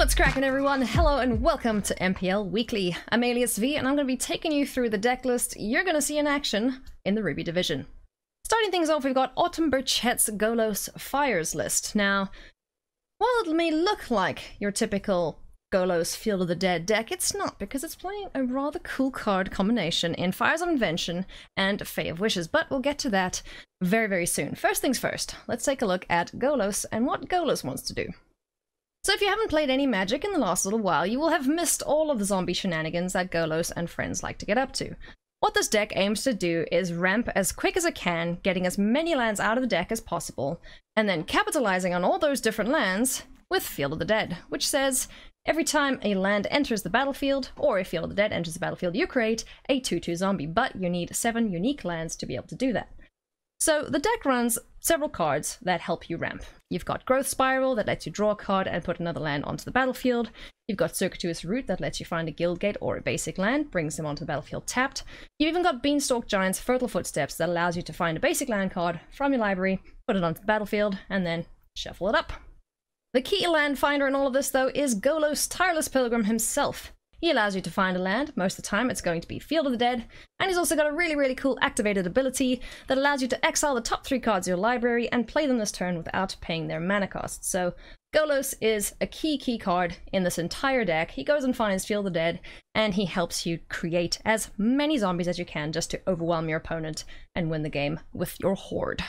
What's cracking, everyone? Hello and welcome to MPL Weekly. I'm Alias V and I'm going to be taking you through the decklist you're going to see in action in the Ruby Division. Starting things off, we've got Autumn Burchett's Golos Fires list. Now, while it may look like your typical Golos Field of the Dead deck, it's not, because it's playing a rather cool card combination in Fires of Invention and Fae of Wishes, but we'll get to that very, very soon. First things first, let's take a look at Golos and what Golos wants to do. So if you haven't played any Magic in the last little while, you will have missed all of the zombie shenanigans that Golos and friends like to get up to. What this deck aims to do is ramp as quick as it can, getting as many lands out of the deck as possible, and then capitalizing on all those different lands with Field of the Dead, which says every time a land enters the battlefield, or a Field of the Dead enters the battlefield, you create a 2/2 zombie, but you need 7 unique lands to be able to do that. So the deck runs several cards that help you ramp. You've got Growth Spiral that lets you draw a card and put another land onto the battlefield. You've got Circuitous Route that lets you find a guild gate or a basic land, brings them onto the battlefield tapped. You've even got Beanstalk Giant's Fertile Footsteps that allows you to find a basic land card from your library, put it onto the battlefield, and then shuffle it up. The key land finder in all of this, though, is Golos' Tireless Pilgrim himself. He allows you to find a land. Most of the time it's going to be Field of the Dead, and he's also got a really, really cool activated ability that allows you to exile the top 3 cards of your library and play them this turn without paying their mana cost. So Golos is a key card in this entire deck. He goes and finds Field of the Dead, and he helps you create as many zombies as you can just to overwhelm your opponent and win the game with your horde.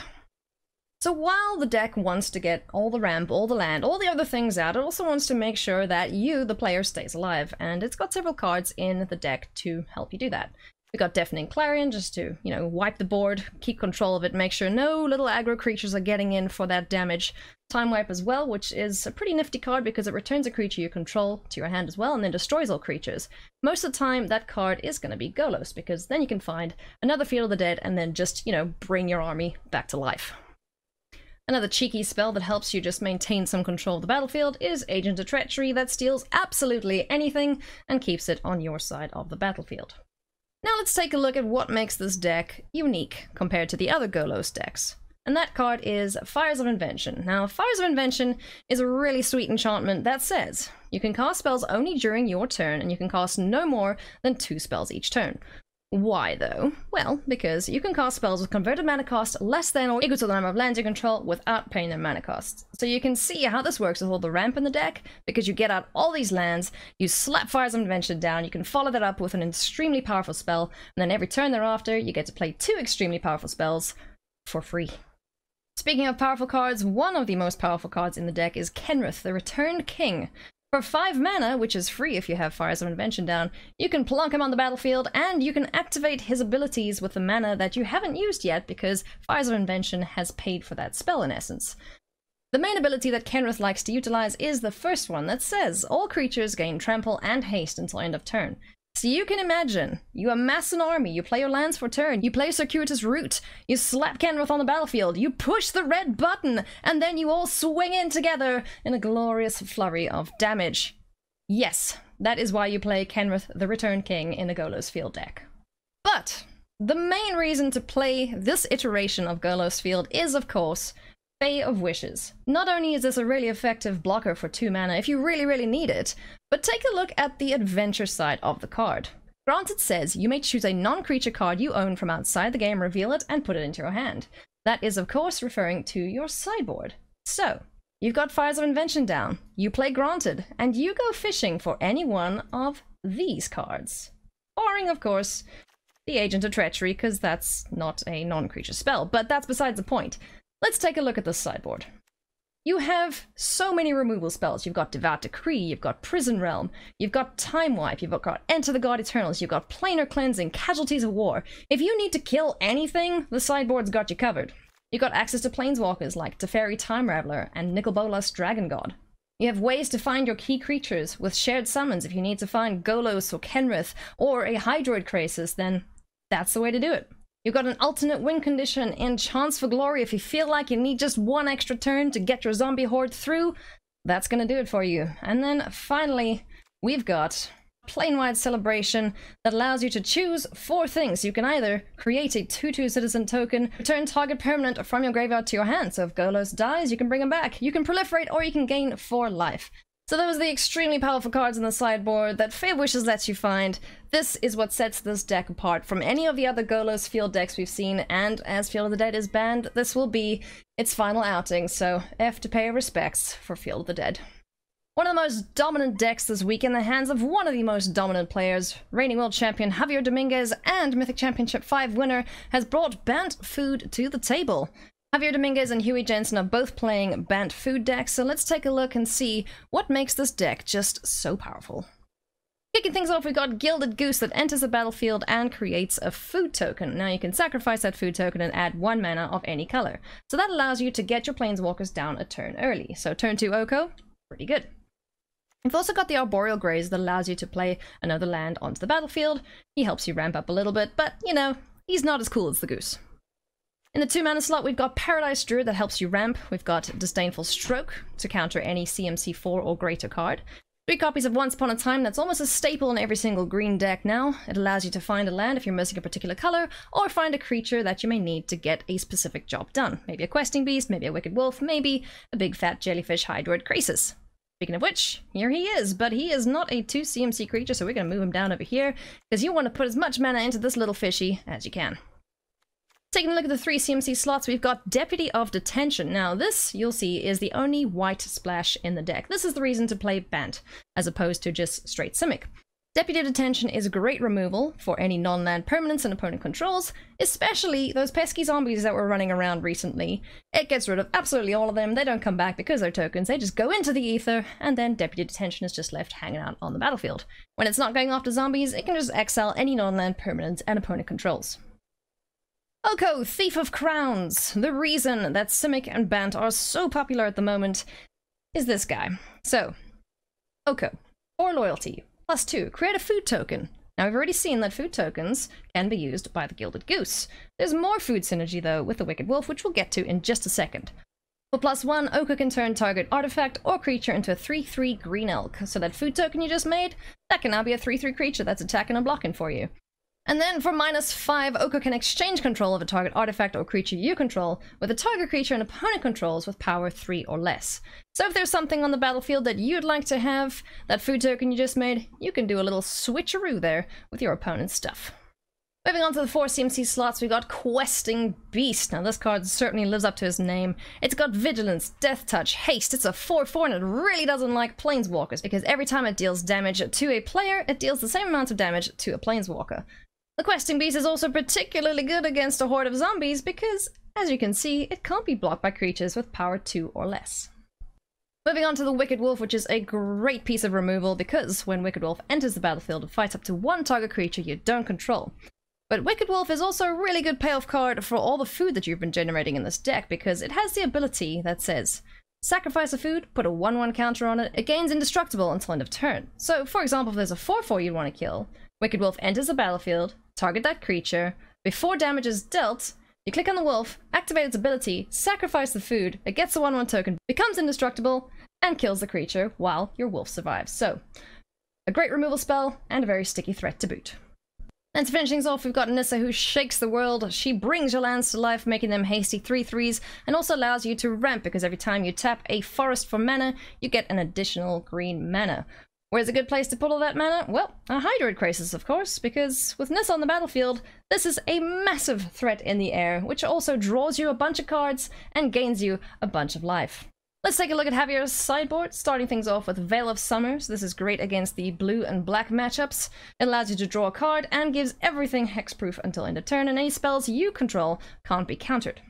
So while the deck wants to get all the ramp, all the land, all the other things out, it also wants to make sure that you, the player, stays alive. And it's got several cards in the deck to help you do that. We've got Deafening Clarion just to, you know, wipe the board, keep control of it, make sure no little aggro creatures are getting in for that damage. Time Wipe as well, which is a pretty nifty card because it returns a creature you control to your hand as well and then destroys all creatures. Most of the time that card is going to be Golos, because then you can find another Field of the Dead and then just, you know, bring your army back to life. Another cheeky spell that helps you just maintain some control of the battlefield is Agent of Treachery that steals absolutely anything and keeps it on your side of the battlefield. Now let's take a look at what makes this deck unique compared to the other Golos decks. And that card is Fires of Invention. Now, Fires of Invention is a really sweet enchantment that says you can cast spells only during your turn, and you can cast no more than 2 spells each turn. Why, though? Well, because you can cast spells with converted mana cost less than or equal to the number of lands you control without paying their mana costs. So you can see how this works with all the ramp in the deck, because you get out all these lands, you slap Fires of Invention down, you can follow that up with an extremely powerful spell, and then every turn thereafter you get to play 2 extremely powerful spells for free. Speaking of powerful cards, one of the most powerful cards in the deck is Kenrith, the Returned King. For 5 mana, which is free if you have Fires of Invention down, you can plonk him on the battlefield and you can activate his abilities with the mana that you haven't used yet, because Fires of Invention has paid for that spell in essence. The main ability that Kenrith likes to utilize is the first one that says all creatures gain trample and haste until end of turn. So you can imagine, you amass an army, you play your lands for turn, you play Circuitous Route, you slap Kenrith on the battlefield, you push the red button, and then you all swing in together in a glorious flurry of damage. Yes, that is why you play Kenrith the Returned King in a Golos Field deck. But the main reason to play this iteration of Golos Field is, of course, Fae of Wishes. Not only is this a really effective blocker for 2 mana if you really, really need it, but take a look at the adventure side of the card. Granted says you may choose a non-creature card you own from outside the game, reveal it, and put it into your hand. That is, of course, referring to your sideboard. So, you've got Fires of Invention down, you play Granted, and you go fishing for any one of these cards. Barring, of course, the Agent of Treachery, because that's not a non-creature spell, but that's besides the point. Let's take a look at this sideboard. You have so many removal spells. You've got Devout Decree, you've got Prison Realm, you've got Time Wipe, you've got Enter the God Eternals, you've got Planar Cleansing, Casualties of War. If you need to kill anything, the sideboard's got you covered. You've got access to planeswalkers like Teferi Time Raveler and Nicol Bolas Dragon God. You have ways to find your key creatures with shared summons. If you need to find Golos or Kenrith or a Hydroid Krasis, then that's the way to do it. You've got an alternate win condition and Chance for Glory if you feel like you need just 1 extra turn to get your zombie horde through. That's gonna do it for you. And then finally, we've got Planewide Celebration that allows you to choose 4 things. You can either create a 2/2 citizen token, return target permanent from your graveyard to your hand. So if Golos dies, you can bring him back. You can proliferate, or you can gain 4 life. So those are the extremely powerful cards in the sideboard that Fae of Wishes lets you find. This is what sets this deck apart from any of the other Golos Field decks we've seen, and as Field of the Dead is banned, this will be its final outing, so F to pay respects for Field of the Dead. One of the most dominant decks this week in the hands of one of the most dominant players, reigning world champion Javier Dominguez and Mythic Championship 5 winner, has brought Bant Food to the table. Javier Dominguez and Huey Jensen are both playing Bant Food decks, so let's take a look and see what makes this deck just so powerful. Kicking things off, we've got Gilded Goose that enters the battlefield and creates a food token. Now you can sacrifice that food token and add one mana of any color. So that allows you to get your planeswalkers down a turn early. So turn 2 Oko, pretty good. We've also got the Arboreal Graze that allows you to play another land onto the battlefield. He helps you ramp up a little bit, but you know, he's not as cool as the goose. In the 2 mana slot, we've got Paradise Druid that helps you ramp. We've got Disdainful Stroke to counter any CMC 4 or greater card. 3 copies of Once Upon a Time, that's almost a staple in every single green deck now. It allows you to find a land if you're missing a particular color, or find a creature that you may need to get a specific job done. Maybe a Questing Beast, maybe a Wicked Wolf, maybe a big fat jellyfish Hydroid Krasis. Speaking of which, here he is, but he is not a 2 CMC creature, so we're going to move him down over here, because you want to put as much mana into this little fishy as you can. Taking a look at the 3 CMC slots, we've got Deputy of Detention. Now this, you'll see, is the only white splash in the deck. This is the reason to play Bant, as opposed to just straight Simic. Deputy of Detention is a great removal for any non-land permanents an opponent controls, especially those pesky zombies that were running around recently. It gets rid of absolutely all of them, they don't come back because they're tokens, they just go into the ether, and then Deputy of Detention is just left hanging out on the battlefield. When it's not going after zombies, it can just exile any non-land permanents an opponent controls. Oko, Thief of Crowns. The reason that Simic and Bant are so popular at the moment is this guy. So, Oko, for loyalty, +2, create a food token. Now we've already seen that food tokens can be used by the Gilded Goose. There's more food synergy though with the Wicked Wolf, which we'll get to in just a second. For +1, Oko can turn target artifact or creature into a 3/3 green elk. So that food token you just made, that can now be a 3/3 creature that's attacking and blocking for you. And then for -5, Oko can exchange control of a target artifact or creature you control with a target creature an opponent controls with power 3 or less. So if there's something on the battlefield that you'd like to have, that food token you just made, you can do a little switcheroo there with your opponent's stuff. Moving on to the 4 CMC slots, we got Questing Beast. Now this card certainly lives up to his name. It's got Vigilance, Death Touch, Haste. It's a 4/4 and it really doesn't like planeswalkers because every time it deals damage to a player, it deals the same amount of damage to a planeswalker. The Questing Beast is also particularly good against a horde of zombies because, as you can see, it can't be blocked by creatures with power 2 or less. Moving on to the Wicked Wolf, which is a great piece of removal because when Wicked Wolf enters the battlefield, it fights up to one target creature you don't control. But Wicked Wolf is also a really good payoff card for all the food that you've been generating in this deck because it has the ability that says sacrifice a food, put a 1/1 counter on it, it gains indestructible until end of turn. So, for example, if there's a 4/4 you'd want to kill, Wicked Wolf enters the battlefield, target that creature, before damage is dealt, you click on the wolf, activate its ability, sacrifice the food, it gets a 1/1 token, becomes indestructible, and kills the creature while your wolf survives. So, a great removal spell, and a very sticky threat to boot. And to finish things off, we've got Nissa, Who Shakes the World. She brings your lands to life, making them hasty 3/3s, and also allows you to ramp, because every time you tap a forest for mana, you get an additional green mana. Where's a good place to put all that mana? Well, a Hydroid Krasis, of course, because with Nissa on the battlefield, this is a massive threat in the air, which also draws you a bunch of cards and gains you a bunch of life. Let's take a look at Javier's sideboard, starting things off with Veil of Summer. So this is great against the blue and black matchups. It allows you to draw a card and gives everything hexproof until end of turn, and any spells you control can't be countered.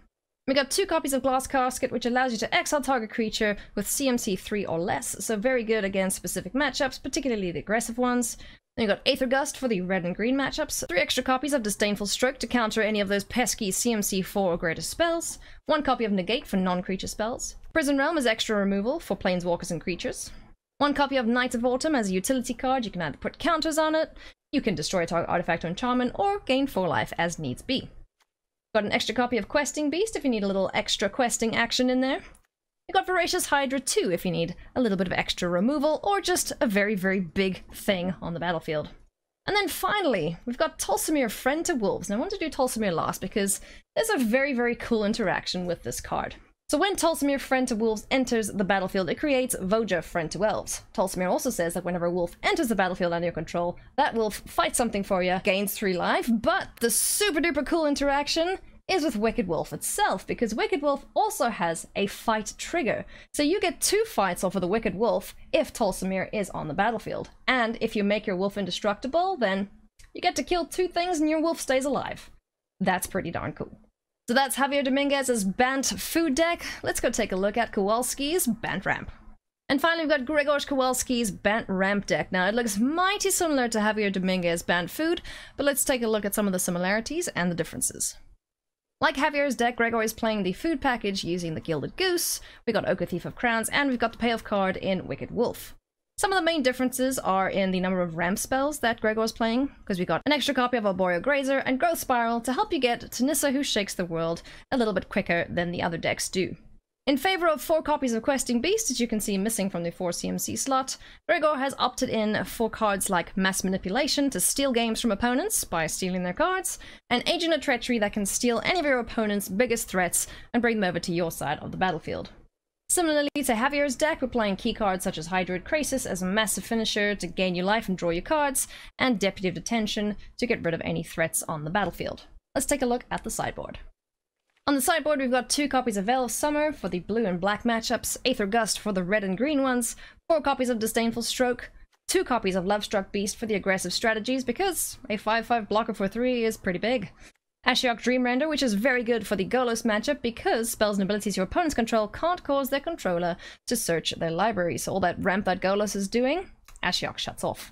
We got 2 copies of Glass Casket, which allows you to exile target creature with CMC 3 or less, so very good against specific matchups, particularly the aggressive ones. Then you got Aether Gust for the red and green matchups, 3 extra copies of Disdainful Stroke to counter any of those pesky CMC 4 or greater spells, 1 copy of Negate for non-creature spells, Prison Realm is extra removal for planeswalkers and creatures, 1 copy of Knights of Autumn as a utility card, you can either put counters on it, you can destroy a target artifact or enchantment, or gain 4 life as needs be. Got an extra copy of Questing Beast if you need a little extra questing action in there. You got Voracious Hydra too if you need a little bit of extra removal or just a very, very big thing on the battlefield. And then finally, we've got Tolsimir, Friend to Wolves. Now I want to do Tolsimir last because there's a very, very cool interaction with this card. So when Tulsimir, friend to wolves, enters the battlefield, it creates Voja, friend to elves. Tulsimir also says that whenever a wolf enters the battlefield under your control, that wolf fights something for you, gains 3 life, but the super duper cool interaction is with Wicked Wolf itself, because Wicked Wolf also has a fight trigger. So you get 2 fights off of the Wicked Wolf if Tulsimir is on the battlefield. And if you make your wolf indestructible, then you get to kill 2 things and your wolf stays alive. That's pretty darn cool. So that's Javier Dominguez's Bant Food deck. Let's go take a look at Kowalski's Bant Ramp. And finally, we've got Grzegorz Kowalski's Bant Ramp deck. Now, it looks mighty similar to Javier Dominguez's Bant Food, but let's take a look at some of the similarities and the differences. Like Javier's deck, Grzegorz is playing the food package using the Gilded Goose, we've got Oko, Thief of Crowns, and we've got the payoff card in Wicked Wolf. Some of the main differences are in the number of ramp spells that Grzegorz is playing, because we got an extra copy of Arboreal Grazer and Growth Spiral to help you get to Nissa, Who Shakes the World a little bit quicker than the other decks do. In favor of 4 copies of Questing Beast, as you can see missing from the 4 CMC slot, Grzegorz has opted in for cards like Mass Manipulation to steal games from opponents by stealing their cards, and Agent of Treachery that can steal any of your opponent's biggest threats and bring them over to your side of the battlefield. Similarly to Javier's deck, we're playing key cards such as Hydroid Krasis as a massive finisher to gain you life and draw your cards, and Deputy of Detention to get rid of any threats on the battlefield. Let's take a look at the sideboard. On the sideboard, we've got 2 copies of Veil of Summer for the blue and black matchups, Aether Gust for the red and green ones, 4 copies of Disdainful Stroke, 2 copies of Lovestruck Beast for the aggressive strategies, because a 5-5 blocker for 3 is pretty big. Ashiok Dreamrender, which is very good for the Golos matchup, because spells and abilities your opponents control can't cause their controller to search their library, so all that ramp that Golos is doing, Ashiok shuts off.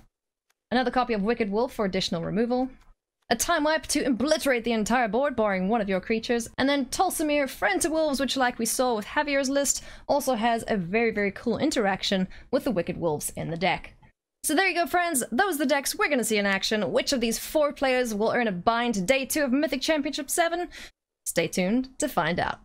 Another copy of Wicked Wolf for additional removal. A Time Wipe to obliterate the entire board, barring one of your creatures. And then Tulsimir, Friend to Wolves, which, like we saw with Javier's list, also has a very, very cool interaction with the Wicked Wolves in the deck. So there you go, friends. Those are the decks we're going to see in action. Which of these 4 players will earn a buy to Day 2 of Mythic Championship 7? Stay tuned to find out.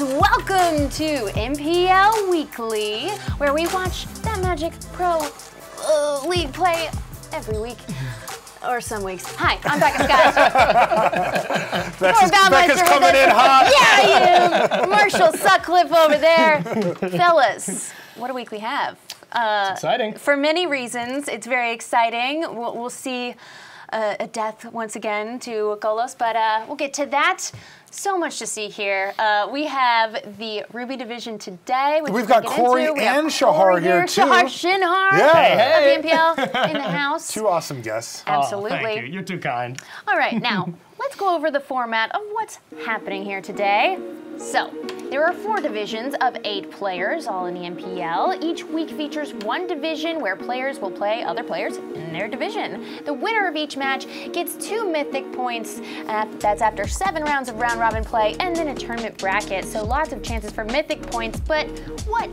Welcome to MPL Weekly, where we watch that Magic Pro League play every week, or some weeks. Hi, I'm Becca Scott. Becca's coming in hot. Yeah, you, Marshall Sutcliffe over there. Fellas, what a week we have. Exciting. For many reasons, it's very exciting. We'll see a death once again to Golos, but we'll get to that. So much to see here. We have the Ruby Division today. We've got Corey and Shahar here, too. Shahar Shinhar, yeah. Of the MPL in the house. 2 awesome guests. Absolutely. Oh, thank you. You're too kind. All right, now, let's go over the format of what's happening here today. So, there are 4 divisions of 8 players, all in the MPL. Each week features 1 division where players will play other players in their division. The winner of each match gets 2 mythic points. That's after 7 rounds of round-robin play and then a tournament bracket. So lots of chances for mythic points, but what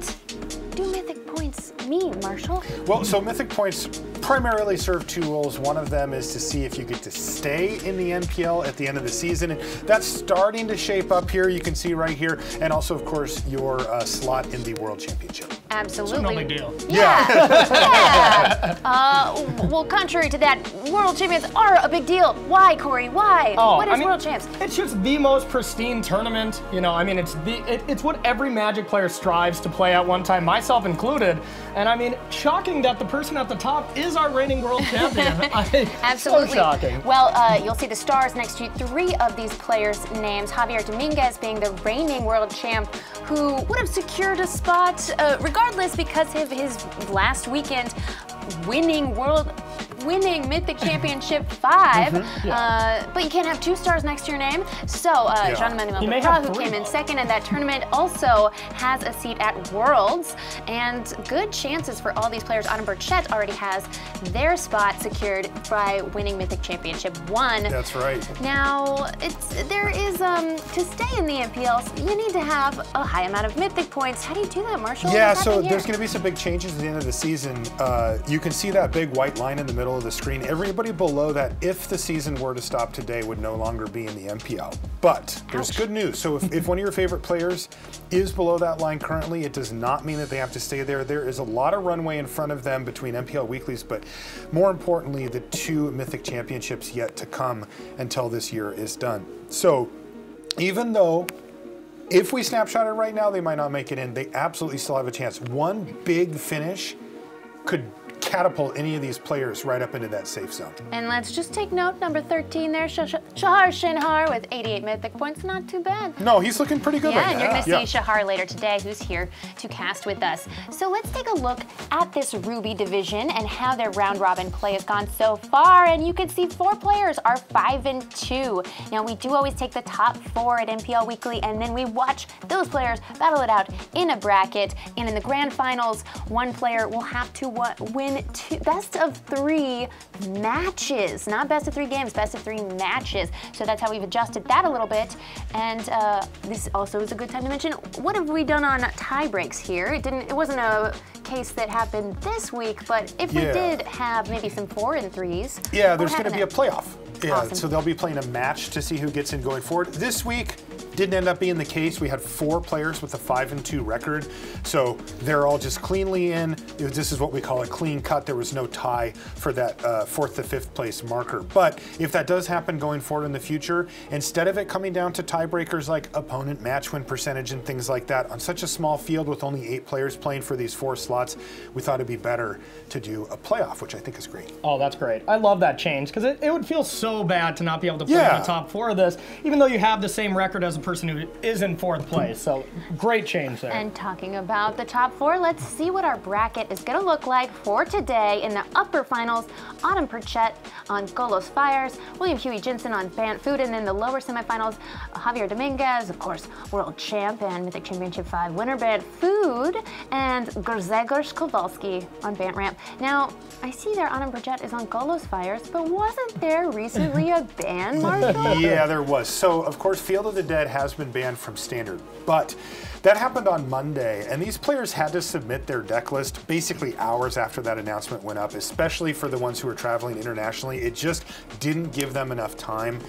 do mythic points mean, Marshall? Well, so mythic points primarily serve 2 roles. One of them is to see if you get to stay in the MPL at the end of the season. And that's starting to shape up here. You can see right here. And also, of course, your slot in the World Championship. Absolutely. It's no big deal. Yeah. Yeah. Well, contrary to that, World Champions are a big deal. Why, Corey? Why? Oh, what is World Champs? It's just the most pristine tournament. You know, I mean, it's what every Magic player strives to play at one time, myself included. And I mean, shocking that the person at the top is our reigning world champion. Absolutely. So shocking. Well, you'll see the stars next to 3 of these players' names, Javier Dominguez being the reigning world champ, who would have secured a spot regardless because of his last weekend winning world winning Mythic Championship 5, yeah. But you can't have 2 stars next to your name. So Jean-Manuel Bertrand, who came in second in that tournament, also has a seat at Worlds, and good chances for all these players. Autumn Burchett already has their spot secured by winning Mythic Championship 1. That's right. Now, to stay in the MPLs, you need to have a high amount of Mythic points. How do you do that, Marshall? Yeah, so there's going to be some big changes at the end of the season. You can see that big white line in the middle of the screen. Everybody below that, if the season were to stop today, would no longer be in the MPL. But there's good news. So if one of your favorite players is below that line currently, it does not mean that they have to stay there. There is a lot of runway in front of them between MPL weeklies, but more importantly, the 2 Mythic Championships yet to come until this year is done. So even though if we snapshot it right now, they might not make it in, they absolutely still have a chance. One big finish could catapult any of these players right up into that safe zone. And let's just take note, number 13 there, Shahar Shinhar with 88 mythic points, not too bad. No, he's looking pretty good right now. You're gonna see Shahar later today, who's here to cast with us. So let's take a look at this Ruby division and how their round robin play has gone so far, and you can see 4 players are 5 and 2. Now we do always take the top 4 at MPL Weekly, and then we watch those players battle it out in a bracket, and in the grand finals, one player will have to win 2 best-of-3 matches, not best-of-3 games, best-of-3 matches. So that's how we've adjusted that a little bit. And this also is a good time to mention, what have we done on tie breaks here? It wasn't a case that happened this week, but if we did have maybe some 4 and 3s. Yeah, there's going to be a playoff. Yeah, awesome. So they'll be playing a match to see who gets in going forward. This week didn't end up being the case. We had 4 players with a 5 and 2 record, so they're all just cleanly in. This is what we call a clean cut. There was no tie for that 4th to 5th place marker. But if that does happen going forward in the future, instead of it coming down to tiebreakers like opponent match win percentage and things like that, on such a small field with only 8 players playing for these 4 slots, we thought it'd be better to do a playoff, which I think is great. Oh, that's great. I love that change, because it would feel so bad to not be able to play in the top 4 of this, even though you have the same record as a person who is in 4th place. So great change there. And talking about the top 4, let's see what our bracket is going to look like for today. In the upper finals, Autumn Burchett on Golos Fires, William Huey Jensen on Bant Food, and in the lower semifinals, Javier Dominguez, of course, world champ and Mythic Championship 5 winner, Bant Food, and Grzegorz Kowalski on Bant Ramp. Now, I see there Autumn Burchett is on Golos Fires, but wasn't there recently a ban, Marshall? Yeah, there was. So, of course, Field of the Dead has been banned from Standard, but that happened on Monday, and these players had to submit their deck list basically hours after that announcement went up, especially for the ones who were traveling internationally. It just didn't give them enough time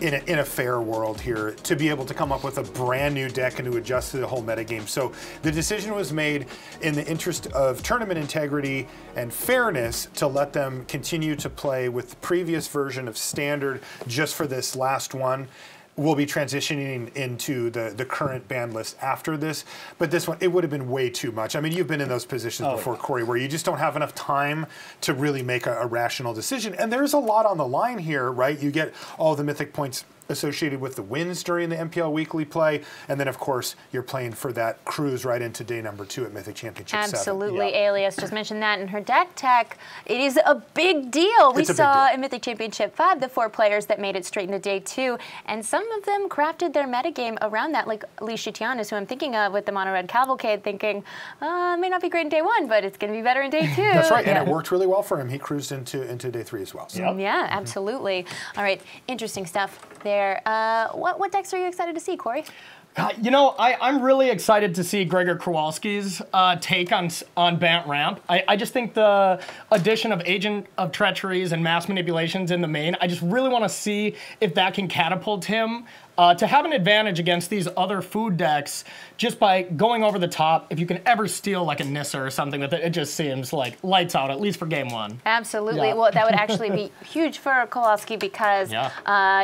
in a fair world here to be able to come up with a brand new deck and to adjust to the whole metagame. So the decision was made in the interest of tournament integrity and fairness to let them continue to play with the previous version of Standard just for this last one. We'll be transitioning into the current ban list after this, but this one, it would have been way too much. I mean, you've been in those positions before, Corey, where you just don't have enough time to really make a rational decision. And there's a lot on the line here, right? You get all the mythic points associated with the wins during the MPL Weekly play, and then of course you're playing for that cruise right into day number 2 at Mythic Championship 7. Absolutely, Alias just mentioned that in her deck tech. It is a big deal. We saw in Mythic Championship 5 the 4 players that made it straight into day 2, and some of them crafted their metagame around that, like Lee Chitian is who I'm thinking of with the Mono Red Cavalcade, thinking it may not be great in day 1, but it's going to be better in day 2. That's right, and it worked really well for him. He cruised into day 3 as well. So. Yep. Yeah, absolutely. All right, interesting stuff there. What decks are you excited to see, Corey? You know, I'm really excited to see Grzegorz Kowalski's take on Bant Ramp. I just think the addition of Agent of Treacheries and Mass Manipulations in the main, I just really want to see if that can catapult him to have an advantage against these other food decks just by going over the top. If you can ever steal like a Nissa or something with it, it just seems like lights out, at least for game 1. Absolutely. Yeah. Well, that would actually be huge for Kowalski because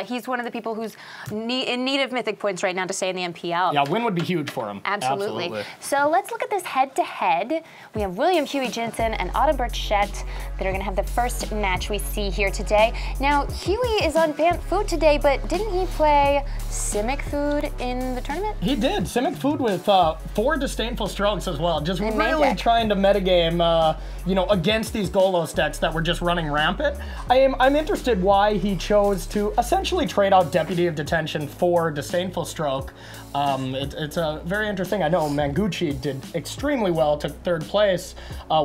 he's one of the people who's in need of mythic points right now to stay in the MPL. Yeah, win would be huge for him. Absolutely. Absolutely. So let's look at this head-to-head. We have William Huey Jensen and Autumn Burchett that are gonna have the first match we see here today. Now, Huey is on Bant Food today, but didn't he play Simic Food in the tournament? He did, Simic Food with 4 Disdainful Strokes as well. Just really trying to metagame, you know, against these Golos decks that were just running rampant. I'm interested why he chose to essentially trade out Deputy of Detention for Disdainful Stroke. It's a very interesting. I know Manguchi did extremely well, took 3rd place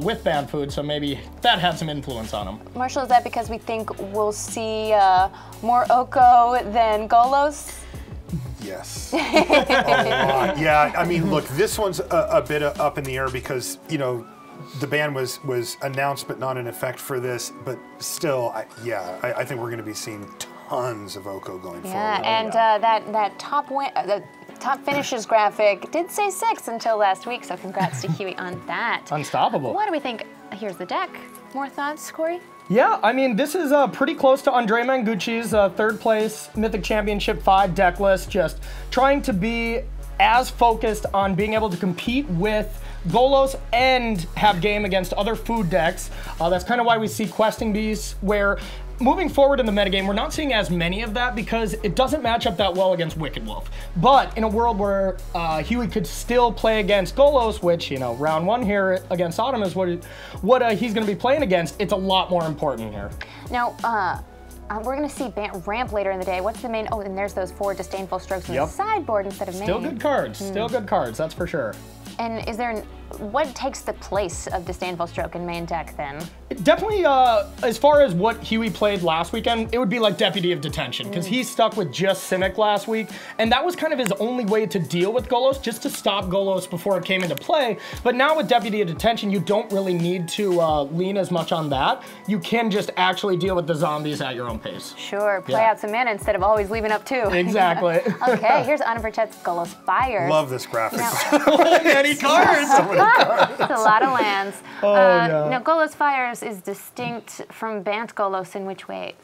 with Bant Food, so maybe that had some influence on him. Marshall, is that because we think we'll see more Oko than Golos? Yes. Yeah, I mean, look, this one's a bit up in the air because, you know, the ban was announced but not in effect for this, but still, I think we're going to be seeing tons of Oko going forward. That top finishes graphic did say 6 until last week, so congrats to Huey on that. Unstoppable. What do we think? Here's the deck. More thoughts, Corey? Yeah, I mean, this is pretty close to Andre Manguchi's 3rd place Mythic Championship 5 deck list, just trying to be as focused on being able to compete with Golos and have game against other food decks. That's kind of why we see Questing Beast, where moving forward in the metagame, we're not seeing as many of that because it doesn't match up that well against Wicked Wolf. But in a world where Huey could still play against Golos, which, you know, round 1 here against Autumn is what he's going to be playing against, it's a lot more important here. Now, we're going to see Bant Ramp later in the day. What's the main? Oh, and there's those 4 Disdainful Strokes in the sideboard instead of main. Still good cards. Still good cards, that's for sure. And is there what takes the place of Disdainful Stroke in main deck then? Definitely, as far as what Huey played last weekend, it would be like Deputy of Detention, because he stuck with just Simic last week, and that was kind of his only way to deal with Golos, just to stop Golos before it came into play. But now with Deputy of Detention, you don't really need to lean as much on that. You can just actually deal with the zombies at your own pace. Sure, play out some mana instead of always leaving up 2. Exactly. Okay, here's Autumn Burchett's Golos Fires. Love this graphic. Many cards. It's a lot of lands. Now, Golos Fires is distinct from Bant Golos in which ways?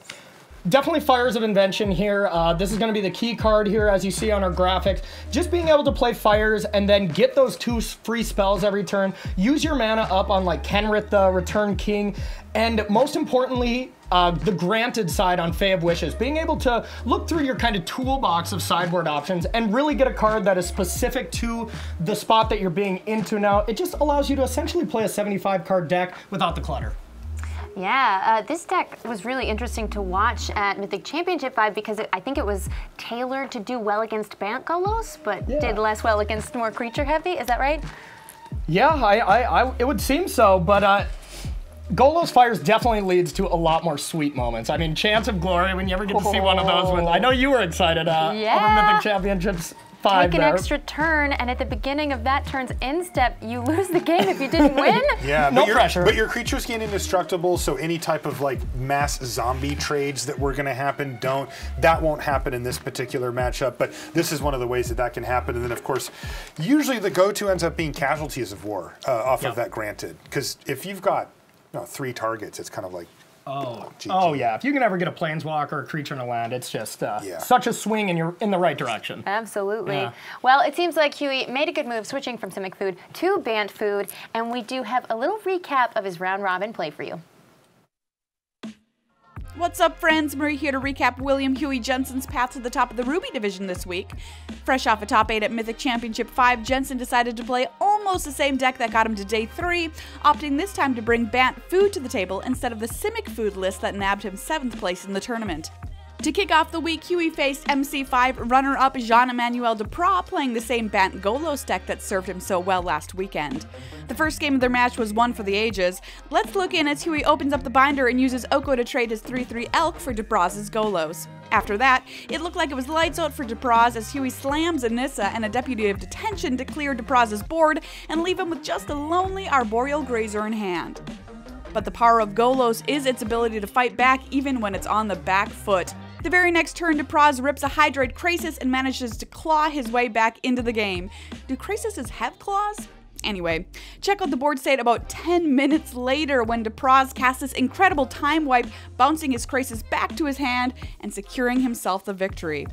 Definitely Fires of Invention here. This is going to be the key card here, as you see on our graphics. Just being able to play Fires and then get those 2 free spells every turn. Use your mana up on, like, Kenrith, the Returned King, and most importantly, the granted side on Fae of Wishes, being able to look through your kind of toolbox of sideboard options and really get a card that is specific to the spot that you're being into now. It just allows you to essentially play a 75 card deck without the clutter. Yeah, this deck was really interesting to watch at Mythic Championship 5 because I think it was tailored to do well against Bant Golos, but did less well against more creature heavy, is that right? Yeah, it would seem so, but Golos Fires definitely leads to a lot more sweet moments. I mean, Chance of Glory, when you ever get to see one of those ones. I know you were excited over Mythic Championships 5 there. Take an extra turn, and at the beginning of that turn's end step, you lose the game if you didn't win. Yeah, no pressure. But your creatures get indestructible, so any type of like mass zombie trades that were gonna happen, that won't happen in this particular matchup, but this is one of the ways that that can happen. And then of course, usually the go-to ends up being Casualties of War off of that granted. Because if you've got 3 targets, it's kind of like, oh yeah. If you can ever get a planeswalker or a creature in a land, it's just such a swing and you're in the right direction. Absolutely. Yeah. Well, it seems like Huey made a good move switching from Simic Food to Bant Food, and we do have a little recap of his round robin play for you. What's up, friends? Marie here to recap William Huey Jensen's path to the top of the Ruby division this week. Fresh off a top 8 at Mythic Championship 5, Jensen decided to play almost the same deck that got him to day 3, opting this time to bring Bant Food to the table instead of the Simic Food list that nabbed him 7th place in the tournament. To kick off the week, Huey faced MC5 runner-up Jean-Emmanuel Duprat, playing the same Bant Golos deck that served him so well last weekend. The first game of their match was one for the ages. Let's look in as Huey opens up the binder and uses Oko to trade his 3-3 Elk for Duprat's Golos. After that, it looked like it was lights out for Duprat as Huey slams a Nissa and a Deputy of Detention to clear Duprat's board and leave him with just a lonely Arboreal Grazer in hand. But the power of Golos is its ability to fight back even when it's on the back foot. The very next turn, Duprat rips a Hydroid Krasis and manages to claw his way back into the game. Do Krasises have claws? Anyway, check out the board state about 10 minutes later when Duprat casts this incredible Time Wipe, bouncing his Krasis back to his hand and securing himself the victory.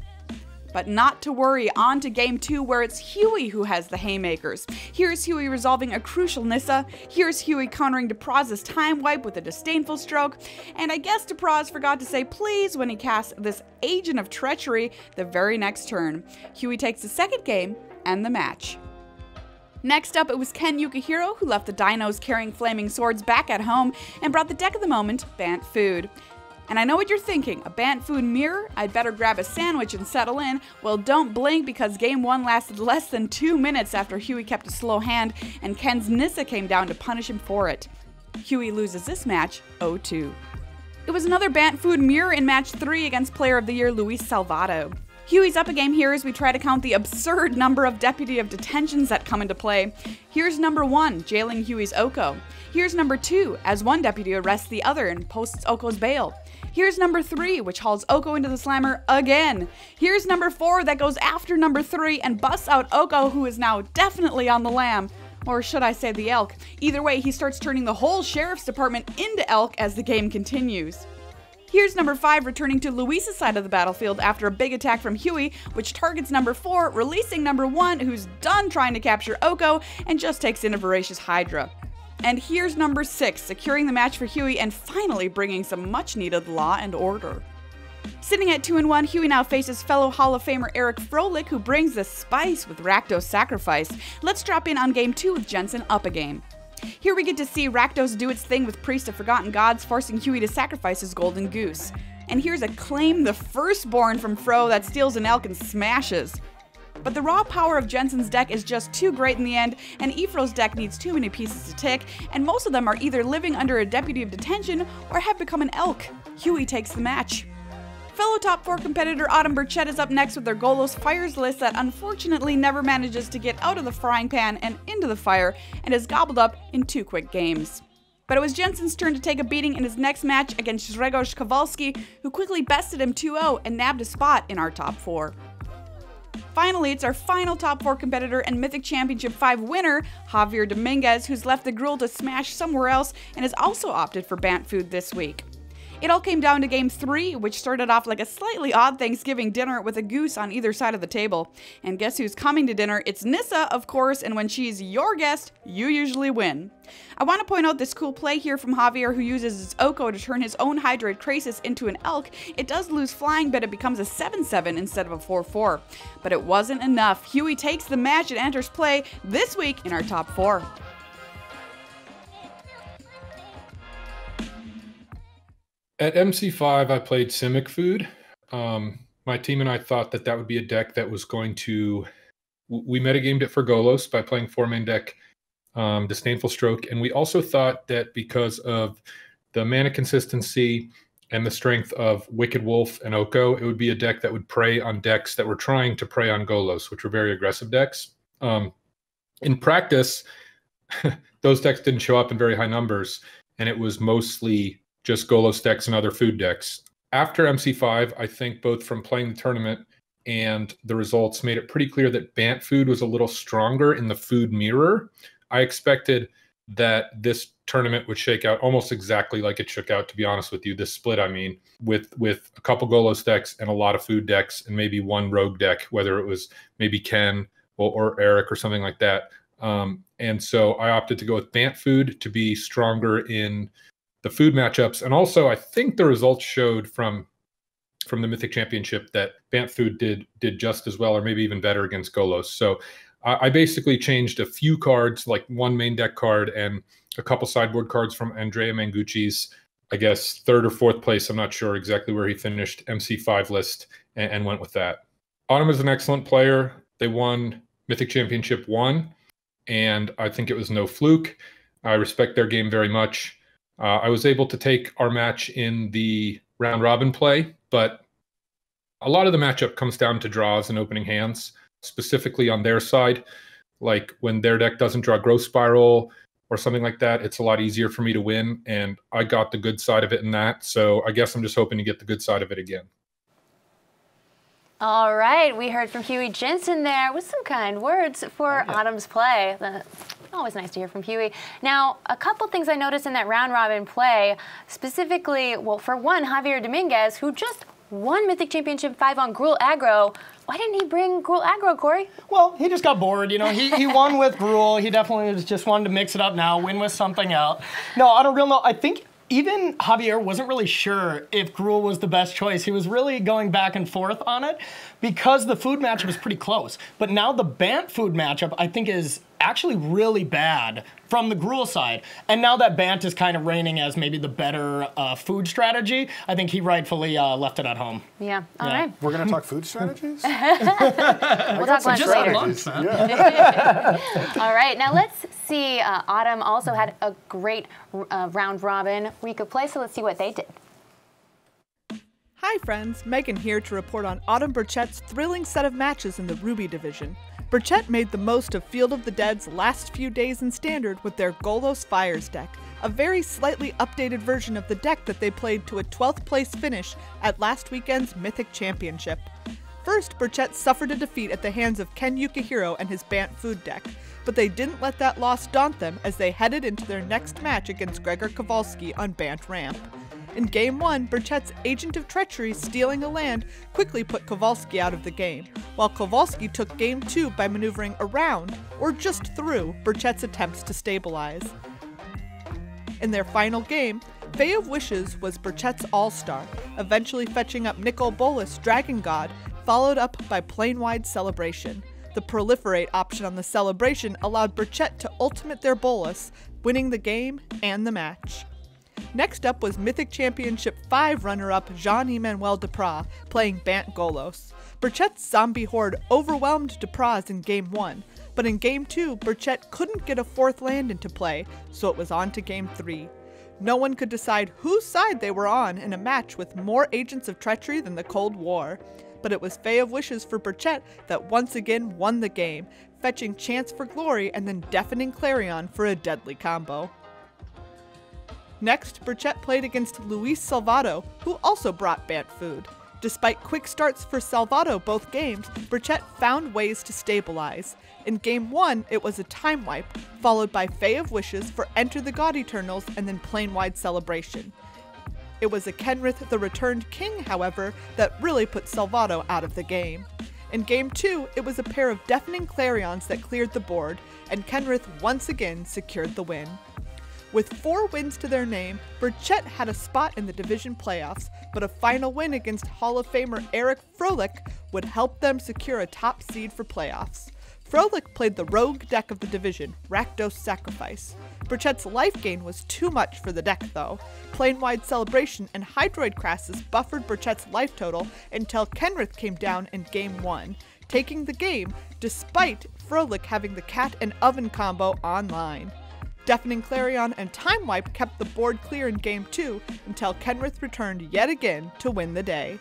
But not to worry, on to game two, where it's Huey who has the haymakers. Here's Huey resolving a crucial Nissa, here's Huey countering DePraz's Time Wipe with a Disdainful Stroke, and I guess DePraz forgot to say please when he casts this Agent of Treachery the very next turn. Huey takes the second game and the match. Next up, it was Ken Yukihiro, who left the dinos carrying flaming swords back at home and brought the deck of the moment, Bant Food. And I know what you're thinking, a Bant Food mirror? I'd better grab a sandwich and settle in. Well, don't blink, because game one lasted less than 2 minutes after Huey kept a slow hand and Ken's Nissa came down to punish him for it. Huey loses this match 0-2. It was another Bant Food mirror in match 3 against Player of the Year Luis Salvato. Huey's up a game here as we try to count the absurd number of Deputy of Detentions that come into play. Here's number 1, jailing Huey's Oko. Here's number 2, as one deputy arrests the other and posts Oko's bail. Here's number 3, which hauls Oko into the slammer again. Here's number 4 that goes after number 3 and busts out Oko, who is now definitely on the lam. Or should I say the elk? Either way, he starts turning the whole sheriff's department into elk as the game continues. Here's number 5 returning to Luis's side of the battlefield after a big attack from Huey, which targets number 4, releasing number 1, who's done trying to capture Oko and just takes in a voracious Hydra. And here's number 6, securing the match for Huey and finally bringing some much-needed law and order. Sitting at 2-1, Huey now faces fellow Hall of Famer Eric Froelich, who brings the spice with Rakdos Sacrifice. Let's drop in on game 2 with Jensen up a game. Here we get to see Rakdos do its thing with Priest of Forgotten Gods, forcing Huey to sacrifice his golden goose. And here's a claim the firstborn from Fro that steals an elk and smashes. But the raw power of Jensen's deck is just too great in the end, and Ifro's deck needs too many pieces to tick, and most of them are either living under a Deputy of Detention or have become an elk. Huey takes the match. Fellow top 4 competitor Autumn Burchett is up next with their Golos Fires list that unfortunately never manages to get out of the frying pan and into the fire, and is gobbled up in 2 quick games. But it was Jensen's turn to take a beating in his next match against Grzegorz Kowalski, who quickly bested him 2-0 and nabbed a spot in our top 4. Finally, it's our final top 4 competitor and Mythic Championship 5 winner, Javier Dominguez, who's left the gruel to smash somewhere else and has also opted for Bant Food this week. It all came down to game 3, which started off like a slightly odd Thanksgiving dinner with a goose on either side of the table. And guess who's coming to dinner? It's Nissa, of course, and when she's your guest, you usually win. I want to point out this cool play here from Javier, who uses his Oko to turn his own Hydroid Krasis into an elk. It does lose flying, but it becomes a 7-7 instead of a 4-4. But it wasn't enough. Huey takes the match and enters play this week in our top 4. At MC5, I played Simic Food. My team and I thought that would be a deck that was going to... We metagamed it for Golos by playing 4-man deck Disdainful Stroke, and we also thought that because of the mana consistency and the strength of Wicked Wolf and Oko, it would be a deck that would prey on decks that were trying to prey on Golos, which were very aggressive decks. In practice, those decks didn't show up in very high numbers, and it was mostly just Golos decks and other food decks. After MC5, I think both from playing the tournament and the results made it pretty clear that Bant Food was a little stronger in the food mirror. I expected that this tournament would shake out almost exactly like it shook out, to be honest with you, this split, I mean, with a couple Golos decks and a lot of food decks and maybe one rogue deck, whether it was maybe Ken or Eric or something like that. And so I opted to go with Bant Food to be stronger in the food matchups, and also I think the results showed from the Mythic Championship that Bant Food did just as well, or maybe even better against Golos. So I basically changed a few cards, like one main deck card and a couple sideboard cards from Andrea Mangucci's, I guess, 3rd or 4th place. I'm not sure exactly where he finished MC5 list, and went with that. Autumn is an excellent player. They won Mythic Championship 1, and I think it was no fluke. I respect their game very much. I was able to take our match in the round-robin play, but a lot of the matchup comes down to draws and opening hands, specifically on their side. Like when their deck doesn't draw Growth Spiral or something like that, it's a lot easier for me to win, and I got the good side of it in that, so I guess I'm just hoping to get the good side of it again. All right, we heard from Huey Jensen there with some kind words for Autumn's play. Always nice to hear from Huey. Now, a couple things I noticed in that round-robin play, specifically, well, for one, Javier Dominguez, who just won Mythic Championship 5 on Gruul Aggro, Why didn't he bring Gruul aggro, Corey? Well, he just got bored, you know. He won with Gruul. He definitely was just wanted to mix it up now, win with something out. No, on a real note, I think even Javier wasn't really sure if Gruul was the best choice. He was really going back and forth on it because the food matchup was pretty close. But now the Bant food matchup, I think, is actually really bad from the Gruul side. And now that Bant is kind of reigning as maybe the better food strategy, I think he rightfully left it at home. Yeah, all right. We're going to talk food strategies? we'll talk lunch later. Yeah. All right, now let's see. Autumn also had a great round robin week of play, so let's see what they did. Hi friends, Megan here to report on Autumn Burchett's thrilling set of matches in the Ruby division. Burchett made the most of Field of the Dead's last few days in Standard with their Golos Fires deck, a very slightly updated version of the deck that they played to a 12th place finish at last weekend's Mythic Championship. First, Burchett suffered a defeat at the hands of Ken Yukihiro and his Bant Food deck, but they didn't let that loss daunt them as they headed into their next match against Grzegorz Kowalski on Bant Ramp. In Game 1, Burchett's Agent of Treachery stealing a land quickly put Kowalski out of the game, while Kowalski took Game 2 by maneuvering around, or just through, Burchett's attempts to stabilize. In their final game, Fae of Wishes was Burchett's all-star, eventually fetching up Nicol Bolas' Dragon God, followed up by Planewide Celebration. The Proliferate option on the Celebration allowed Burchett to ultimate their Bolas, winning the game and the match. Next up was Mythic Championship 5 runner-up Jean-Emmanuel Duprat playing Bant Golos. Burchett's Zombie Horde overwhelmed Duprat's in Game 1, but in Game 2, Burchett couldn't get a fourth land into play, so it was on to Game 3. No one could decide whose side they were on in a match with more Agents of Treachery than the Cold War. But it was Fae of Wishes for Burchett that once again won the game, fetching Chance for Glory and then Deafening Clarion for a deadly combo. Next, Burchett played against Luis Salvado, who also brought Bant Food. Despite quick starts for Salvado both games, Burchett found ways to stabilize. In Game 1, it was a Time Wipe, followed by Fae of Wishes for Enter the God Eternals and then Planewide Celebration. It was a Kenrith, the Returned King, however, that really put Salvado out of the game. In Game 2, it was a pair of Deafening Clarions that cleared the board, and Kenrith once again secured the win. With 4 wins to their name, Burchett had a spot in the division playoffs, but a final win against Hall of Famer Eric Froelich would help them secure a top seed for playoffs. Froelich played the rogue deck of the division, Rakdos Sacrifice. Burchett's life gain was too much for the deck though. Planewide Celebration and Hydroid Krasis buffered Burchett's life total until Kenrith came down in Game 1, taking the game despite Froelich having the cat and oven combo online. Deafening Clarion and Time Wipe kept the board clear in Game 2 until Kenrith returned yet again to win the day.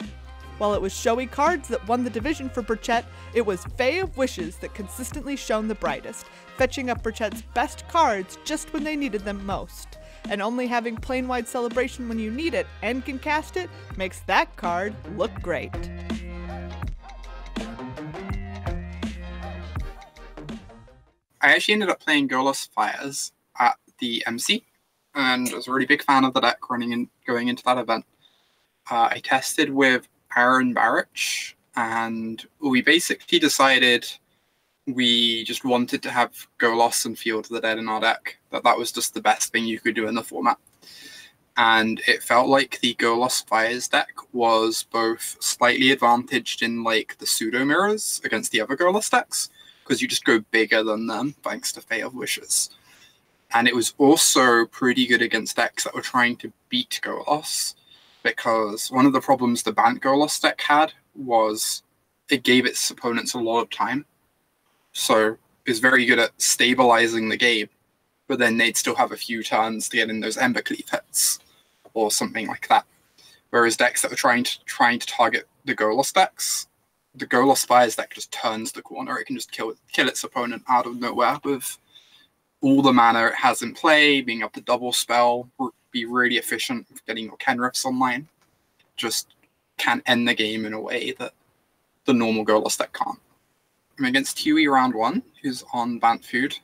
While it was showy cards that won the division for Burchett, it was Fae of Wishes that consistently shone the brightest, fetching up Burchett's best cards just when they needed them most. And only having Planewide Celebration when you need it and can cast it makes that card look great. I actually ended up playing Golos Fires at the MC, and I was a really big fan of the deck going into that event. I tested with Aaron Barrich, and we basically decided we just wanted to have Golos and Field of the Dead in our deck, that was just the best thing you could do in the format. And it felt like the Golos Fires deck was both slightly advantaged in like the pseudo mirrors against the other Golos decks, because you just go bigger than them thanks to Fae of Wishes. And it was also pretty good against decks that were trying to beat Golos, because one of the problems the Bant Golos deck had was it gave its opponents a lot of time. So it's very good at stabilizing the game, but then they'd still have a few turns to get in those Embercleave hits or something like that. Whereas decks that were trying to target the Golos decks, the Golos Fires deck just turns the corner. It can just kill its opponent out of nowhere with all the mana it has in play, being able to double spell, be really efficient with getting your Kenriths online. Just can end the game in a way that the normal Golos deck can't. I'm against Huey round 1, who's on Bant Food.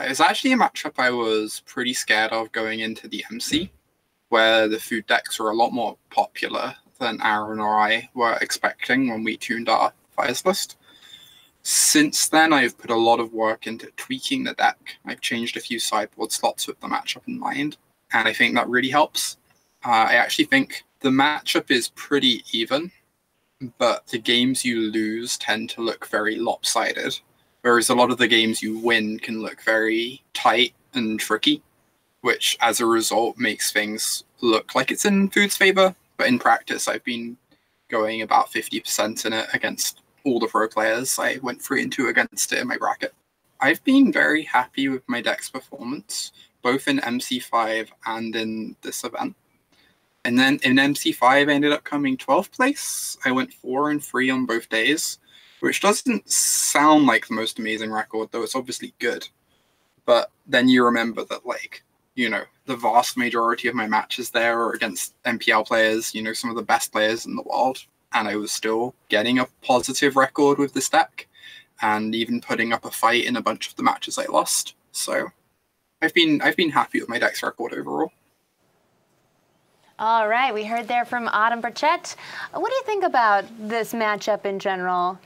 It was actually a matchup I was pretty scared of going into the MC, where the food decks were a lot more popular than Aaron or I were expecting when we tuned our Fires list. Since then, I've put a lot of work into tweaking the deck. I've changed a few sideboard slots with the matchup in mind, and I think that really helps. I actually think the matchup is pretty even, but the games you lose tend to look very lopsided, whereas a lot of the games you win can look very tight and tricky, which as a result makes things look like it's in Food's favor, but in practice I've been going about 50% in it against all the pro players. I went 3-2 against it in my bracket. I've been very happy with my deck's performance, both in MC5 and in this event. And then in MC5, I ended up coming 12th place. I went 4-3 on both days, which doesn't sound like the most amazing record, though it's obviously good. But then you remember that, like, you know, the vast majority of my matches there are against MPL players, you know, some of the best players in the world. And I was still getting a positive record with this deck and even putting up a fight in a bunch of the matches I lost. So I've been happy with my deck's record overall. All right, we heard there from Autumn Burchett. What do you think about this matchup in general?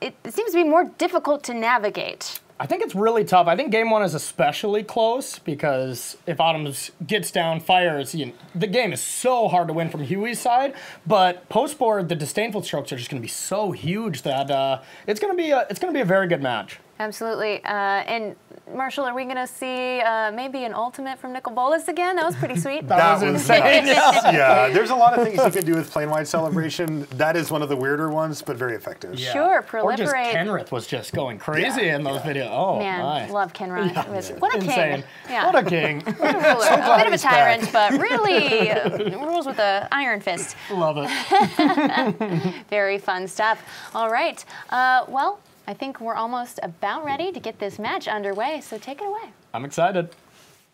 It seems to be more difficult to navigate. I think it's really tough. I think game one is especially close because if Autumn gets down, Fires, you know, the game is so hard to win from Huey's side. But post board, the Disdainful Strokes are just going to be so huge that it's going to be a very good match. Absolutely. And Marshall, are we going to see maybe an ultimate from Nicol Bolas again? That was pretty sweet. that was insane. Nice. Yeah, there's a lot of things you can do with Plain White Celebration. That is one of the weirder ones, but very effective. Yeah. Sure, proliferate. Or just Kenrith was just going crazy in those videos. Oh, man, my. Love Kenrith. Yeah. What a king. Yeah. What a king. What a ruler. So a bit of a tyrant, but really rules with an iron fist. Love it. Very fun stuff. All right. Well, I think we're almost about ready to get this match underway, so take it away. I'm excited.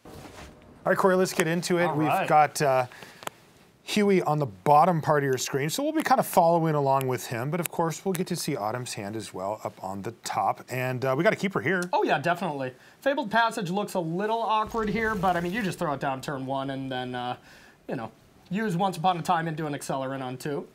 All right, Corey, let's get into it. We've got Huey on the bottom part of your screen, so we'll be kind of following along with him, but of course we'll get to see Autumn's hand as well up on the top, and we got a keeper here. Oh yeah, definitely. Fabled Passage looks a little awkward here, but I mean, you just throw it down turn one and then, you know, use Once Upon a Time into an accelerant on two.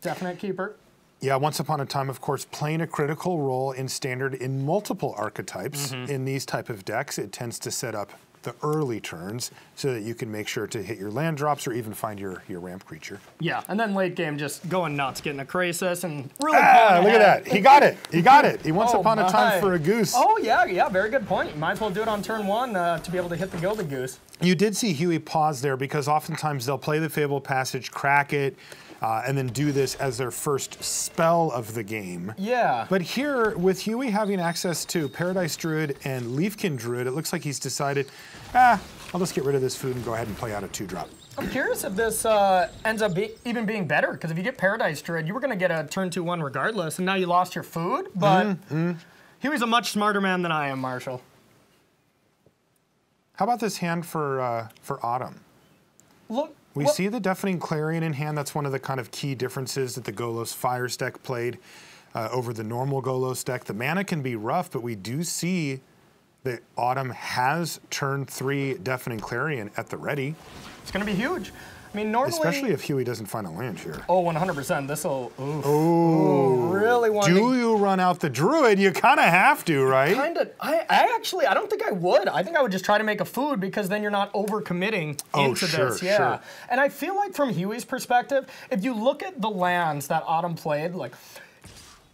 Definite keeper. Yeah, Once Upon a Time, of course, playing a critical role in standard in multiple archetypes. Mm-hmm. In these type of decks, it tends to set up the early turns so that you can make sure to hit your land drops or even find your ramp creature. Yeah, and then late game, just going nuts, getting a Krasis and really look at that. He got it. He got it. He Once Upon a Time for a goose. Oh, yeah, yeah, very good point. Might as well do it on turn one to be able to hit the Gilded Goose. You did see Huey pause there because oftentimes they'll play the Fabled Passage, crack it, and then do this as their first spell of the game. Yeah. But here, with Huey having access to Paradise Druid and Leafkin Druid, it looks like he's decided, I'll just get rid of this food and go ahead and play out a 2-drop. I'm curious if this ends up even being better, because if you get Paradise Druid, you were going to get a turn 2-1 regardless, and now you lost your food, but Huey's a much smarter man than I am, Marshall. How about this hand for Autumn? Look. We see the Deafening Clarion in hand. That's one of the kind of key differences that the Golos Fires deck played over the normal Golos deck. The mana can be rough, but we do see that Autumn has turn 3 Deafening Clarion at the ready. It's going to be huge. I mean, normally, especially if Huey doesn't find a land here. Oh, 100%. This'll, oof. Ooh, really want to. Do you run out the Druid? You kind of have to, right? Kind of. I don't think I would. I think I would just try to make a food because then you're not overcommitting into this. Yeah. Sure. And I feel like from Huey's perspective, if you look at the lands that Autumn played, like,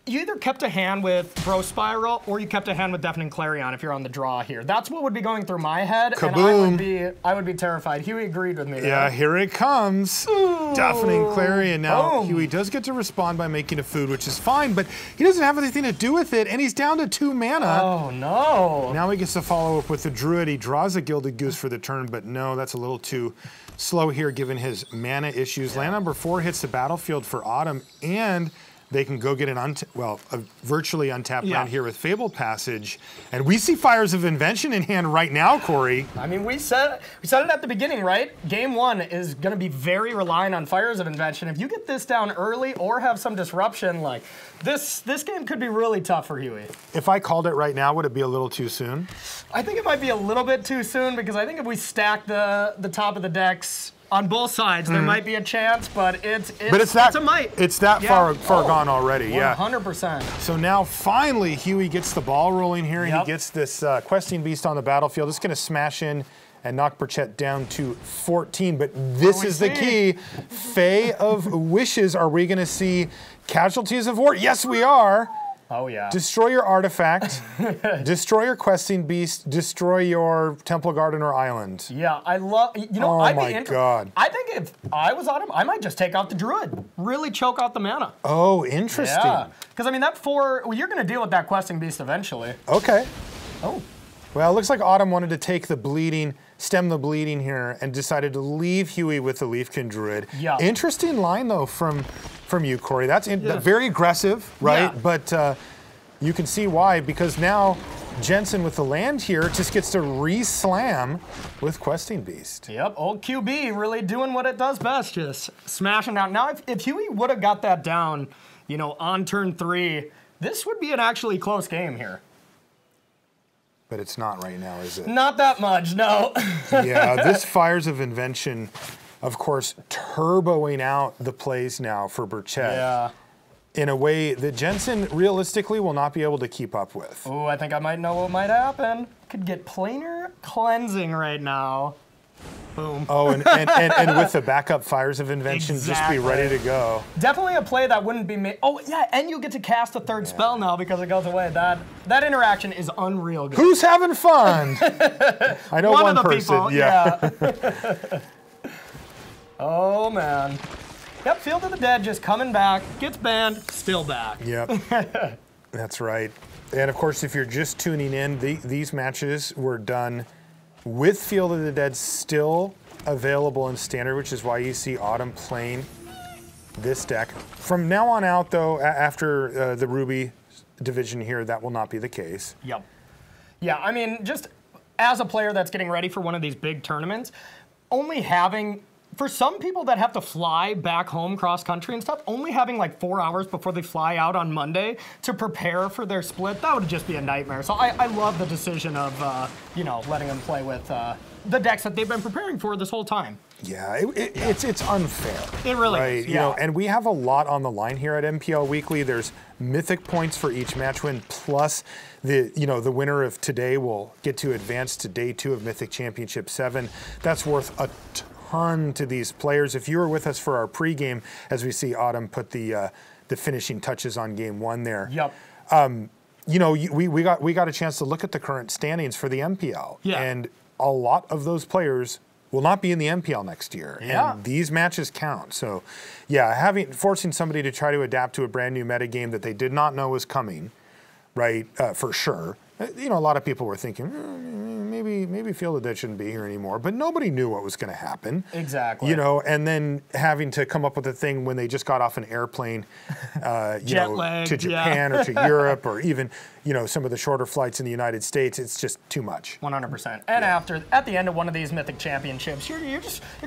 you either kept a hand with Growth Spiral or you kept a hand with Deafening Clarion if you're on the draw here. That's what would be going through my head. Kaboom. And I would be terrified. Huey agreed with me. Yeah, here it comes. Ooh. Deafening Clarion. Now, Huey does get to respond by making a food, which is fine, but he doesn't have anything to do with it, and he's down to 2 mana. Oh, no. Now he gets to follow up with the Druid. He draws a Gilded Goose for the turn, but no, that's a little too slow here given his mana issues. Yeah. Land number 4 hits the battlefield for Autumn, and they can go get an virtually untapped land here with Fabled Passage. And we see Fires of Invention in hand right now, Corey. I mean, we said it at the beginning, right? Game one is going to be very reliant on Fires of Invention. If you get this down early or have some disruption, like this game could be really tough for Huey. If I called it right now, would it be a little too soon? I think it might be a little bit too soon because I think if we stack the top of the decks, on both sides. There might be a chance, but it's a might. It's that far gone already. 100%. So now finally Huey gets the ball rolling here. Yep. He gets this Questing Beast on the battlefield. It's going to smash in and knock Burchett down to 14, but this is the key. Fae of Wishes, are we gonna see casualties of war? Yes, we are. Oh yeah. Destroy your artifact, destroy your Questing Beast, destroy your Temple Garden or Island. Yeah, I love, you know, oh my God. I think if I was Autumn, I might just take out the Druid. Really choke out the mana. Oh, interesting. Yeah, because I mean that you're gonna deal with that Questing Beast eventually. Okay. Oh. Well, it looks like Autumn wanted to take the bleeding, stem the bleeding here, and decided to leave Huey with the Leafkin Druid. Yeah. Interesting line though from you, Corey. That's very aggressive, right? Yeah. But you can see why, because now Jensen with the land here just gets to re-slam with Questing Beast. Yep, old QB really doing what it does best, just smashing down. Now, if Huey would have got that down, you know, on turn 3, this would be an actually close game here. But it's not right now, is it? Not that much, no. Yeah, this Fires of Invention, of course, turboing out the plays now for Burchett in a way that Jensen realistically will not be able to keep up with. Oh, I think I might know what might happen. Could get planar cleansing right now. Boom. Oh, and with the backup Fires of Invention, just be ready to go. Definitely a play that wouldn't be made. Oh, yeah, and you get to cast a third spell now because it goes away. That interaction is unreal good. Who's having fun? I know one person. People, yeah. Oh, man. Yep, Field of the Dead just coming back, gets banned, still back. Yep. That's right. And, of course, if you're just tuning in, these matches were done with Field of the Dead still available in Standard, which is why you see Autumn playing this deck. From now on out, though, after the Ruby division here, that will not be the case. Yep. Yeah, I mean, just as a player that's getting ready for one of these big tournaments, only having, for some people that have to fly back home cross-country and stuff, only having like 4 hours before they fly out on Monday to prepare for their split, that would just be a nightmare. So I love the decision of, you know, letting them play with the decks that they've been preparing for this whole time. Yeah, it's unfair. It really is, yeah. You know, and we have a lot on the line here at MPL Weekly. There's mythic points for each match win, plus the winner of today will get to advance to day 2 of Mythic Championship 7. That's worth a ton to these players. If you were with us for our pregame, as we see Autumn put the finishing touches on game 1 there. Yep. You know, we got a chance to look at the current standings for the MPL, and a lot of those players will not be in the MPL next year, and these matches count. So, yeah, forcing somebody to try to adapt to a brand new metagame that they did not know was coming, right? For sure. You know, a lot of people were thinking, maybe Field of Dead shouldn't be here anymore, but nobody knew what was going to happen. Exactly. You know, and then having to come up with a thing when they just got off an airplane, you know, to Japan or to Europe, or even, you know, some of the shorter flights in the United States, it's just too much. 100%. And at the end of one of these Mythic Championships, you're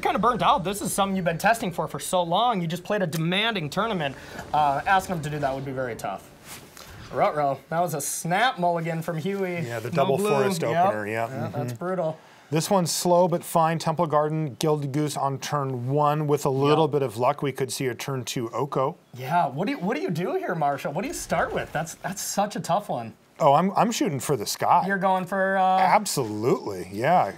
kind of burnt out. This is something you've been testing for so long. You just played a demanding tournament. Asking them to do that would be very tough. Ruh-roh. That was a snap mulligan from Huey. Yeah, the double forest opener, yeah, that's brutal. This one's slow but fine. Temple Garden, Gilded Goose on turn 1. With a little bit of luck, we could see a turn 2 Oko. Yeah, what do you do here, Marshall? What do you start with? That's such a tough one. Oh, I'm shooting for the sky. You're going for... Absolutely, yeah.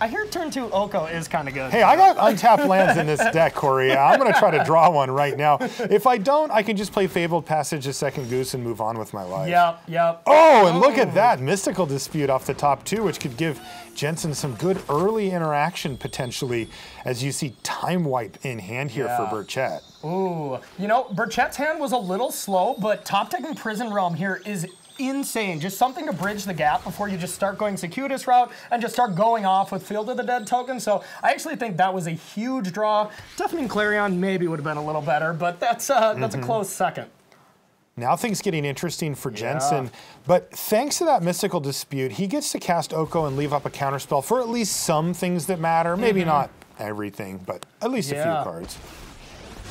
I hear turn 2 Oko is kind of good. Hey, I got untapped lands in this deck, Corey. I'm going to try to draw one right now. If I don't, I can just play Fabled Passage, a second goose, and move on with my life. Yep, yep. Oh, and look at that. Mystical Dispute off the top, too, which could give Jensen some good early interaction, potentially, as you see Time Wipe in hand here for Burchett. Ooh. You know, Burchett's hand was a little slow, but top decking Prison Realm here is insane. Just something to bridge the gap before you just start going Circuitous Route and just start going off with Field of the Dead token. So I actually think that was a huge draw. Deafening Clarion maybe would have been a little better, but that's a close second. Now things getting interesting for Jensen, but thanks to that Mystical Dispute, he gets to cast Oko and leave up a counterspell for at least some things that matter. Maybe not everything, but at least a few cards.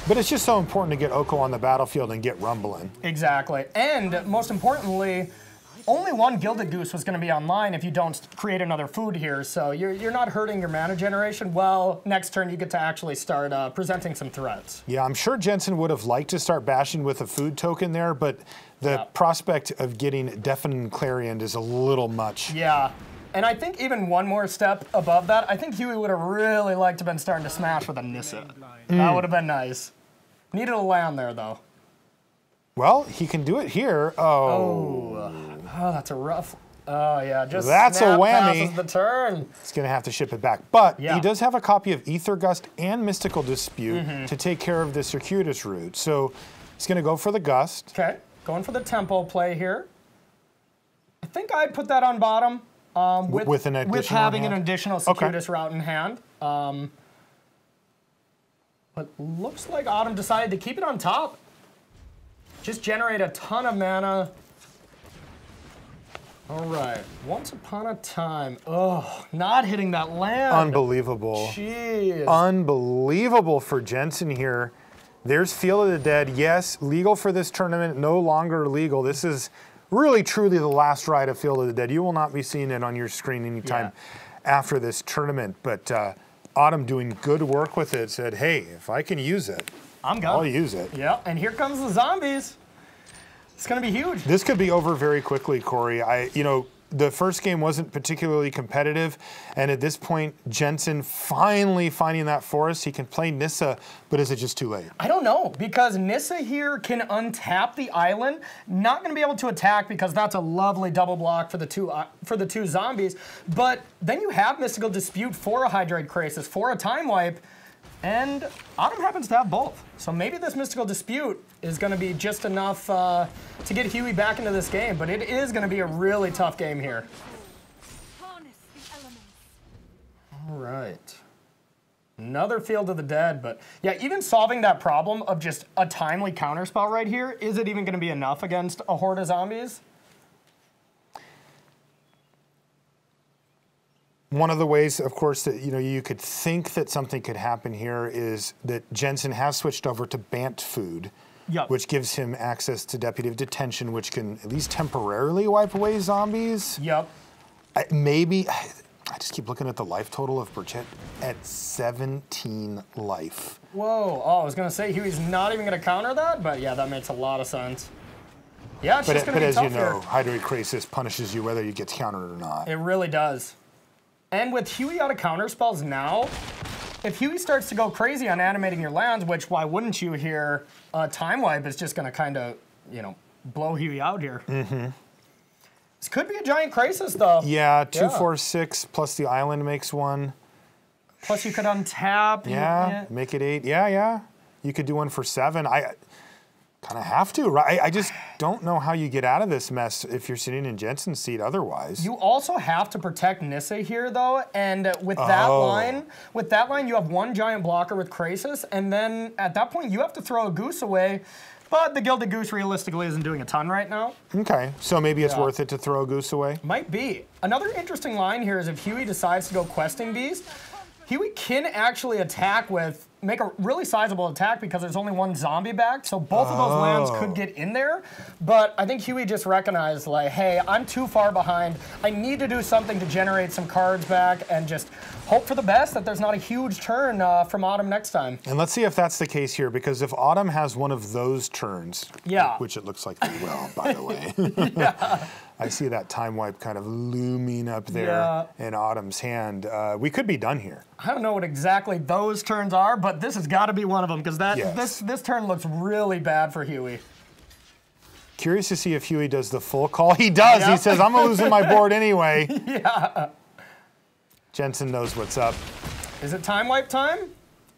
But it's just so important to get Oko on the battlefield and get rumbling. Exactly. And most importantly, Only one Gilded Goose was going to be online if you don't create another food here, so you're not hurting your mana generation. Well, next turn you get to actually start presenting some threats. Yeah, I'm sure Jensen would have liked to start bashing with a food token there, but the prospect of getting Deafening Clarion is a little much. Yeah. And I think even one more step above that, I think Huey would have really liked to have been starting to smash with a Nissa. That would have been nice. Needed a land there, though. Well, he can do it here. Oh, that's a rough. Oh, yeah, just that's snap a whammy. Passes the turn. He's going to have to ship it back. But he does have a copy of Aether Gust and Mystical Dispute to take care of the Circuitous Route. So he's going to go for the Gust. Okay, going for the tempo play here. I think I'd put that on bottom. With having an additional Circuitous Route in hand. But looks like Autumn decided to keep it on top. Just generate a ton of mana. All right, Once Upon a Time. Oh, not hitting that land. Unbelievable. Jeez. Unbelievable for Jensen here. There's Field of the Dead. Yes, legal for this tournament, no longer legal. This is really, truly the last ride of Field of the Dead. You will not be seeing it on your screen anytime after this tournament. But Autumn doing good work with it said, hey, if I can use it, I'll use it. Yeah, and here comes the zombies. It's going to be huge. This could be over very quickly, Corey. You know, the first game wasn't particularly competitive, and at this point, Jensen finally finding that forest. He can play Nissa, but is it just too late? I don't know, because Nissa here can untap the island. Not going to be able to attack because that's a lovely double block for the two zombies. But then you have Mystical Dispute for a Hydroid Krasis, for a Time Wipe, and Autumn happens to have both. So maybe this Mystical Dispute is going to be just enough to get Huey back into this game, but it is going to be a really tough game here. All right. Another Field of the Dead, but yeah, even solving that problem of just a timely counterspell right here, is it even going to be enough against a horde of zombies? One of the ways, of course, that you could think that something could happen here is that Jensen has switched over to Bant Food, which gives him access to Deputy of Detention, which can at least temporarily wipe away zombies. I just keep looking at the life total of Burchett at 17 life. Whoa, oh, I was going to say Huey's not even going to counter that, but yeah, that makes a lot of sense. Yeah, it's just going to be tough here. But as you know, Hydroid Krasis punishes you whether you get countered or not. It really does. And with Huey out of counterspells now, if Huey starts to go crazy on animating your lands, which why wouldn't you here, Time Wipe is just going to kind of, blow Huey out here. This could be a giant crisis, though. Yeah, 2, 4, 6, plus the island makes one. Plus you could untap. Yeah, make it 8. Yeah, yeah. You could do one for 7. I kind of have to, right? I just don't know how you get out of this mess if you're sitting in Jensen's seat otherwise. You also have to protect Nissa here, though, and with that line, you have one giant blocker with Krasis, and then at that point you have to throw a goose away, but the Gilded Goose realistically isn't doing a ton right now. Okay, so maybe it's worth it to throw a goose away? Might be. Another interesting line here is if Huey decides to go Questing Beast, Huey can actually attack with, make a really sizable attack because there's only one zombie back, so both of those lands could get in there. But I think Huey just recognized, like, hey, I'm too far behind. I need to do something to generate some cards back and just hope for the best that there's not a huge turn from Autumn next time. And let's see if that's the case here, because if Autumn has one of those turns, which it looks like they will, by the way. I see that Time Wipe kind of looming up there in Autumn's hand. We could be done here. I don't know what exactly those turns are, but this has got to be one of them, because this turn looks really bad for Huey. Curious to see if Huey does the full call. He does. He says, I'm losing my board anyway. Jensen knows what's up. Is it Time Wipe time?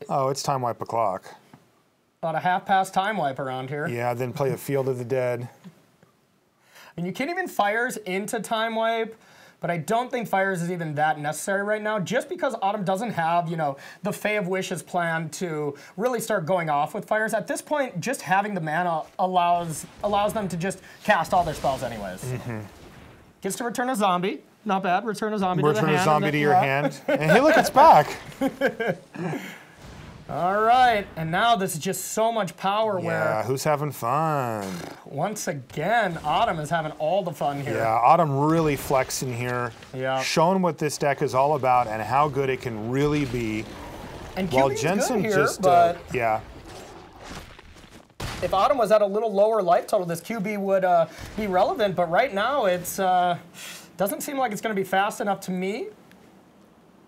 Oh, it's Time Wipe o'clock. About a half past Time Wipe around here. Yeah, then play a Field of the Dead. And you can't even Fires into Time Wipe, but I don't think Fires is even that necessary right now, just because Autumn doesn't have, the Fae of Wishes plan to really start going off with Fires. At this point, just having the mana allows them to just cast all their spells anyways. Gets to return a zombie. Not bad. Return a zombie to your hand. And hey, look, it's back. All right, and now this is just so much power. Yeah, who's having fun? Once again, Autumn is having all the fun here. Yeah, Autumn really flexing here. Yeah. Showing what this deck is all about and how good it can really be. And well, Jensen good here, just, but yeah. If Autumn was at a little lower life total, this QB would be relevant, but right now it's doesn't seem like it's going to be fast enough to me.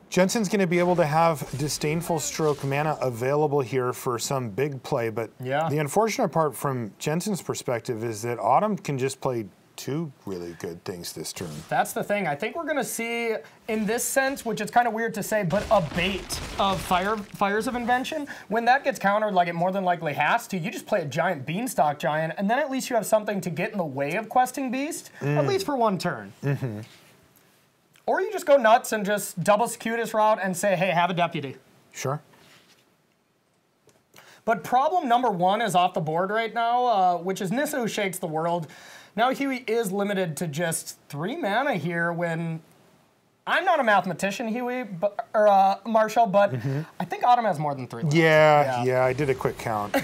Jensen's going to be able to have Disdainful Stroke mana available here for some big play, but yeah, the unfortunate part from Jensen's perspective is that Autumn can just play two really good things this turn. That's the thing. I think we're going to see, in this sense, which is kind of weird to say, but a bait of Fires of Invention. When that gets countered, like it more than likely has to, you just play a giant Beanstalk Giant, and then at least you have something to get in the way of Questing Beast, at least for one turn. Mm-hmm. Or you just go nuts and just double Circuitous Route and say, hey, have a Deputy. Sure. But problem number one is off the board right now, which is Nissa, Who Shakes the World. Now Huey is limited to just 3 mana here when, I'm not a mathematician, Huey, but, or Marshall, but I think Autumn has more than 3 left. Yeah, I did a quick count.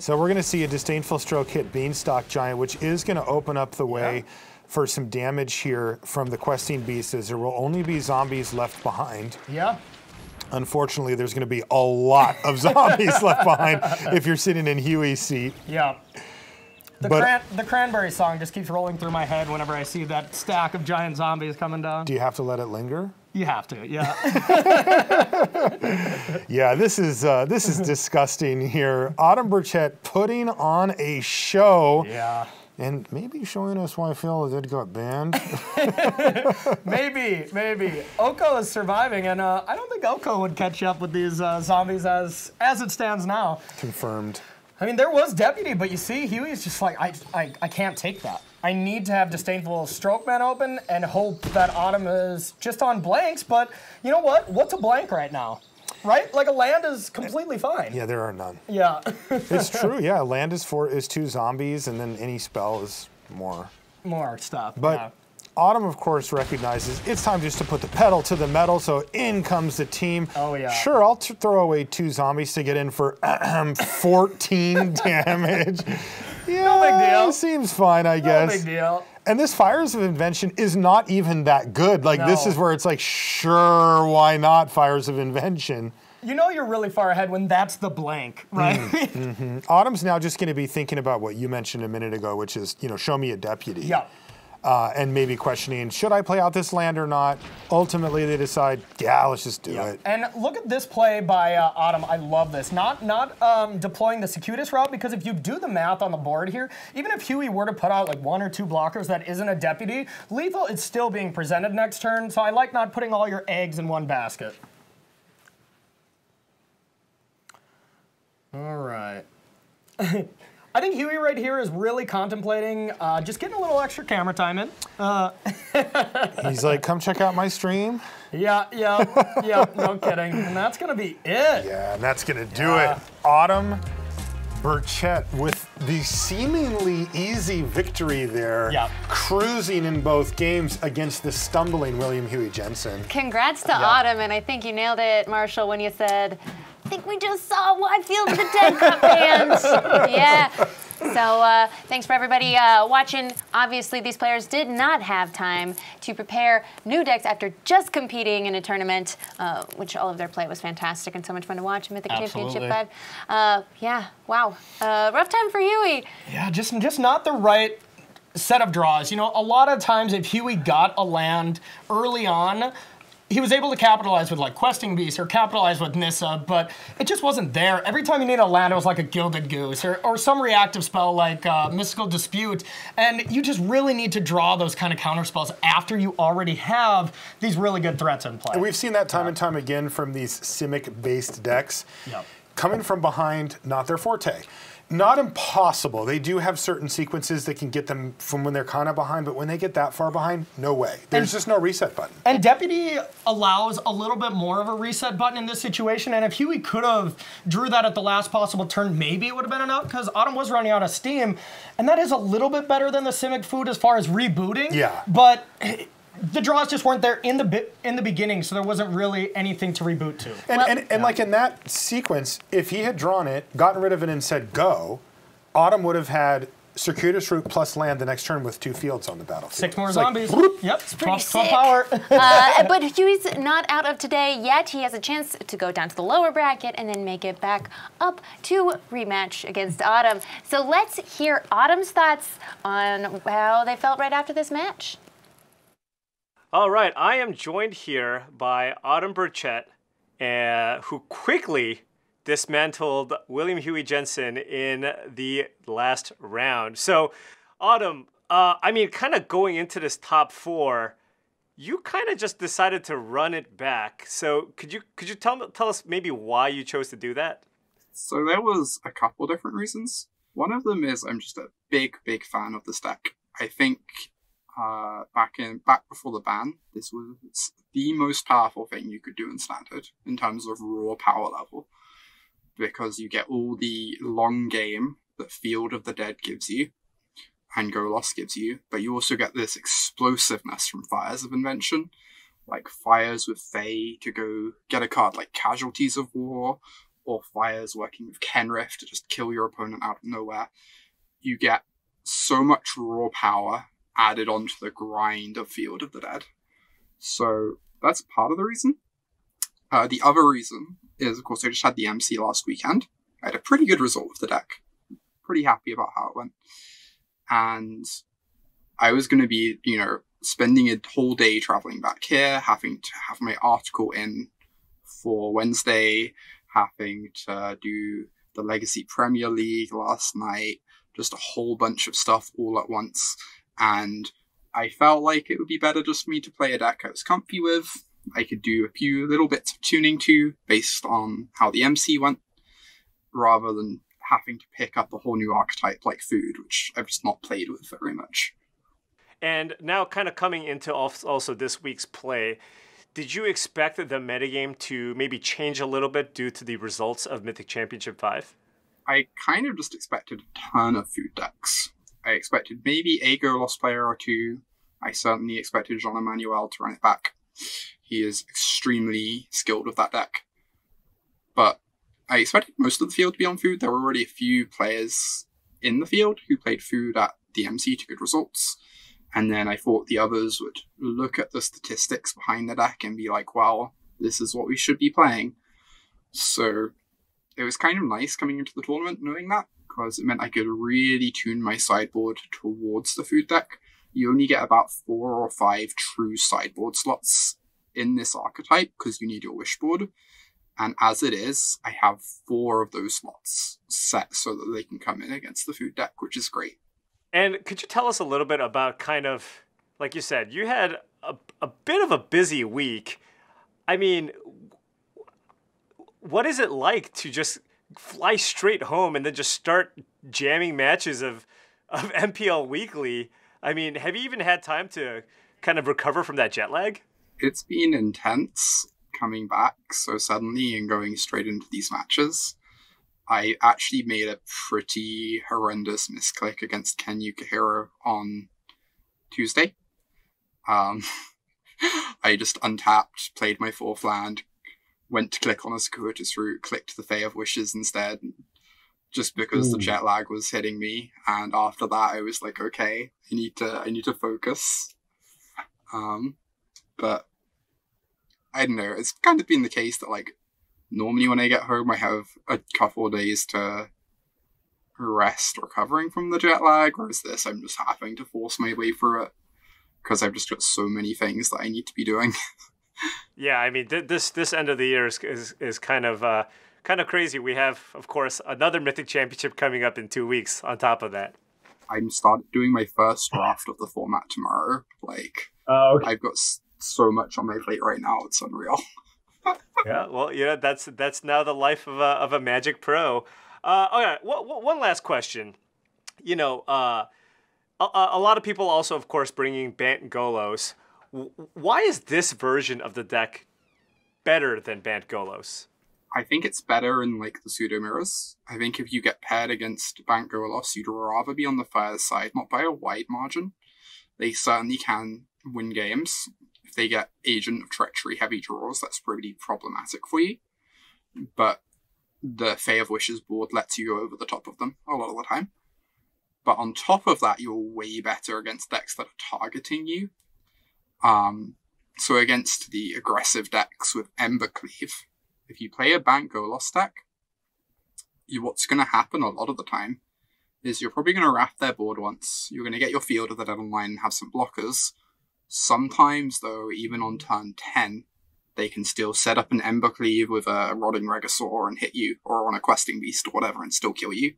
So we're gonna see a Disdainful Stroke hit Beanstalk Giant, which is gonna open up the way for some damage here from the Questing Beast, as there will only be zombies left behind. Yeah. Unfortunately, there's gonna be a lot of zombies left behind if you're sitting in Huey's seat. Yeah. The Cranberry song just keeps rolling through my head whenever I see that stack of giant zombies coming down. Do you have to let it linger? You have to, yeah. Yeah, this is disgusting here. Autumn Burchett putting on a show. Yeah. And maybe showing us why Phil did got banned. maybe. Oko is surviving, and I don't think Oko would catch up with these zombies as it stands now. Confirmed. I mean, there was Deputy, but you see, Huey's just like, I can't take that. I need to have Disdainful Stroke Man open and hope that Autumn is just on blanks, but you know what? What's a blank right now? Right? Like, a land is completely fine. Yeah, there are none. Yeah. It's true, yeah. Land is 2 zombies, and then any spell is more. More stuff, but yeah. Autumn, of course, recognizes it's time just to put the pedal to the metal, so in comes the team. Oh, yeah. Sure, I'll throw away 2 zombies to get in for 14 damage. Yeah, no big deal. Seems fine, I guess. No big deal. And this Fires of Invention is not even that good. Like, no. This is where it's like, sure, why not Fires of Invention? You know you're really far ahead when that's the blank, right? Autumn's now just going to be thinking about what you mentioned a minute ago, which is, you know, show me a Deputy. Yeah. And maybe questioning, should I play out this land or not? Ultimately, they decide, yeah, let's just do it. And look at this play by Autumn. I love this. Not deploying the Circuitous Route, because if you do the math on the board here, even if Huey were to put out like 1 or 2 blockers that isn't a Deputy, lethal is still being presented next turn, so I like not putting all your eggs in one basket. All right. I think Huey right here is really contemplating just getting a little extra camera time in. He's like, come check out my stream. Yeah, no kidding. And that's going to be it. Yeah, and that's going to do it. Autumn Burchett with the seemingly easy victory there, cruising in both games against the stumbling William Huey Jensen. Congrats to Autumn, and I think you nailed it, Marshall, when you said, I think we just saw why Field of the Dead got banned. Yeah. So thanks for everybody watching. Obviously, these players did not have time to prepare new decks after just competing in a tournament, which all of their play was fantastic and so much fun to watch. Mythic Championship 5. Yeah. Wow. Rough time for Huey. Yeah. Just not the right set of draws. You know, a lot of times if Huey got a land early on, he was able to capitalize with like Questing Beast or capitalize with Nissa, but it just wasn't there. Every time you needed a land, it was like a Gilded Goose or some reactive spell like Mystical Dispute, and you just really need to draw those kind of counter spells after you already have these really good threats in play. And we've seen that time and time again from these Simic-based decks. Coming from behind, not their forte. Not impossible. They do have certain sequences that can get them from when they're kind of behind, but when they get that far behind, no way. There's just no reset button. And Deputy allows a little bit more of a reset button in this situation, and if Huey could have drew that at the last possible turn, maybe it would have been enough, because Autumn was running out of steam, and that is a little bit better than the Simic Food as far as rebooting, but The draws just weren't there in the beginning, so there wasn't really anything to reboot to. And, like in that sequence, if he had drawn it, gotten rid of it, and said go, Autumn would have had Circuitous Route plus land the next turn with 2 fields on the battlefield. 6 more zombies. Like, yep, it's pretty sick. Power. But Huey's not out of today yet. He has a chance to go down to the lower bracket and then make it back up to rematch against Autumn. So let's hear Autumn's thoughts on how they felt right after this match. All right, I am joined here by Autumn Burchett, who quickly dismantled William Huey Jensen in the last round. So, Autumn, I mean, kind of going into this top 4, you kind of just decided to run it back. So, could you tell us maybe why you chose to do that? So there was a couple different reasons. One of them is I'm just a big fan of this deck. I think back before the ban, this was the most powerful thing you could do in Standard in terms of raw power level, because you get all the long game that Field of the Dead gives you and Golos gives you, but you also get this explosiveness from Fires of Invention, like Fires with Fae to go get a card like Casualties of War, or Fires working with Kenrith to just kill your opponent out of nowhere. You get so much raw power added onto the grind of Field of the Dead. So that's part of the reason. The other reason is, of course, I just had the MC last weekend. I had a pretty good result with the deck. Pretty happy about how it went. And I was going to be, you know, spending a whole day traveling back here, having to have my article in for Wednesday, having to do the Legacy Premier League last night, just a whole bunch of stuff all at once. And I felt like it would be better just for me to play a deck I was comfy with. I could do a few little bits of tuning to based on how the MC went, rather than having to pick up a whole new archetype like Food, which I've just not played with very much. And now kind of coming into also this week's play, did you expect the metagame to maybe change a little bit due to the results of Mythic Championship 5? I kind of just expected a ton of Food decks. I expected maybe a Golos player or 2. I certainly expected Jean Emmanuel to run it back. He is extremely skilled with that deck. But I expected most of the field to be on Food. There were already a few players in the field who played Food at the MC to good results. And then I thought the others would look at the statistics behind the deck and be like, well, this is what we should be playing. So it was kind of nice coming into the tournament knowing that, because it meant I could really tune my sideboard towards the Food deck. You only get about 4 or 5 true sideboard slots in this archetype because you need your wishboard. And as it is, I have 4 of those slots set so that they can come in against the Food deck, which is great. And could you tell us a little bit about kind of, like you said, you had a bit of a busy week. I mean, what is it like to just fly straight home and then just start jamming matches of MPL Weekly? I mean, have you even had time to kind of recover from that jet lag? It's been intense coming back so suddenly and going straight into these matches. I actually made a pretty horrendous misclick against Ken Yukihiro on Tuesday. I just untapped, played my 4th land, went to click on a Circuitous Route, clicked the Fae of Wishes instead, just because the jet lag was hitting me. And after that, I was like, okay, I need to focus. But I don't know. It's kind of been the case that, like, normally when I get home, I have a couple of days to rest recovering from the jet lag. Whereas this, I'm just having to force my way through it because I've just got so many things that I need to be doing. Yeah, I mean, this end of the year is kind of crazy. We have, of course, another Mythic Championship coming up in 2 weeks on top of that. I'm starting doing my first draft of the format tomorrow. Like, okay. I've got so much on my plate right now. It's unreal. Yeah, well, you know, that's now the life of a Magic pro. All right, one last question. You know, a lot of people also, of course, bringing Bant and Golos. Why is this version of the deck better than Bant Golos? I think it's better in, like, the pseudo mirrors. I think if you get paired against Bant Golos, you'd rather be on the fire side, not by a wide margin. They certainly can win games. If they get Agent of Treachery heavy draws, that's pretty problematic for you. But the Fae of Wishes board lets you go over the top of them a lot of the time. But on top of that, you're way better against decks that are targeting you. So against the aggressive decks with Embercleave, if you play a Bant Golos deck, what's going to happen a lot of the time is you're probably going to wrap their board once. You're going to get your Field of the Dead online and have some blockers. Sometimes, though, even on turn 10, they can still set up an Embercleave with a Rotting Regisaur and hit you, or on a Questing Beast or whatever, and still kill you.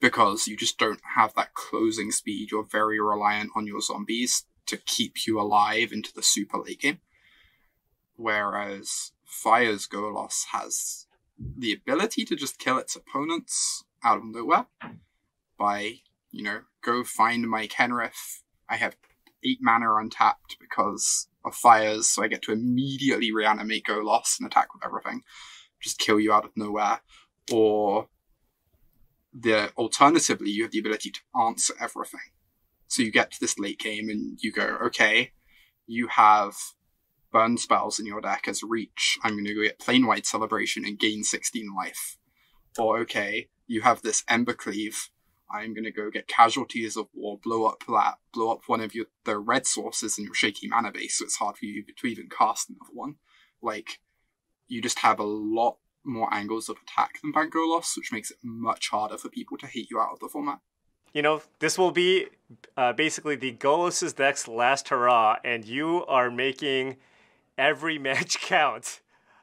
Because you just don't have that closing speed. You're very reliant on your zombies to keep you alive into the super late game. Whereas Fires Golos has the ability to just kill its opponents out of nowhere by, you know, go find my Kenrith. I have 8 mana untapped because of Fires, so I get to immediately reanimate Golos and attack with everything. Just kill you out of nowhere. Or alternatively, you have the ability to answer everything. So you get to this late game and you go, okay, you have burn spells in your deck as reach. I'm going to go get Plain White Celebration and gain 16 life. Or, okay, you have this Embercleave. I'm going to go get Casualties of War, blow up one of the red sources in your shaky mana base, so it's hard for you to even cast another one. Like, you just have a lot more angles of attack than Bant Golos, which makes it much harder for people to hate you out of the format. You know, this will be basically the Golos' deck's last hurrah, and you are making every match count.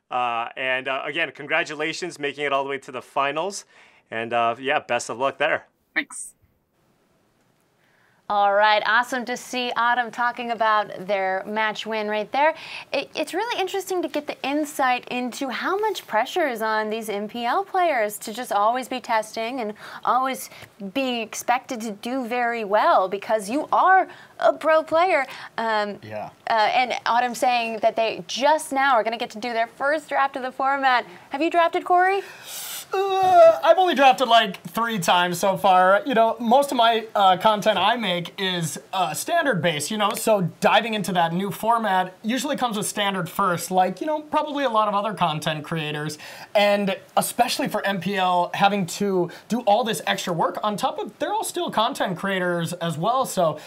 Again, congratulations, making it all the way to the finals. And yeah, best of luck there. Thanks. All right, awesome to see Autumn talking about their match win right there. It's really interesting to get the insight into how much pressure is on these MPL players to just always be testing and always being expected to do very well because you are a pro player. And Autumn saying that they just now are going to get to do their first draft of the format. Have you drafted, Corey? I've only drafted like 3 times so far. You know, most of my content I make is standard based, you know, so diving into that new format usually comes with standard first, like, you know, probably a lot of other content creators. And especially for MPL, having to do all this extra work on top of, they're all still content creators as well. So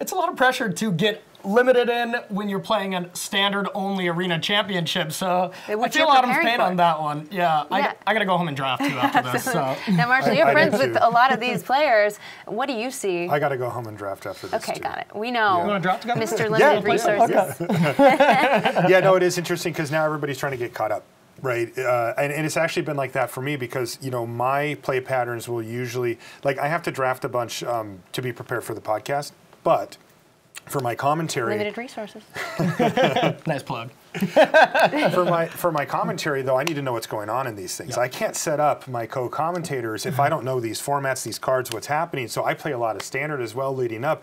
it's a lot of pressure to get limited in when you're playing a standard-only arena championship, so I feel Autumn's pain on that one. Yeah, yeah. I gotta go home and draft too after this. So. Now, Marshall, you're friends with a lot of these players. What do you see? I gotta go home and draft after this. Okay, got it. We know. Yeah. You wanna draft together? Mr. Limited Resources. Okay. Yeah, no, it is interesting because now everybody's trying to get caught up, right? And it's actually been like that for me because, you know, my play patterns will usually, like, I have to draft a bunch to be prepared for the podcast, but for my commentary, limited resources. Nice plug. for my commentary, though, I need to know what's going on in these things. Yep. I can't set up my co-commentators if I don't know these formats, these cards, what's happening. So I play a lot of standard as well leading up.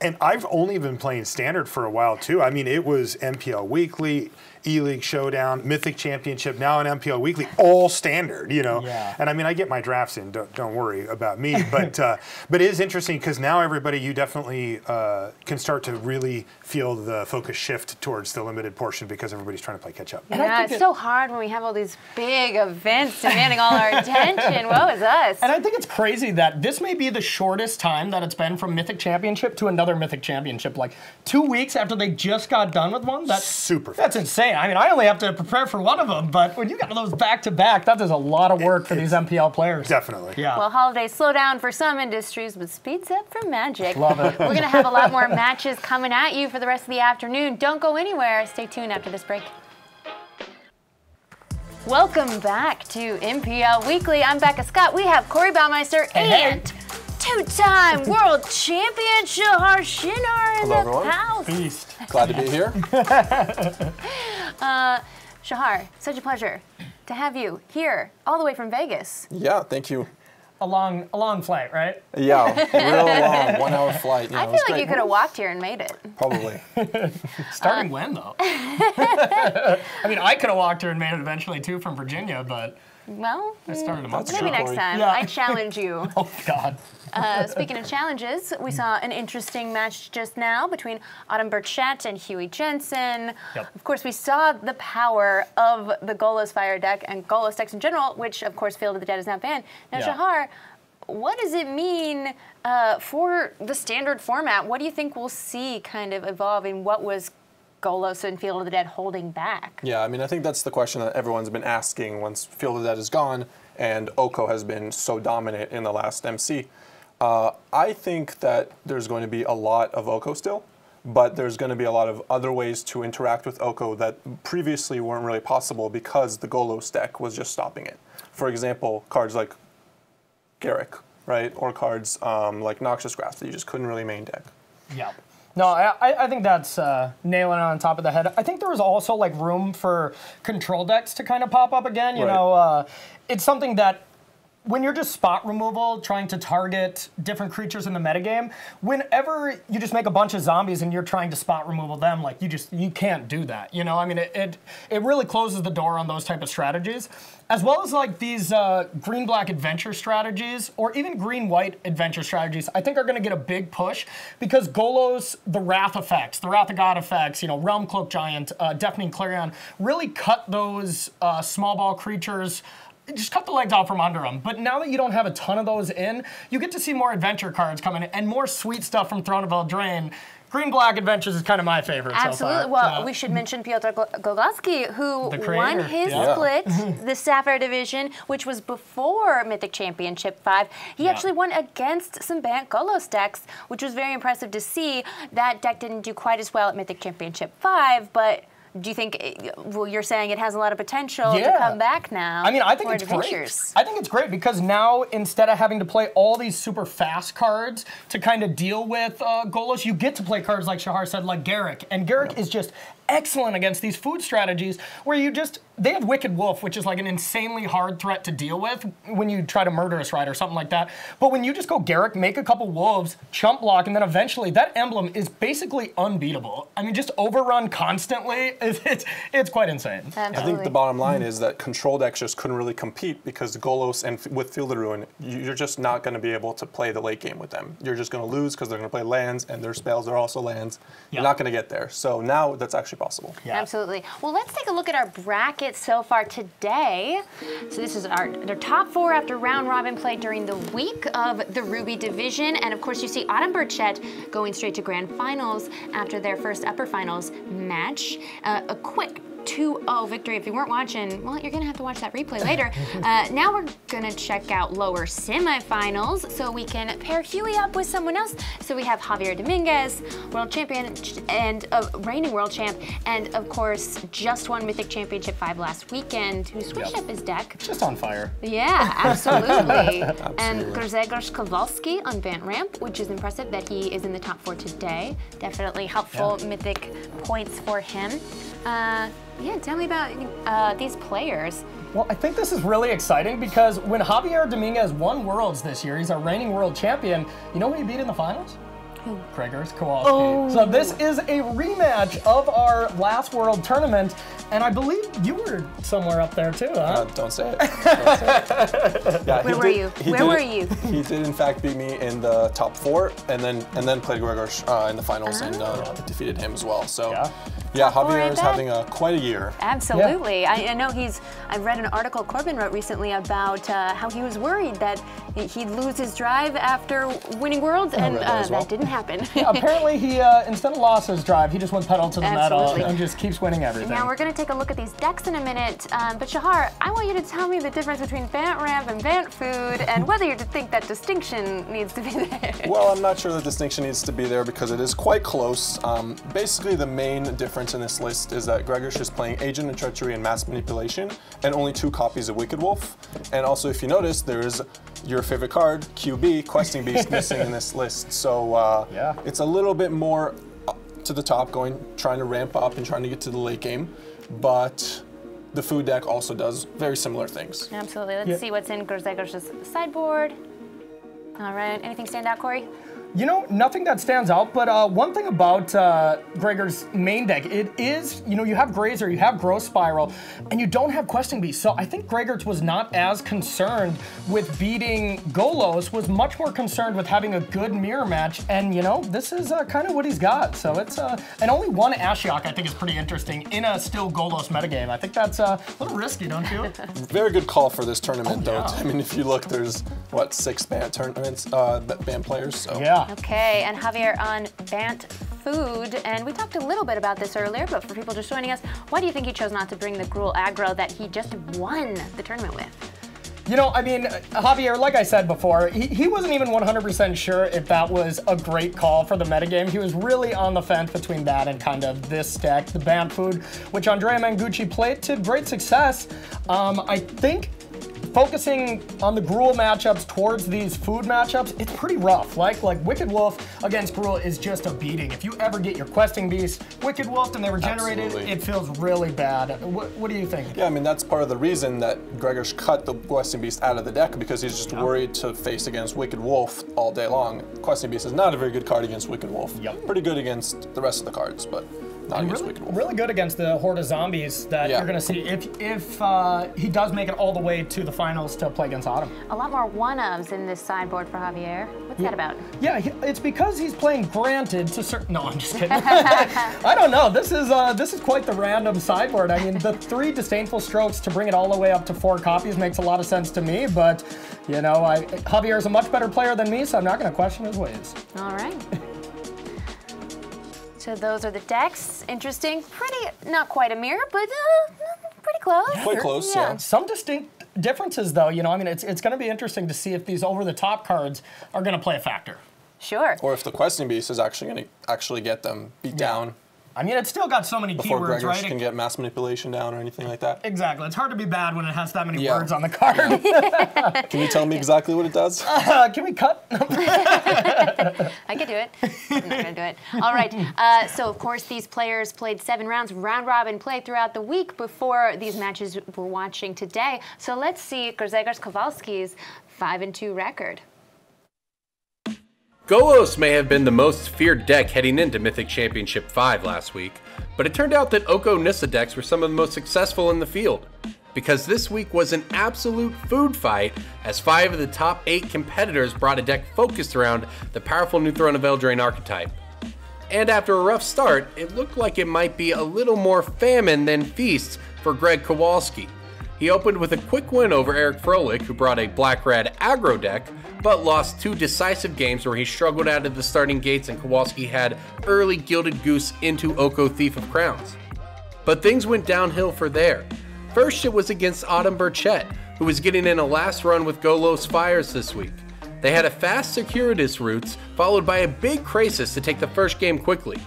And I've only been playing standard for a while, too. I mean, it was MPL Weekly, E-League Showdown, Mythic Championship, now in MPL Weekly, all standard, you know? Yeah. And I mean, I get my drafts in, don't worry about me. But, but it is interesting because now everybody, you definitely can start to really feel the focus shift towards the limited portion because everybody's trying to play catch up. Yeah, it's so hard when we have all these big events demanding all our attention. Woe is us. And I think it's crazy that this may be the shortest time that it's been from Mythic Championship to another Mythic Championship, like 2 weeks after they just got done with one. That's super fast. That's insane. I mean, I only have to prepare for one of them, but when you got those back to back, that does a lot of work for these MPL players. Definitely. Yeah. Well, holidays slow down for some industries, but speeds up for Magic. Love it. We're gonna have a lot more matches coming at you for the rest of the afternoon. Don't go anywhere. Stay tuned after this break. Welcome back to MPL Weekly. I'm Becca Scott. We have Corey Baumeister and two-time world champion Shahar Shinar in the house. Beast. Glad to be here. Shahar, such a pleasure to have you here, all the way from Vegas. Yeah, thank you. A long flight, right? Yeah, real long, 1 hour flight. I feel like you could have walked here and made it. Probably. Starting when though? I mean, I could have walked here and made it eventually too from Virginia, but. Well, maybe next time. Yeah. I challenge you. Oh, God. Speaking of challenges, we saw an interesting match just now between Autumn Burchett and Huey Jensen. Yep. Of course, we saw the power of the Golos Fire deck and Golos decks in general, which, of course, Field of the Dead is not banned. Now, yeah. Shahar, what does it mean for the standard format? What do you think we'll see kind of evolve in what was Golos and Field of the Dead holding back? Yeah, I mean, I think that's the question that everyone's been asking once Field of the Dead is gone and Oko has been so dominant in the last MC. I think that there's going to be a lot of Oko still, but there's going to be a lot of other ways to interact with Oko that previously weren't really possible because the Golos deck was just stopping it. For example, cards like Garrick, right? Or cards like Noxious Grass that you just couldn't really main deck. Yeah. No, I think that's nailing it on top of the head. I think there was also like room for control decks to kind of pop up again. You know, it's something that when you're just spot removal, trying to target different creatures in the metagame, whenever you just make a bunch of zombies and you're trying to spot removal them, like you can't do that. You know, I mean, it really closes the door on those type of strategies, as well as like these green-black adventure strategies or even green-white adventure strategies. I think are going to get a big push because Golos, the Wrath effects, the Wrath of God effects, you know, Realm Cloak Giant, Deafening Clarion, really cut those small ball creatures. Just cut the legs off from under them. But now that you don't have a ton of those in, you get to see more adventure cards coming in and more sweet stuff from Throne of Eldraine. Green-black adventures is kind of my favorite. Absolutely. So far. Well, we should mention Piotr Golgowski, who won his split, the Sapphire Division, which was before Mythic Championship 5. He actually won against some Bant Golos decks, which was very impressive to see. That deck didn't do quite as well at Mythic Championship 5, but... Do you think, well, you're saying it has a lot of potential to come back now? I mean, I think it's great. I think it's great because now instead of having to play all these super fast cards to kind of deal with Golos, you get to play cards like Shahar said, like Garrick. And Garrick is just excellent against these food strategies where you just, they have Wicked Wolf, which is like an insanely hard threat to deal with when you try to Murderous Ride or something like that. But when you just go Garrick, make a couple wolves, chump block, and then eventually that emblem is basically unbeatable. I mean, just overrun constantly. It's quite insane. Absolutely. I think the bottom line is that control decks just couldn't really compete because Golos and with Field of Ruin, you're just not going to be able to play the late game with them. You're just going to lose because they're going to play lands and their spells are also lands. You're not going to get there. So now that's actually possible. Yeah. Absolutely. Well, let's take a look at our bracket so far today. So this is their top four after round robin play during the week of the Ruby Division. And of course, you see Autumn Burchett going straight to grand finals after their first upper finals match. A quick 2-0 victory. If you weren't watching, well, you're going to have to watch that replay later. Now we're going to check out lower semifinals so we can pair Huey up with someone else. So we have Javier Dominguez, world champion and reigning world champ, and of course, just won Mythic Championship 5 last weekend, who switched up his deck. Just on fire. Yeah, absolutely. And Grzegorz Kowalski on Bant Ramp, which is impressive that he is in the top four today. Definitely helpful Mythic points for him. Yeah, tell me about these players. Well, I think this is really exciting because when Javier Dominguez won Worlds this year, he's our reigning world champion. You know who he beat in the finals? Grzegorz Kowalski. Oh. So this is a rematch of our last World Tournament, and I believe you were somewhere up there too, huh? Don't say it. Don't say it. Yeah, Where were you? He did in fact beat me in the top four, and then played Grzegorz in the finals and defeated him as well. So yeah Javier is having quite a year. Absolutely. Yeah. I know he's. I read an article Corbin wrote recently about how he was worried that he'd lose his drive after winning Worlds, and that didn't happen. Yeah, apparently he, instead of lost his drive, he just went pedal to the metal and just keeps winning everything. Now we're going to take a look at these decks in a minute, but Shahar, I want you to tell me the difference between Bant Ramp and Bant Food and whether you think that distinction needs to be there. Well, I'm not sure the distinction needs to be there because it is quite close. Basically, the main difference in this list is that Grzegorz is playing Agent of Treachery and Mass Manipulation and only two copies of Wicked Wolf. And also, if you notice, there is your favorite card, QB, Questing Beast, missing in this list. So it's a little bit more up to the top, trying to ramp up and trying to get to the late game. But the food deck also does very similar things. Absolutely. Let's see what's in Grzegorz' sideboard. All right. Anything stand out, Corey? You know, nothing that stands out, but one thing about Gregor's main deck, it is, you know, you have Grazer, you have Growth Spiral, and you don't have Questing Beast. So I think Gregor's was not as concerned with beating Golos, was much more concerned with having a good mirror match, and you know, this is kind of what he's got. So it's, and only one Ashiok I think is pretty interesting in a still Golos metagame. I think that's a little risky, don't you? Very good call for this tournament, though. Yeah. I mean, if you look, there's, what, 6 Bant tournaments, Bant players, so. Yeah. Okay, and Javier on Bant Food, and we talked a little bit about this earlier, but for people just joining us, why do you think he chose not to bring the Gruul aggro that he just won the tournament with? You know, I mean, Javier, like I said before, he wasn't even 100% sure if that was a great call for the metagame. He was really on the fence between that and kind of this deck, the Bant Food, which Andrea Mangucci played to great success. I think focusing on the Gruul matchups towards these food matchups, it's pretty rough. Like Wicked Wolf against Gruul is just a beating. If you ever get your Questing Beast, Wicked Wolf, and they regenerated, absolutely, it feels really bad. What do you think? Yeah, I mean, that's part of the reason that Grzegorz cut the Questing Beast out of the deck, because he's just worried to face against Wicked Wolf all day long. Questing Beast is not a very good card against Wicked Wolf. Yep. Pretty good against the rest of the cards, but not against Wicked Wolf. Really good against the horde of zombies that you're going to see if he does make it all the way to the finals to play against Autumn. A lot more one-ofs in this sideboard for Javier. What's that about? Yeah, it's because he's playing Granted to certain... No, I'm just kidding. I don't know. This is quite the random sideboard. I mean, the 3 Disdainful Strokes to bring it all the way up to 4 copies makes a lot of sense to me, but, you know, Javier is a much better player than me, so I'm not going to question his ways. All right. So those are the decks. Interesting. Pretty, not quite a mirror, but pretty close. Quite close, yeah. Some distinct differences, though. You know, I mean, it's going to be interesting to see if these over-the-top cards are going to play a factor. Sure. Or if the Questing Beast is actually going to get them beat down. I mean, it's still got so many keywords, right? Before Gregorz can get Mass Manipulation down or anything like that. Exactly. It's hard to be bad when it has that many words on the card. Yeah. Can you tell me exactly what it does? Can we cut? I can do it. I'm not going to do it. All right. So, of course, these players played 7 rounds, round-robin play throughout the week before these matches we're watching today. So let's see Grzegorz Kowalski's 5-2 record. Golos may have been the most feared deck heading into Mythic Championship 5 last week, but it turned out that Oko Nissa decks were some of the most successful in the field, because this week was an absolute food fight as 5 of the top 8 competitors brought a deck focused around the powerful new Throne of Eldraine archetype. And after a rough start, it looked like it might be a little more famine than feast for Grzegorz Kowalski. He opened with a quick win over Eric Frolik, who brought a black-red aggro deck, but lost 2 decisive games where he struggled out of the starting gates and Kowalski had early Gilded Goose into Oko Thief of Crowns. But things went downhill for there. First, it was against Autumn Burchett, who was getting in a last run with Golos Fires this week. They had a fast Circuitous Route, followed by a big Krasis to take the first game quickly.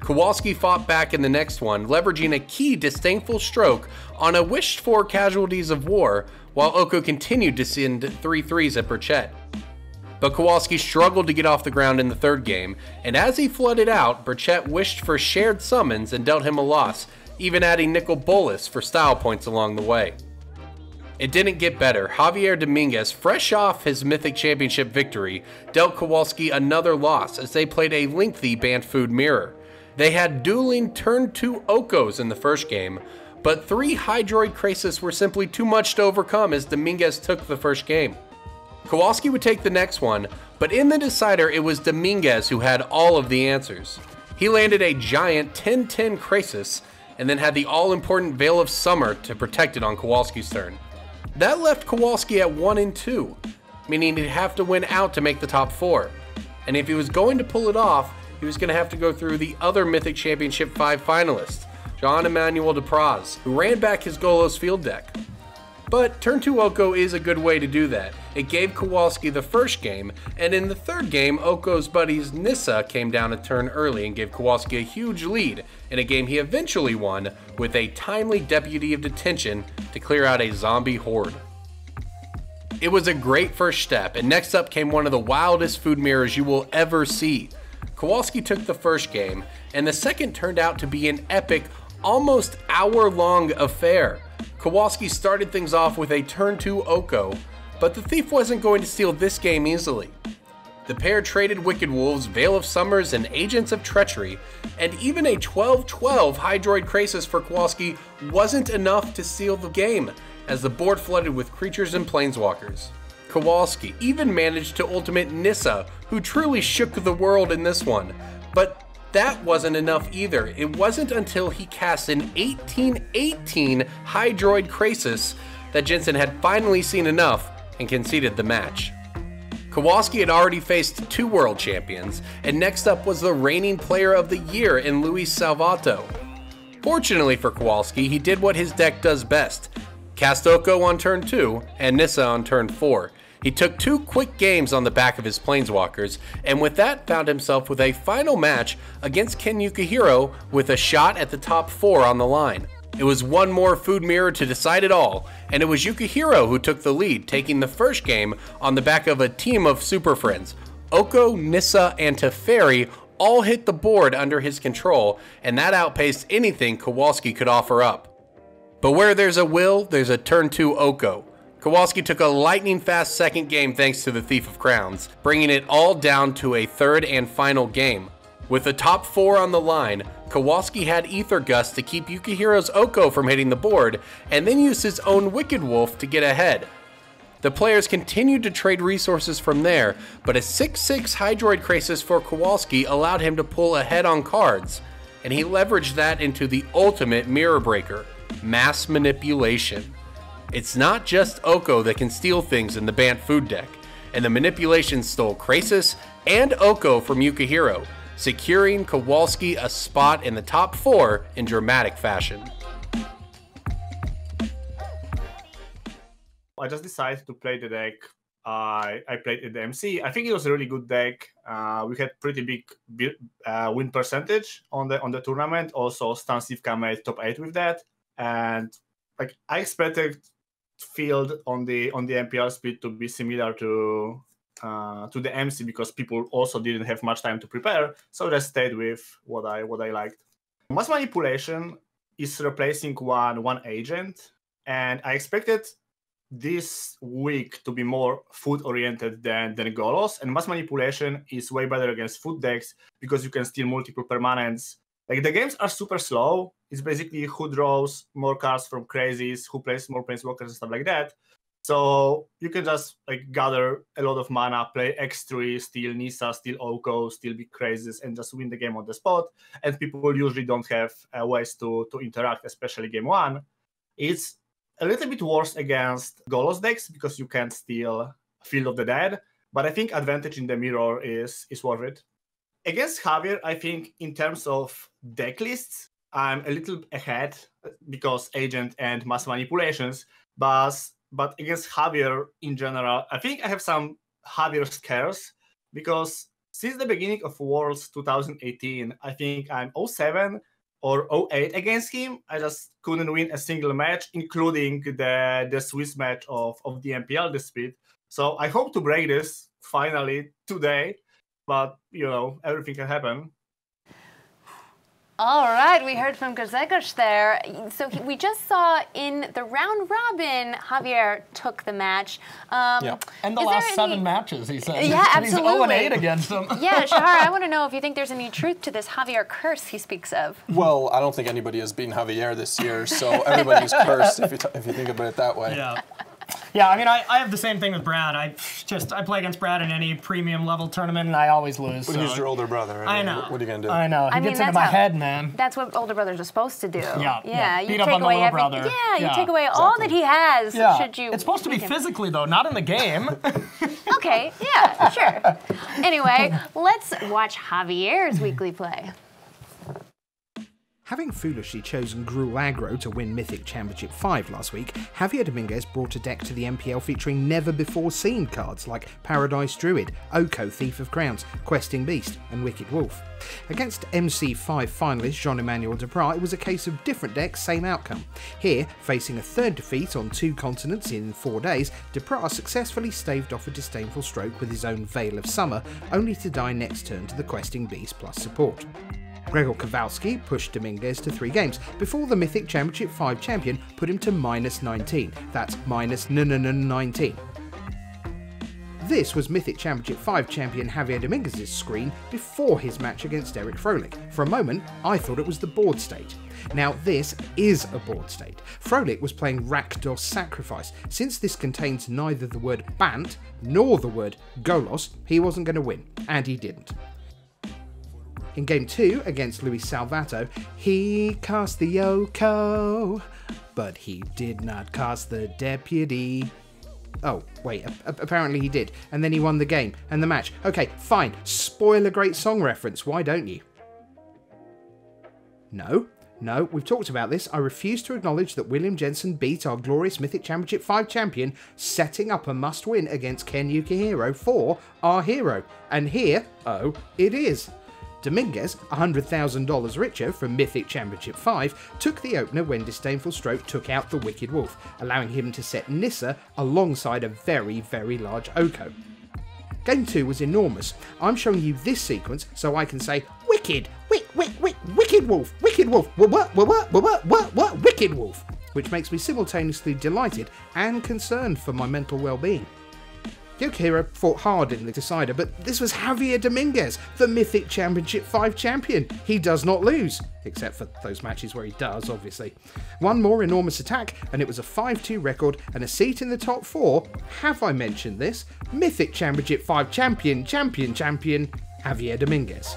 Kowalski fought back in the next one, leveraging a key Disdainful Stroke on a wished-for Casualties of War, while Oko continued to send 3-3s at Burchett. But Kowalski struggled to get off the ground in the third game, and as he flooded out, Burchett wished for shared summons and dealt him a loss, even adding Nicol Bolas for style points along the way. It didn't get better. Javier Dominguez, fresh off his Mythic Championship victory, dealt Kowalski another loss as they played a lengthy Bant Food mirror. They had dueling turn 2 Okos in the first game, but 3 Hydroid Krasis were simply too much to overcome as Dominguez took the first game. Kowalski would take the next one, but in the decider it was Dominguez who had all of the answers. He landed a giant 10-10 Krasis and then had the all-important Veil of Summer to protect it on Kowalski's turn. That left Kowalski at 1-2, meaning he'd have to win out to make the top 4. And if he was going to pull it off, he was going to have to go through the other Mythic Championship 5 finalist, John Emmanuel Dupraz, who ran back his Golos field deck. But turn 2 Oko is a good way to do that. It gave Kowalski the first game, and in the third game, Oko's buddies Nissa came down a turn early and gave Kowalski a huge lead in a game he eventually won with a timely Deputy of Detention to clear out a zombie horde. It was a great first step, and next up came one of the wildest food mirrors you will ever see. Kowalski took the first game, and the second turned out to be an epic, almost hour-long affair. Kowalski started things off with a turn 2 Oko, but the Thief wasn't going to steal this game easily. The pair traded Wicked Wolves, Veil of Summers, and Agents of Treachery, and even a 12-12 Hydroid Krasis for Kowalski wasn't enough to seal the game, as the board flooded with creatures and planeswalkers. Kowalski even managed to ultimate Nissa, who truly shook the world in this one, but that wasn't enough either. It wasn't until he cast an 18-18 Hydroid Krasis that Jensen had finally seen enough and conceded the match. Kowalski had already faced two world champions, and next up was the reigning player of the year in Luis Salvato. Fortunately for Kowalski, he did what his deck does best, cast Oko on turn 2 and Nissa on turn 4. He took two quick games on the back of his planeswalkers, and with that found himself with a final match against Ken Yukihiro with a shot at the top 4 on the line. It was one more food mirror to decide it all, and it was Yukihiro who took the lead, taking the first game on the back of a team of super friends. Oko, Nissa, and Teferi all hit the board under his control, and that outpaced anything Kowalski could offer up. But where there's a will, there's a turn 2 Oko. Kowalski took a lightning fast second game thanks to the Thief of Crowns, bringing it all down to a third and final game. With the top 4 on the line, Kowalski had Aether Gust to keep Yukihiro's Oko from hitting the board, and then used his own Wicked Wolf to get ahead. The players continued to trade resources from there, but a 6-6 Hydroid Krasis for Kowalski allowed him to pull ahead on cards, and he leveraged that into the ultimate mirror breaker, Mass Manipulation. It's not just Oko that can steal things in the Bant Food deck, and the manipulation stole Krasis and Oko from Yukihiro, securing Kowalski a spot in the top 4 in dramatic fashion. I just decided to play the deck. I played in the MC. I think it was a really good deck. We had pretty big win percentage on the tournament. Also, Stan Sivka made top 8 with that. And like I expected field on the MPL split to be similar to the MC, because people also didn't have much time to prepare, so I stayed with what I liked. Mass Manipulation is replacing one agent, and I expected this week to be more food oriented than Golos, and Mass Manipulation is way better against food decks because you can steal multiple permanents. Like, the games are super slow. It's basically who draws more cards from crazies, who plays more planeswalkers and stuff like that. So you can just like gather a lot of mana, play X3, steal Nissa, steal Oko, steal big crazes, and just win the game on the spot. And people usually don't have ways to interact, especially game 1. It's a little bit worse against Golos decks because you can't steal Field of the Dead. But I think advantage in the mirror is worth it. Against Javier, I think in terms of deck lists, I'm a little ahead because agent and mass manipulations, but against Javier in general, I think I have some Javier scares, because since the beginning of Worlds 2018, I think I'm 07 or 08 against him. I just couldn't win a single match, including the Swiss match of the MPL dispute. So I hope to break this finally today, but you know, everything can happen. All right, we heard from Grzegorz there. So we just saw in the round robin, Javier took the match. Yeah, and the last 7 matches, he said. Yeah, absolutely. He's 0-8 against them. Yeah, Shahar, I want to know if you think there's any truth to this Javier curse he speaks of. Well, I don't think anybody has beaten Javier this year, so everybody's cursed if you think about it that way. Yeah. Yeah, I mean, I have the same thing with Brad. I play against Brad in any premium level tournament, and I always lose. But so he's your older brother. I mean, know. What are you gonna do? I know. He gets into my head, man. That's what older brothers are supposed to do. Yeah. Yeah. You take away everything. Yeah. You take away all that he has. Yeah. Should you? It's supposed to be physically though, not in the game. Okay. Yeah. Sure. Anyway, let's watch Javier's weekly play. Having foolishly chosen Gruul Aggro to win Mythic Championship 5 last week, Javier Dominguez brought a deck to the MPL featuring never-before-seen cards like Paradise Druid, Oko, Thief of Crowns, Questing Beast, and Wicked Wolf. Against MC5 finalist Jean-Emmanuel Duprat, it was a case of different decks, same outcome. Here, facing a third defeat on 2 continents in 4 days, Duprat successfully staved off a Disdainful Stroke with his own Veil of Summer, only to die next turn to the Questing Beast plus support. Grzegorz Kowalski pushed Dominguez to 3 games before the Mythic Championship 5 champion put him to -19. That's minus 19. This was Mythic Championship 5 champion Javier Dominguez's screen before his match against Eric Froelich. For a moment, I thought it was the board state. Now this is a board state. Froelich was playing Rakdos Sacrifice. Since this contains neither the word Bant nor the word Golos, he wasn't going to win, and he didn't. In game 2 against Luis Salvato, he cast the Oko, but he did not cast the Deputy. Oh, wait, apparently he did, and then he won the game and the match. Okay, fine, spoil a great song reference, why don't you? No, we've talked about this. I refuse to acknowledge that William Jensen beat our glorious Mythic Championship 5 champion, setting up a must-win against Ken Yukihiro for our hero. And here, oh, it is. Dominguez, $100,000 richer from Mythic Championship 5, took the opener when Disdainful Stroke took out the Wicked Wolf, allowing him to set Nissa alongside a very, very large Oko. Game 2 was enormous. I'm showing you this sequence so I can say, Wicked, Wicked Wolf, Wicked Wolf, which makes me simultaneously delighted and concerned for my mental well-being. Yukihiro fought hard in the decider, but this was Javier Dominguez, the Mythic Championship 5 champion. He does not lose, except for those matches where he does, obviously. One more enormous attack, and it was a 5-2 record and a seat in the top 4. Have I mentioned this? Mythic Championship 5 champion, Javier Dominguez.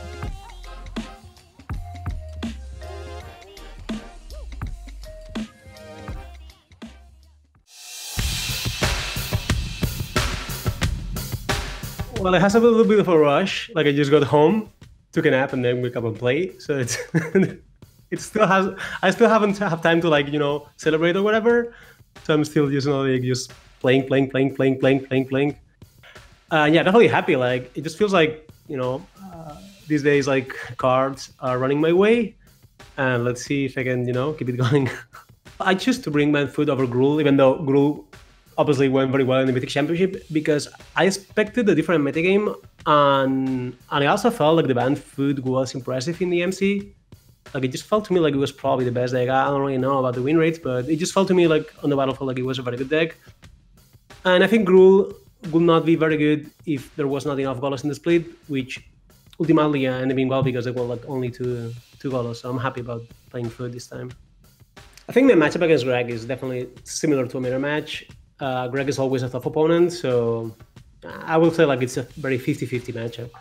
Well, it has a little bit of a rush. Like, I just got home, took a nap, and then wake up and play. So it's, it still has. I still haven't have time to, like, you know, celebrate or whatever. So I'm still just, you know, like, just playing. Yeah, definitely happy. Like, it just feels like, you know, these days, like, cards are running my way, and let's see if I can, you know, keep it going. I choose to bring Bant Food over Gruul, even though Gruul obviously went very well in the Mythic Championship, because I expected a different metagame, and I also felt like the Bant Food was impressive in the MC. Like, it just felt to me like it was probably the best deck. I don't really know about the win rates, but it just felt to me like on the battlefield like it was a very good deck. And I think Gruul would not be very good if there was not enough Golos in the split, which ultimately ended up being well because there were like only two Golos, so I'm happy about playing Food this time. I think the matchup against Greg is definitely similar to a mirror match. Greg is always a tough opponent, so I will say like it's a very 50-50 matchup.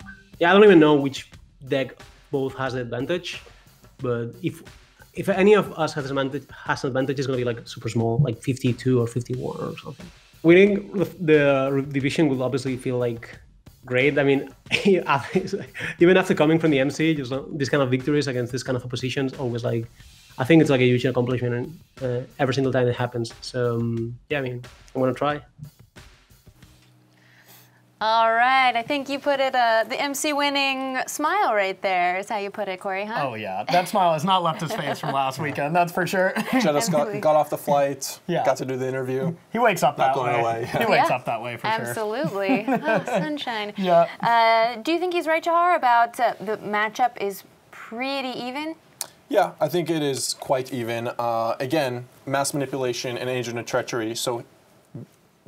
Yeah, I don't even know which deck both has the advantage, but if any of us has an advantage, it's going to be like super small, like 52 or 51 or something. Winning the division will obviously feel like great. I mean, even after coming from the MC, just this kind of victories against this kind of oppositions always like, I think it's like a huge accomplishment every single time it happens. So yeah, I mean, I want to try. All right, I think you put it, the MC winning smile right there is how you put it, Corey, huh? Oh yeah, that smile has not left his face from last weekend, that's for sure. Just got off the flight, yeah. Got to do the interview. He wakes up that way. Yeah. He wakes up that way for sure. Absolutely, oh, sunshine. Yeah. Do you think he's right, Jahar, about the matchup is pretty even? Yeah, I think it is quite even. Again, Mass Manipulation and Agent of Treachery. So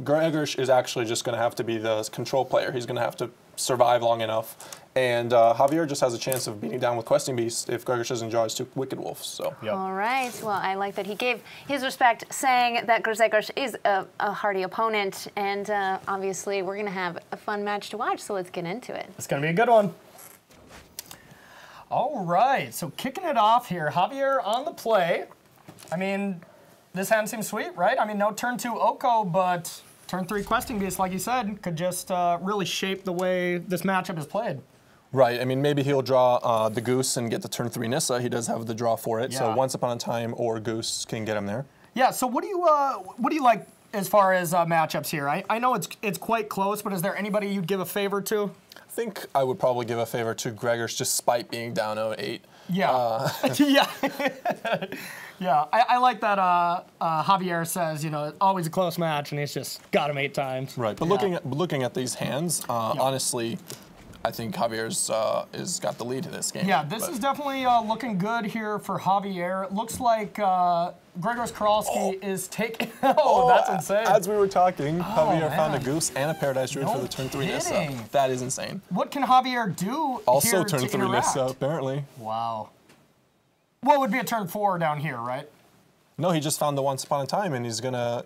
Grzegorz is actually just going to have to be the control player. He's going to have to survive long enough. And Javier just has a chance of beating down with Questing Beast if Grzegorz doesn't draw his two Wicked Wolves. So. Yep. All right. Well, I like that he gave his respect, saying that Grzegorz is a hardy opponent. And obviously, we're going to have a fun match to watch, so let's get into it. It's going to be a good one. All right, so kicking it off here, Javier on the play. I mean, this hand seems sweet, right? I mean, no turn 2 Oko, but turn 3 Questing Beast, like you said, could just really shape the way this matchup is played. Right, I mean, maybe he'll draw the Goose and get the turn 3 Nissa. He does have the draw for it, yeah. So Once Upon a Time or Goose can get him there. Yeah, so what do you like as far as matchups here? I know it's quite close, but is there anybody you'd give a favor to? I think I would probably give a favor to Grzegorz just despite being down 0-8. Yeah. Yeah. I like that Javier says, you know, always a close match, and he's just got him 8 times. Right. But yeah. looking at these hands, honestly, I think Javier's is got the lead to this game. Yeah, this is definitely looking good here for Javier. It looks like Grzegorz Kowalski is taking... that's insane. As we were talking, Javier found a goose and a Paradise Druid for the turn 3 Nissa. That is insane. What can Javier do also here turn to 3 interact? Nissa, apparently. Wow. Well, it would be a turn 4 down here, right? No, he just found the Once Upon a Time, and he's gonna...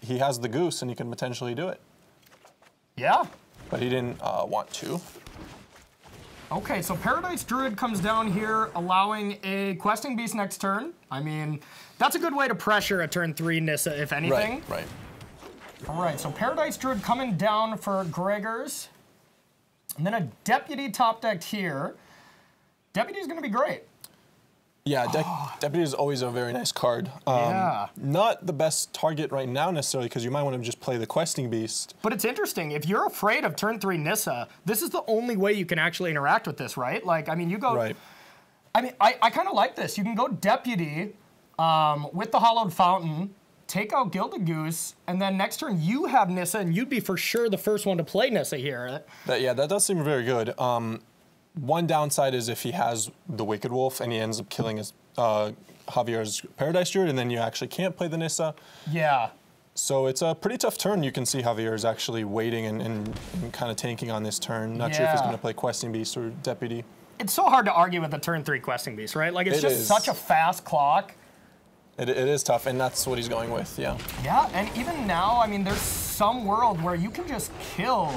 He has the goose, and he can potentially do it. Yeah. But he didn't want to. Okay, so Paradise Druid comes down here, allowing a Questing Beast next turn. I mean, that's a good way to pressure a turn 3 Nissa, if anything. Right, right. All right, so Paradise Druid coming down for Grzegorz. And then a Deputy top decked here. Deputy's going to be great. Yeah, Deputy is always a very nice card. Not the best target right now necessarily, because you might want to just play the Questing Beast. But it's interesting. If you're afraid of turn 3 Nissa, this is the only way you can actually interact with this, right? Like, I mean, you go... Right. I mean, I kind of like this. You can go Deputy with the Hollowed Fountain, take out Gilded Goose, and then next turn you have Nissa, and you'd be for sure the first one to play Nissa here. Yeah, that does seem very good. One downside is if he has the Wicked Wolf and he ends up killing his Javier's Paradise Druid, and then you actually can't play the Nissa. Yeah. So it's a pretty tough turn. You can see Javier is actually waiting and kind of tanking on this turn. Not sure if he's going to play Questing Beast or Deputy. It's so hard to argue with the turn 3 Questing Beast, right? Like, it's just such a fast clock. It is tough, and that's what he's going with, yeah. Yeah, and even now, I mean, there's some world where you can just kill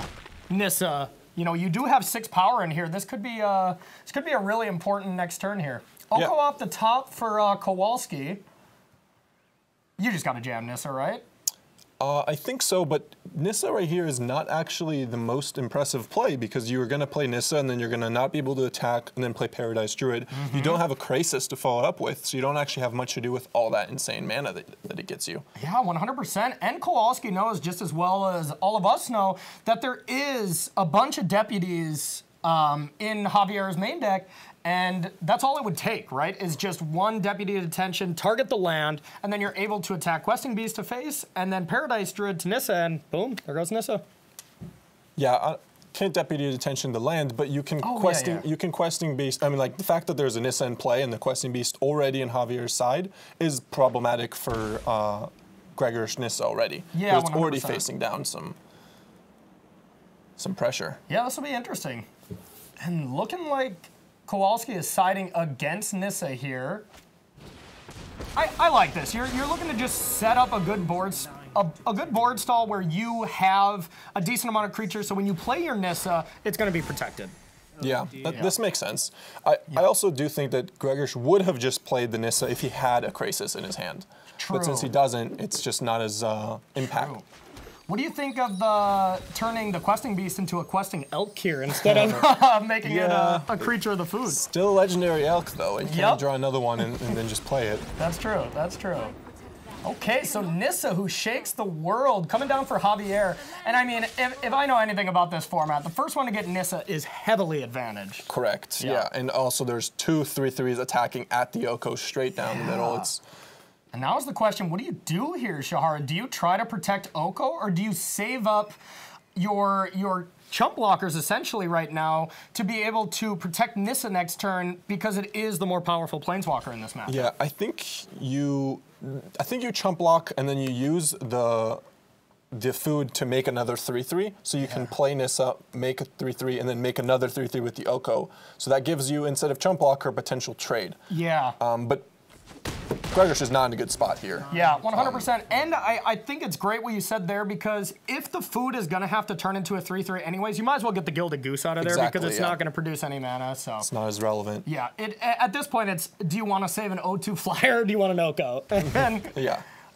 Nissa. You know, you do have 6 power in here. This could be a really important next turn here. Oko off the top for Kowalski. You just got to jam Nissa, right? I think so, but Nissa right here is not actually the most impressive play, because you are going to play Nissa, and then you're going to not be able to attack, and then play Paradise Druid. Mm-hmm. You don't have a Krasis to follow up with, so you don't actually have much to do with all that insane mana that it gets you. Yeah, 100%. And Kowalski knows, just as well as all of us know, that there is a bunch of deputies in Javier's main deck, and that's all it would take, right, is just one Deputy of Detention, target the land, and then you're able to attack Questing Beast to face, and then Paradise Druid to Nissa, and boom, there goes Nissa. Yeah, can't Deputy of Detention the land, but you can you can Questing Beast. I mean, like, the fact that there's a Nissa in play and the Questing Beast already in Javier's side is problematic for Grzegorz Nissa already. Yeah, 100%. It's already facing down some pressure. Yeah, this will be interesting. And looking like... Kowalski is siding against Nissa here. I like this. You're looking to just set up a good board stall where you have a decent amount of creatures, so when you play your Nissa, it's going to be protected. Yeah, this makes sense. I also do think that Grzegorz would have just played the Nissa if he had a Krasis in his hand. True. But since he doesn't, it's just not as impactful. True. What do you think of turning the Questing Beast into a questing elk here instead of making it a creature of the food? Still a legendary elk, though. You can't draw another one and then just play it. That's true. That's true. Okay, so Nissa, Who Shakes the World, coming down for Javier. And I mean, if I know anything about this format, the first one to get Nissa is heavily advantaged. Correct, yeah. And also there's two 3/3s attacking at the Oko straight down the middle. And now is the question, what do you do here, Shahara? Do you try to protect Oko, or do you save up your chump blockers essentially right now to be able to protect Nissa next turn, because it is the more powerful Planeswalker in this match? Yeah, I think you chump block, and then you use the food to make another 3/3, so you can play Nissa, make a 3/3, and then make another 3/3 with the Oko. So that gives you, instead of chump blocker, a potential trade. Yeah. But Grzegorz is not in a good spot here. Yeah, 100%. And I think it's great what you said there, because if the food is going to have to turn into a 3/3 anyways, you might as well get the Gilded Goose out of there, because it's not going to produce any mana. So it's not as relevant. Yeah, at this point, it's, do you want to save an 0/2 flyer, or do you want an Oko? And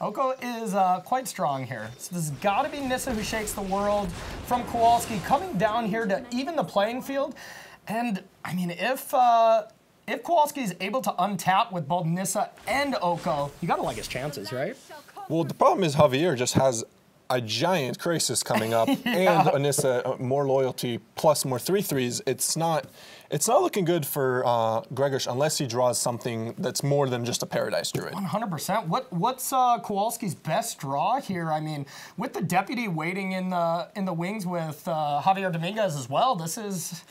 Oko is quite strong here. So this has got to be Nissa, Who Shakes the World from Kowalski, coming down here to even the playing field. And, I mean, if Kowalski is able to untap with both Nissa and Oko, you gotta like his chances, right? Well, the problem is Javier just has a giant Krasis coming up and a Nissa, more loyalty plus more 3/3s. It's not looking good for Grzegorz unless he draws something that's more than just a Paradise Druid. 100%. What's Kowalski's best draw here? I mean, with the Deputy waiting in the wings with Javier Dominguez as well, this is.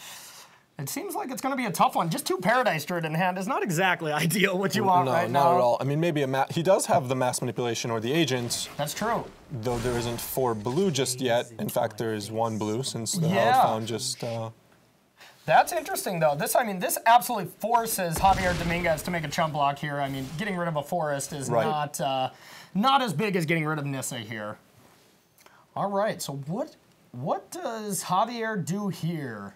It seems like it's going to be a tough one. Just two Paradise Druid in hand is not exactly ideal what you want right now. No, not at all. I mean, maybe he does have the Mass Manipulation or the Agent. That's true. Though there isn't four blue just yet. In fact, there is one blue since the Hellhound just... That's interesting, though. This, I mean, this absolutely forces Javier Dominguez to make a chump block here. I mean, getting rid of a forest is not as big as getting rid of Nissa here. All right, so what does Javier do here?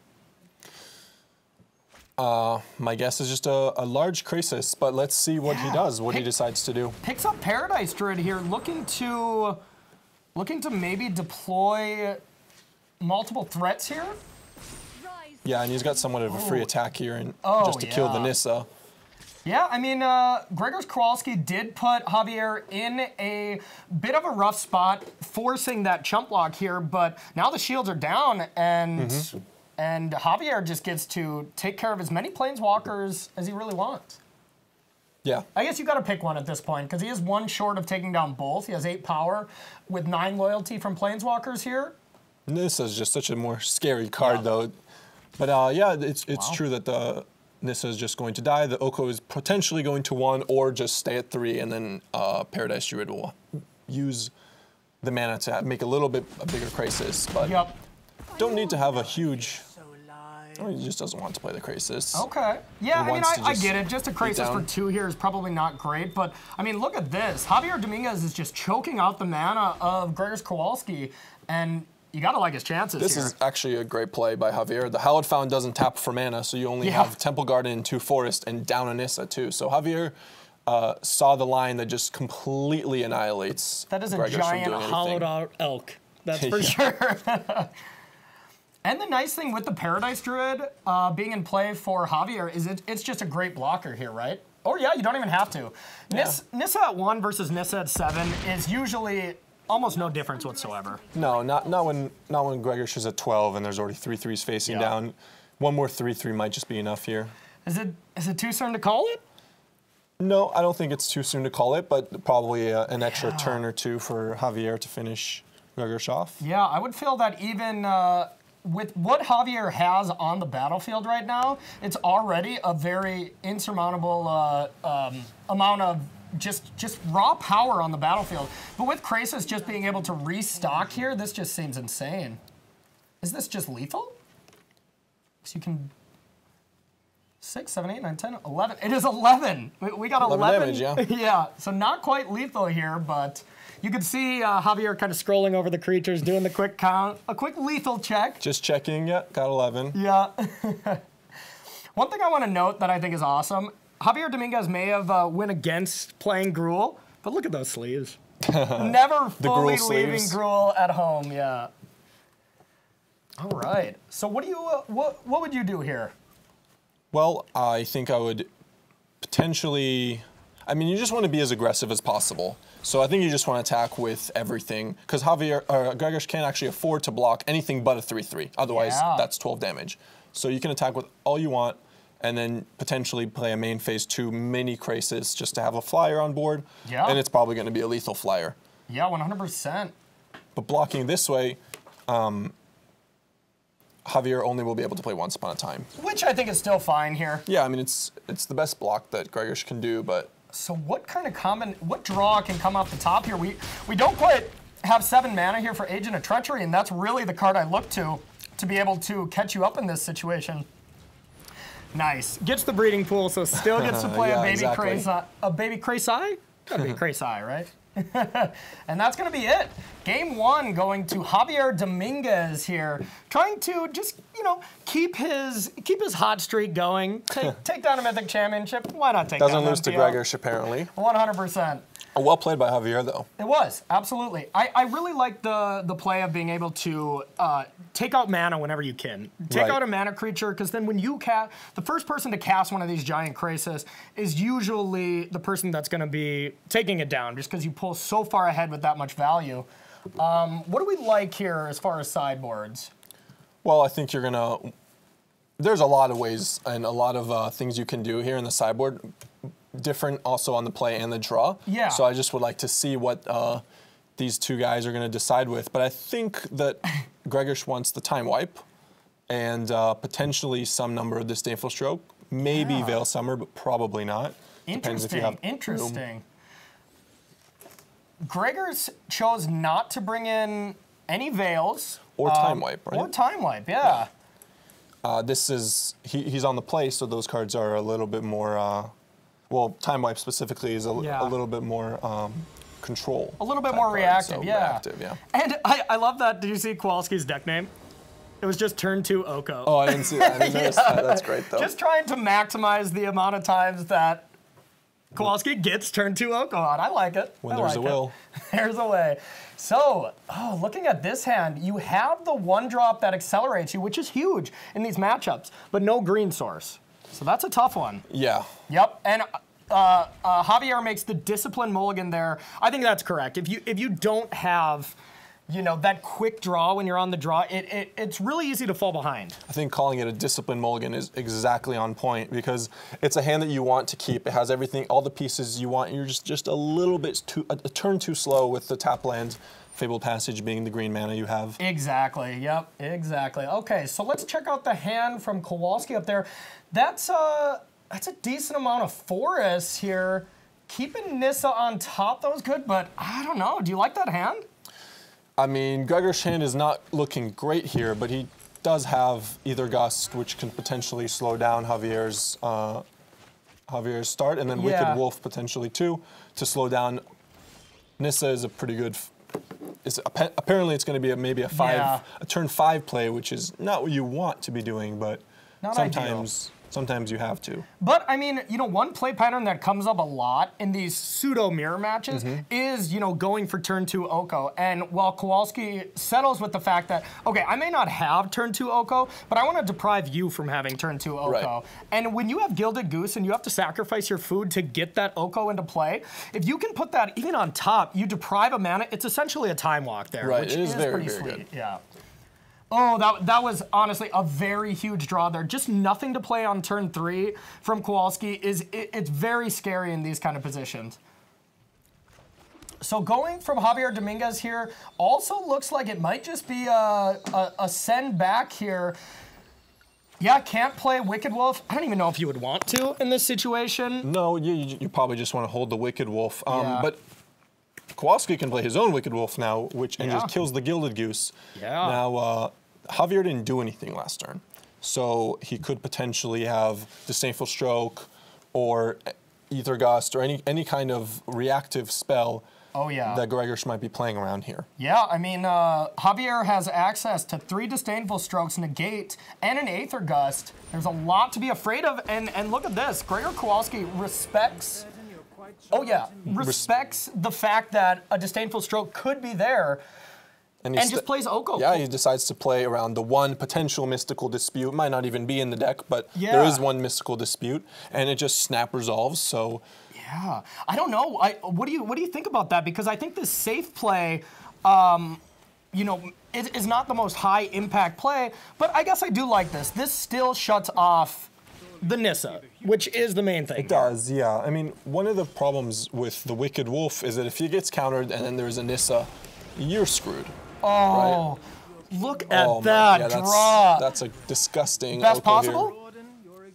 My guess is just a large Krasis, but let's see what he does, what he decides to do. Picks up Paradise Druid here, looking to maybe deploy multiple threats here. Yeah, and he's got somewhat of a free attack here and just to kill the Nissa. Yeah, I mean, Grzegorz Kowalski did put Javier in a bit of a rough spot, forcing that chump block here, but now the shields are down and... Mm-hmm. And Javier just gets to take care of as many Planeswalkers as he really wants. Yeah. I guess you got to pick one at this point, because he is one short of taking down both. He has 8 power with 9 loyalty from Planeswalkers here. Nissa's just such a more scary card, though. But yeah, it's true that the Nissa is just going to die. The Oko is potentially going to 1 or just stay at 3, and then Paradise Druid will use the mana to make a little bit a bigger Krasis. But don't need to have a huge... Oh, he just doesn't want to play the Krasis. Okay. Yeah, I mean, I get it. Just a Krasis for 2 here is probably not great, but, I mean, look at this. Javier Dominguez is just choking out the mana of Grzegorz Kowalski, and you got to like his chances here. This is actually a great play by Javier. The Hallowed Found doesn't tap for mana, so you only have Temple Garden and 2 Forest and down a Nissa, too. So Javier saw the line that just completely annihilates Grzegorz. That is a giant hollowed-out elk. That's for sure. And the nice thing with the Paradise Druid being in play for Javier is it's just a great blocker here, right? Or you don't even have to. Yeah. Nissa at 1 versus Nissa at 7 is usually almost no difference whatsoever. No, not when Grzegorz is at 12 and there's already 3/3s facing down. One more 3/3 might just be enough here. Is it too soon to call it? No, I don't think it's too soon to call it, but probably an extra turn or 2 for Javier to finish Grzegorz off. Yeah, I would feel that even. With what Javier has on the battlefield right now, it's already a very insurmountable amount of just raw power on the battlefield. But with Krasis just being able to restock here, this just seems insane. Is this just lethal? So you can... 6, 7, 8, 9, 10, 11. It is 11. We got 11. 11 damage, yeah. So not quite lethal here, but... You could see Javier kind of scrolling over the creatures, doing the quick count, a quick lethal check. Just checking, got 11. Yeah. One thing I want to note that I think is awesome, Javier Dominguez may have went against playing Gruul, but look at those sleeves. Never fully leaving Gruul at home, yeah. All right, so what do you, what would you do here? Well, I think I would potentially, I mean, you just want to be as aggressive as possible. So I think you just want to attack with everything, because Grzegorz can't actually afford to block anything but a 3/3. Otherwise, that's 12 damage. So you can attack with all you want, and then potentially play a main phase 2 mini Krasis just to have a flyer on board. Yeah. And it's probably going to be a lethal flyer. Yeah, 100%. But blocking this way, Javier only will be able to play Once Upon a Time. Which I think is still fine here. Yeah, I mean, it's the best block that Grzegorz can do, but... So what kind of what draw can come off the top here? We don't quite have 7 mana here for Agent of Treachery, and that's really the card I look to be able to catch you up in this situation. Nice. Gets the Breeding Pool, so still gets to play a baby Krasis? Gotta be Krasis, right? And that's gonna be it. Game 1 going to Javier Dominguez here, trying to just, you know, keep his hot streak going. Take down a Mythic Championship. Why not take down MPL? Doesn't lose to Grzegorz, apparently. 100%. Well played by Javier, though. It was, absolutely. I really like the play of being able to take out mana whenever you can. Take out a mana creature, because then when you cast... The first person to cast one of these giant Krasis is usually the person that's going to be taking it down, just because you pull so far ahead with that much value. What do we like here as far as sideboards? Well, I think you're gonna... There's a lot of ways and a lot of things you can do here in the sideboard. Different also on the play and the draw. Yeah. So I just would like to see what these two guys are gonna decide with. But I think that Grzegorz wants the Time Wipe. and potentially some number of Disdainful Stroke. Maybe Veil Summer, but probably not. Depends if you have interesting. Gregor's chose not to bring in any Veils. Or Time Wipe, right? Or Time Wipe, yeah. This is, he's on the play, so those cards are a little bit more, well, Time Wipe specifically is a little bit more control. A little bit more reactive, so reactive, yeah. And I love that. Did you see Kowalski's deck name? It was just turn two Oko. Oh, I didn't see that. I didn't notice that. That's great, though. Just trying to maximize the amount of times that Kowalski gets turn two Oko on. I like it. When there's a will. There's a way. So, oh, looking at this hand, you have the one drop that accelerates you, which is huge in these matchups, but no green source. So that's a tough one. Yeah. Yep. And Javier makes the discipline mulligan there. I think that's correct. If you don't have, you know, that quick draw when you're on the draw, it's really easy to fall behind. I think calling it a disciplined mulligan is exactly on point, because it's a hand that you want to keep. It has everything, all the pieces you want, and you're just a little bit too, a turn too slow with the tap land, Fabled Passage being the green mana you have. Exactly, yep, exactly. Okay, so let's check out the hand from Kowalski up there. That's a decent amount of forests here. Keeping Nissa on top, that was good, but I don't know, do you like that hand? I mean, Gregor's hand is not looking great here, but he does have Aether Gust, which can potentially slow down Javier's start, and then Wicked Wolf potentially too to slow down. Nissa is a pretty good. Apparently it's going to be maybe a turn five play, which is not what you want to be doing, but not sometimes. Ideal. Sometimes you have to. But I mean, you know, one play pattern that comes up a lot in these pseudo mirror matches is, you know, going for turn two Oko. And while Kowalski settles with the fact that, okay, I may not have turn two Oko, but I want to deprive you from having turn two Oko. Right. And when you have Gilded Goose and you have to sacrifice your food to get that Oko into play, if you can put that even on top, you deprive a mana. It's essentially a time walk there, right. Which it is very, pretty very sweet. Good. Yeah. Oh, that was honestly a very huge draw there. Just nothing to play on turn three from Kowalski. It's very scary in these kind of positions. So going from Javier Dominguez here also looks like it might just be a send back here. Yeah, can't play Wicked Wolf. I don't even know if you would want to in this situation. No, you probably just want to hold the Wicked Wolf. But Kowalski can play his own Wicked Wolf now, which just kills the Gilded Goose. Yeah. Now, Javier didn't do anything last turn, so he could potentially have Disdainful Stroke or Aether Gust or any kind of reactive spell that Grzegorz might be playing around here. Yeah, I mean, Javier has access to 3 Disdainful Strokes, Negate, and an Aether Gust. There's a lot to be afraid of, and look at this. Gregor Kowalski respects... Oh yeah, respects the fact that a Disdainful Stroke could be there, and just plays Oko. Yeah, he decides to play around the one potential Mystical Dispute. Might not even be in the deck, but there is one Mystical Dispute, and it just snap resolves. So yeah, I don't know. What do you think about that? Because I think this safe play, you know, is not the most high impact play, but I guess I do like this. This still shuts off the Nissa, which is the main thing. It does, yeah. I mean, one of the problems with the Wicked Wolf is that if he gets countered and then there's a Nissa, you're screwed. Oh, right? Look at that draw. That's a disgusting. Best possible? Here.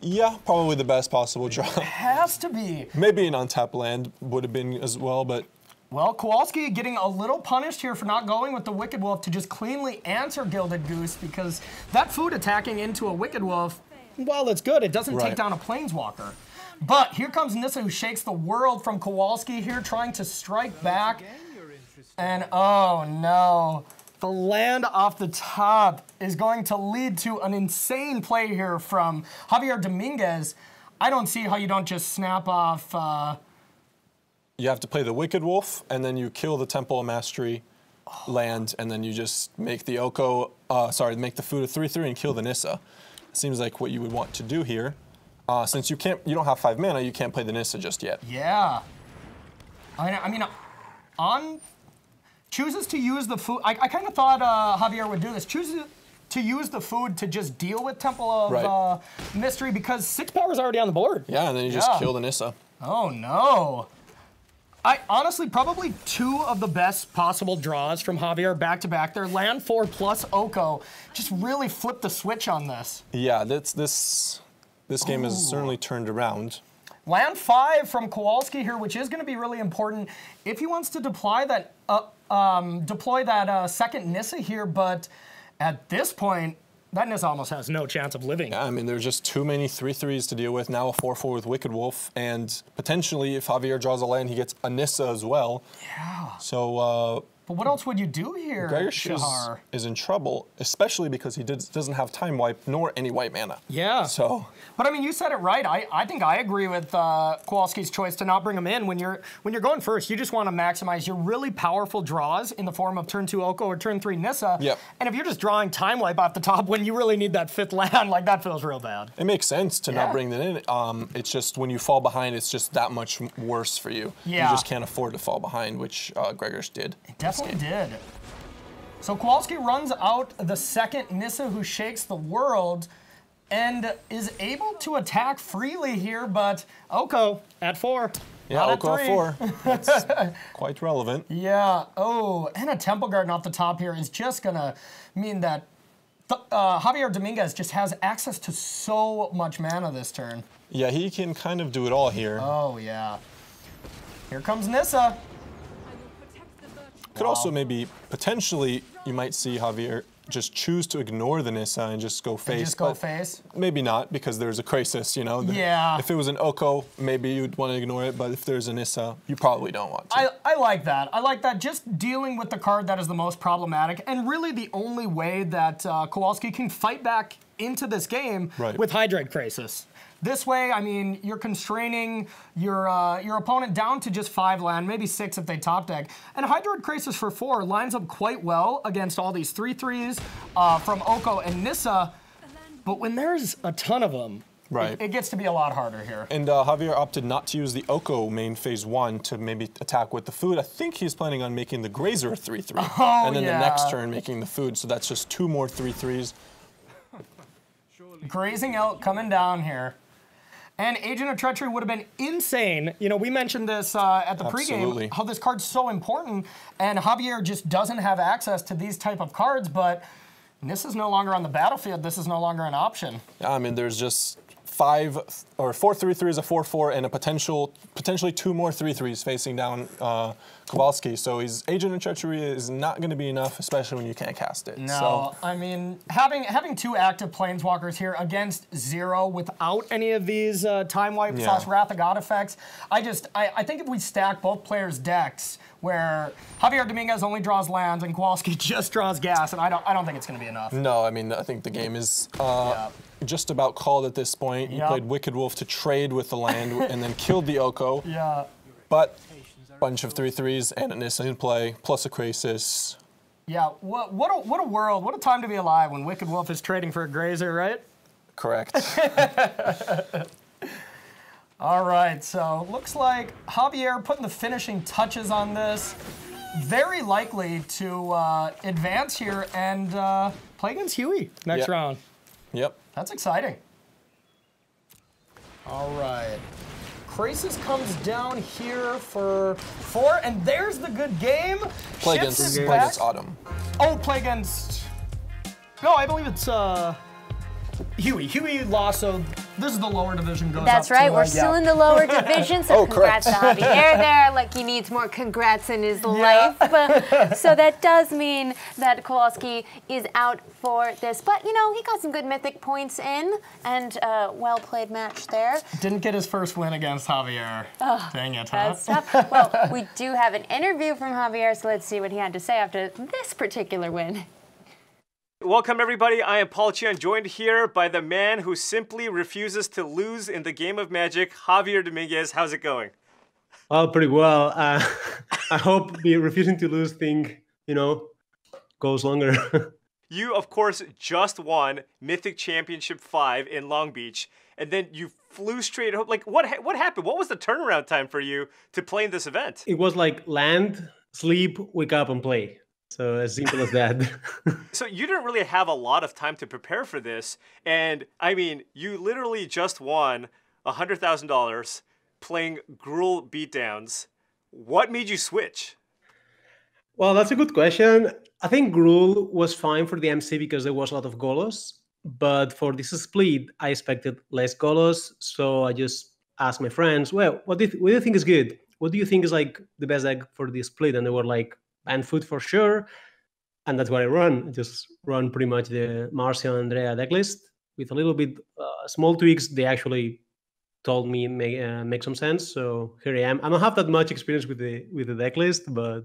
Yeah, probably the best possible draw. It has to be. Maybe an on-tap land would have been as well, but... Well, Kowalski getting a little punished here for not going with the Wicked Wolf to just cleanly answer Gilded Goose, because that food attacking into a Wicked Wolf, well, it's good. It doesn't take down a Planeswalker. But here comes Nissa, Who Shakes the World from Kowalski here, trying to strike back. And oh no, the land off the top is going to lead to an insane play here from Javier Dominguez. I don't see how you don't just snap off. You have to play the Wicked Wolf, and then you kill the Temple of Mastery land, and then you just make the Oko, make the food a 3/3 and kill the Nissa. Seems like what you would want to do here. Since you don't have 5 mana, you can't play the Nissa just yet. Yeah. I mean, on chooses to use the food. I kind of thought Javier would do this. Chooses to use the food to just deal with Temple of Mystery, because 6 power is already on the board. Yeah, and then you just kill the Nissa. Oh no. I honestly, probably two of the best possible draws from Javier back to back. Their land 4 plus Oko just really flipped the switch on this. Yeah, this game has certainly turned around. Land 5 from Kowalski here, which is going to be really important if he wants to deploy that second Nissa here. But at this point, that Nissa almost has no chance of living. Yeah, I mean, there's just too many 3/3s to deal with. Now a 4/4 with Wicked Wolf, and potentially if Javier draws a land, he gets a Nissa as well. Yeah. So. But what else would you do here? Grzegorz is in trouble, especially because he doesn't have Time Wipe nor any white mana. Yeah. So. But I mean, you said it right. I think I agree with Kowalski's choice to not bring him in. When you're going first, you just want to maximize your really powerful draws in the form of turn 2 Oko or turn 3 Nissa. Yep. And if you're just drawing Time Wipe off the top when you really need that 5th land, like that feels real bad. It makes sense to not bring that in. It's just when you fall behind, it's just that much worse for you. Yeah. You just can't afford to fall behind, which Grzegorz did. Definitely did. So Kowalski runs out the second Nissa, Who Shakes the World, and is able to attack freely here, but Oko at 4. Yeah, Oko at 4. That's quite relevant. Yeah. Oh, and a Temple Garden off the top here is just going to mean that Javier Dominguez just has access to so much mana this turn. Yeah, he can kind of do it all here. Oh, yeah. Here comes Nissa. Could also maybe, potentially, you might see Javier just choose to ignore the Nissa and just go face. And just go face? Maybe not, because there's a Krasis, you know? Yeah. If it was an Oko, maybe you'd want to ignore it, but if there's a Nissa, you probably don't want to. I like that. I like that. Just dealing with the card that is the most problematic, and really the only way that Kowalski can fight back into this game with Hydroid Krasis. This way, I mean, you're constraining your opponent down to just 5 land, maybe 6 if they top deck. And Hydroid Krasis for 4 lines up quite well against all these 3/3s from Oko and Nissa. But when there's a ton of them, it gets to be a lot harder here. And Javier opted not to use the Oko main phase 1 to maybe attack with the food. I think he's planning on making the Grazer 3/3. Oh, and then the next turn making the food. So that's just 2 more 3/3s. Grazing Elk coming down here. And Agent of Treachery would have been insane. You know, we mentioned this at the pregame, how this card's so important, and Javier just doesn't have access to these type of cards, but this is no longer on the battlefield. This is no longer an option. I mean, there's just 4/3s, a 4/4, and a potentially 2 more 3/3s facing down Kowalski. So his Agent of Treachery is not going to be enough, especially when you can't cast it. No, so. I mean, having 2 active Planeswalkers here against 0 without any of these Time Wipe / Wrath of God effects, I think if we stack both players' decks, where Javier Dominguez only draws lands and Kowalski just draws gas, and I don't think it's going to be enough. No, I mean, I think the game is. Just about called at this point. You played Wicked Wolf to trade with the land and then killed the Oko. Yeah. But a bunch of 3/3s and an Nissa in play, plus a Krasis. Yeah, what a world, what a time to be alive when Wicked Wolf is trading for a Grazer, right? Correct. All right, so looks like Javier putting the finishing touches on this. Very likely to advance here and play against Huey next round. Yep. That's exciting. All right. Krasis comes down here for 4, and there's the good game. Play against Autumn. Oh, play against... No, I believe it's Huey. Huey lost, so this is the lower division. That's right, we're still in the lower division, so congrats to Javier there. Like, he needs more congrats in his life. But, so that does mean that Kowalski is out for this. But, you know, he got some good mythic points in, and a well-played match there. Didn't get his first win against Javier. Oh, dang it, huh? That's tough. Well, we do have an interview from Javier, so let's see what he had to say after this particular win. Welcome, everybody. I am Paul Chian, joined here by the man who simply refuses to lose in the game of Magic, Javier Dominguez. How's it going? Oh, pretty well. I hope the refusing to lose thing, you know, goes longer. You, of course, just won Mythic Championship 5 in Long Beach, and then you flew straight home. Like, what happened? What was the turnaround time for you to play in this event? It was like land, sleep, wake up, and play. So as simple as that. So you didn't really have a lot of time to prepare for this. And I mean, you literally just won $100,000 playing gruel beatdowns. What made you switch? Well, that's a good question. I think Gruul was fine for the MC because there was a lot of Golos, but for this split, I expected less Golos, so I just asked my friends, well, what do you think is good? What do you think is like the best deck for this split? And they were like, Bant Food for sure, and that's what I run. I just run pretty much the Marcio Andrea decklist with a little bit small tweaks. They actually told me make some sense, so here I am. I don't have that much experience with the decklist, but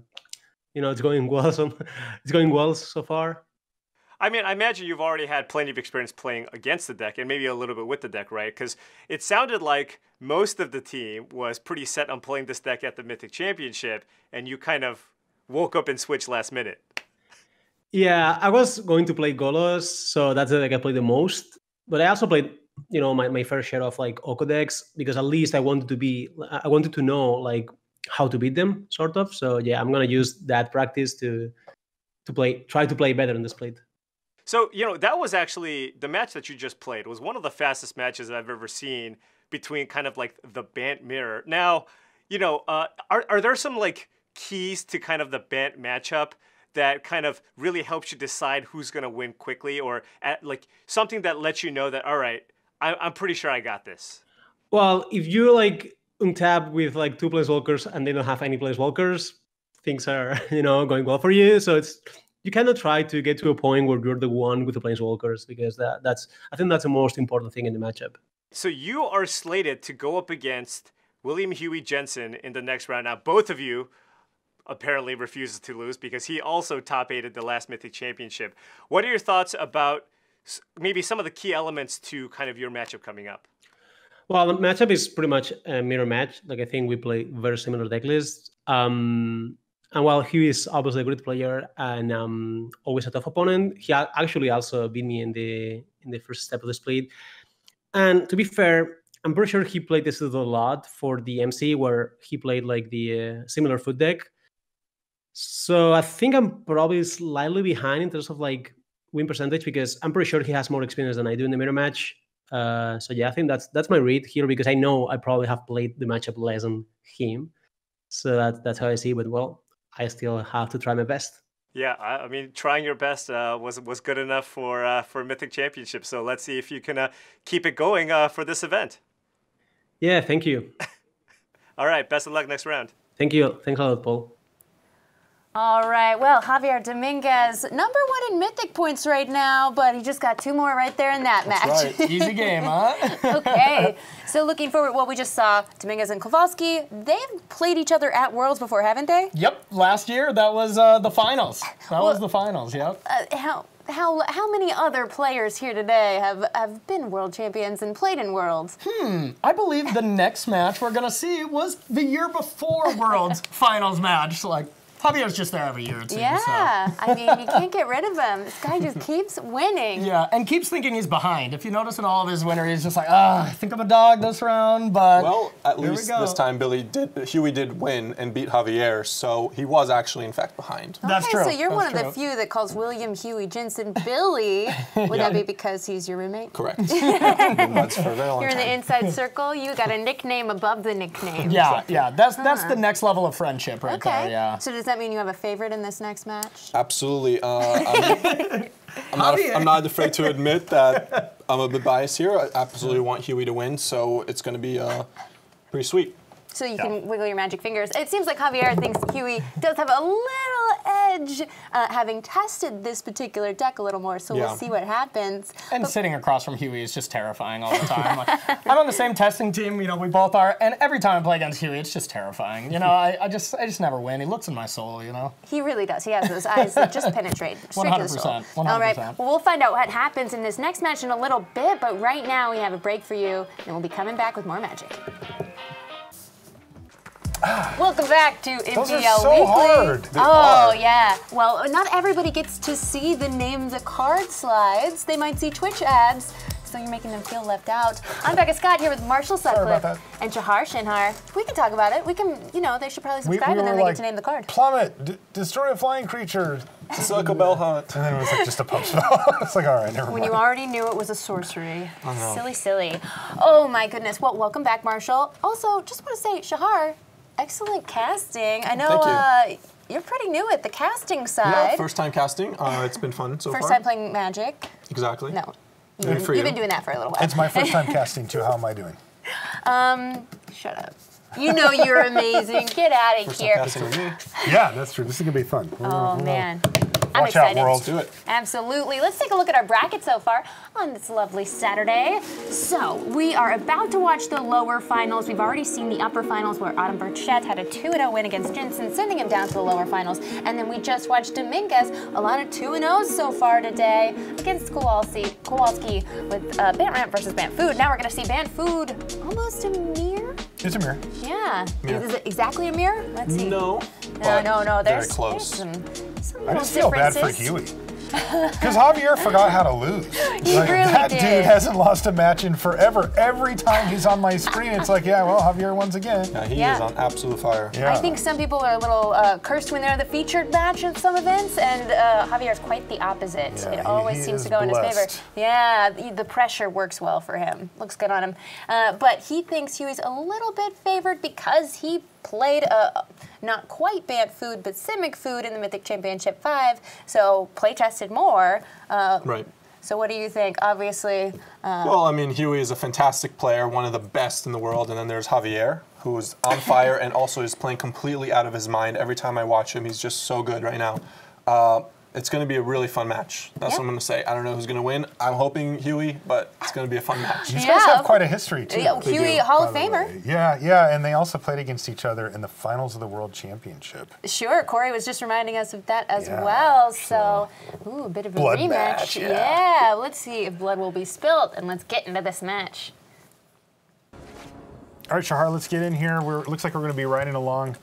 you know, it's going well. It's going well so far. I mean, I imagine you've already had plenty of experience playing against the deck and maybe a little bit with the deck, right? Because it sounded like most of the team was pretty set on playing this deck at the Mythic Championship, and you kind of woke up and switched last minute. Yeah, I was going to play Golos, so that's the deck I played the most. But I also played, you know, my fair share of like Oko decks, because at least I wanted to know like how to beat them, sort of. So yeah, I'm gonna use that practice to try to play better in the split. So, you know, that was actually, the match that you just played was one of the fastest matches that I've ever seen between kind of like the Bant mirror. Now, you know, are there some like keys to kind of the Bant matchup that kind of really helps you decide who's going to win quickly, or at, like something that lets you know that, all right, I'm pretty sure I got this? Well, if you like untap with like two planeswalkers and they don't have any planeswalkers, things are, you know, going well for you. So it's... you cannot try to get to a point where you're the one with the planeswalkers, because I think that's the most important thing in the matchup. So you are slated to go up against William Huey Jensen in the next round. Now, both of you apparently refuses to lose because he also top-8'd the last Mythic Championship. What are your thoughts about maybe some of the key elements to kind of your matchup coming up? Well, the matchup is pretty much a mirror match. Like, I think we play very similar deck lists. And while Huey is obviously a great player and always a tough opponent, he actually also beat me in the first step of the split. And to be fair, I'm pretty sure he played this a lot for the MC, where he played like the similar foot deck. So I think I'm probably slightly behind in terms of like win percentage, because I'm pretty sure he has more experience than I do in the mirror match. So yeah, I think that's my read here, because I know I probably have played the matchup less than him. So that's how I see it. But well, I still have to try my best. Yeah, I mean, trying your best was good enough for Mythic Championship. So let's see if you can keep it going for this event. Yeah, thank you. All right, best of luck next round. Thank you. Thanks a lot, Paul. All right, well, Javier Dominguez, #1 in Mythic points right now, but he just got 2 more right there in that match. Right. Easy game, huh? Okay, so looking forward, well, we just saw Dominguez and Kowalski. They've played each other at Worlds before, haven't they? Yep, last year, that was the finals. That was the finals, yep. How many other players here today have been world champions and played in Worlds? I believe the next match we're going to see was the year before Worlds finals match. Like, Javier's just there every year, too. Yeah, so. I mean, you can't get rid of him. This guy just keeps winning. Yeah, and keeps thinking he's behind. If you notice in all of his winners, he's just like, I think I'm a dog this round, but well, at least this time, Huey did win and beat Javier, so he was actually, in fact, behind. Okay, that's true. So you're one of the few that calls William Huey Jensen Billy. Would that be because he's your roommate? Correct. You're in the inside circle. You got a nickname above the nickname. Yeah, exactly. Yeah. That's the next level of friendship right there, yeah. So does that mean you have a favorite in this next match? Absolutely. I'm not afraid to admit that I'm a bit biased here. I absolutely want Huey to win, so it's going to be pretty sweet. So you can wiggle your magic fingers. It seems like Javier thinks Huey does have a little edge, having tested this particular deck a little more, so we'll see what happens. And sitting across from Huey is just terrifying all the time. Like, I'm on the same testing team, you know, we both are, and every time I play against Huey, it's just terrifying. You know, I just never win. He looks in my soul, you know? He really does. He has those eyes that just penetrate straight 100%, to the soul. 100%. All right, well, we'll find out what happens in this next match in a little bit, but right now we have a break for you, and we'll be coming back with more magic. Welcome back to MTL Weekly. Those are so hard. Well, not everybody gets to see the name the card slides. They might see Twitch ads, so you're making them feel left out. I'm Becca Scott here with Marshall Sutcliffe and Shahar Shinhar. We can talk about it. We can, you know, they should probably subscribe and then they get to name the card. Plummet, destroy a flying creature. Silica Bell Hunt. And then it was like just a pump spell. It's like, all right, never mind. When you already knew it was a sorcery. Oh, no. Silly, silly. Oh, my goodness. Well, welcome back, Marshall. Also, just want to say, Shahar, Excellent casting. I know you're pretty new at the casting side. Yeah, first time casting. It's been fun so far. First time playing Magic. Exactly. No, you've been doing that for a little while. It's my first time casting too. How am I doing? Shut up. You know you're amazing. Get out of here. Yeah, that's true. This is gonna be fun. Oh man, I'm excited. Watch out, world. Do it. Absolutely. Let's take a look at our bracket so far on this lovely Saturday. So we are about to watch the lower finals. We've already seen the upper finals where Autumn Burchett had a 2-0 win against Jensen, sending him down to the lower finals. And then we just watched Dominguez, a lot of 2-0s so far today against Kowalski with Bant Ramp versus Bant Food. Now we're gonna see Bant Food almost a mirror. It's a mirror. Yeah. Mirror. Is it exactly a mirror? Let's see. No. No. There's very close. There's some I just feel bad for Huey. Because Javier forgot how to lose. He really did. That dude hasn't lost a match in forever. Every time he's on my screen, it's like, yeah, well, Javier wins again. Yeah, he is on absolute fire. Yeah. I think some people are a little cursed when they're the featured match at some events, and Javier's quite the opposite. Yeah, it always seems to go in his favor. Yeah, the pressure works well for him. Looks good on him. But he thinks Huey's a little bit favored because he played not quite Bant Food, but Simic Food in the Mythic Championship 5, so play tested more. Right. So what do you think? Obviously. Well, I mean, Huey is a fantastic player, one of the best in the world, and then there's Javier, who is on fire and also is playing completely out of his mind. Every time I watch him, he's just so good right now. It's going to be a really fun match. That's what I'm going to say. I don't know who's going to win. I'm hoping Huey, but it's going to be a fun match. These guys have quite a history, too. Huey, Hall of Famer. Yeah, and they also played against each other in the finals of the World Championship. Sure, Corey was just reminding us of that as well. So, ooh, a bit of a rematch. Match, yeah, let's see if blood will be spilled, and let's get into this match. All right, Shahar, let's get in here. It looks like we're going to be riding along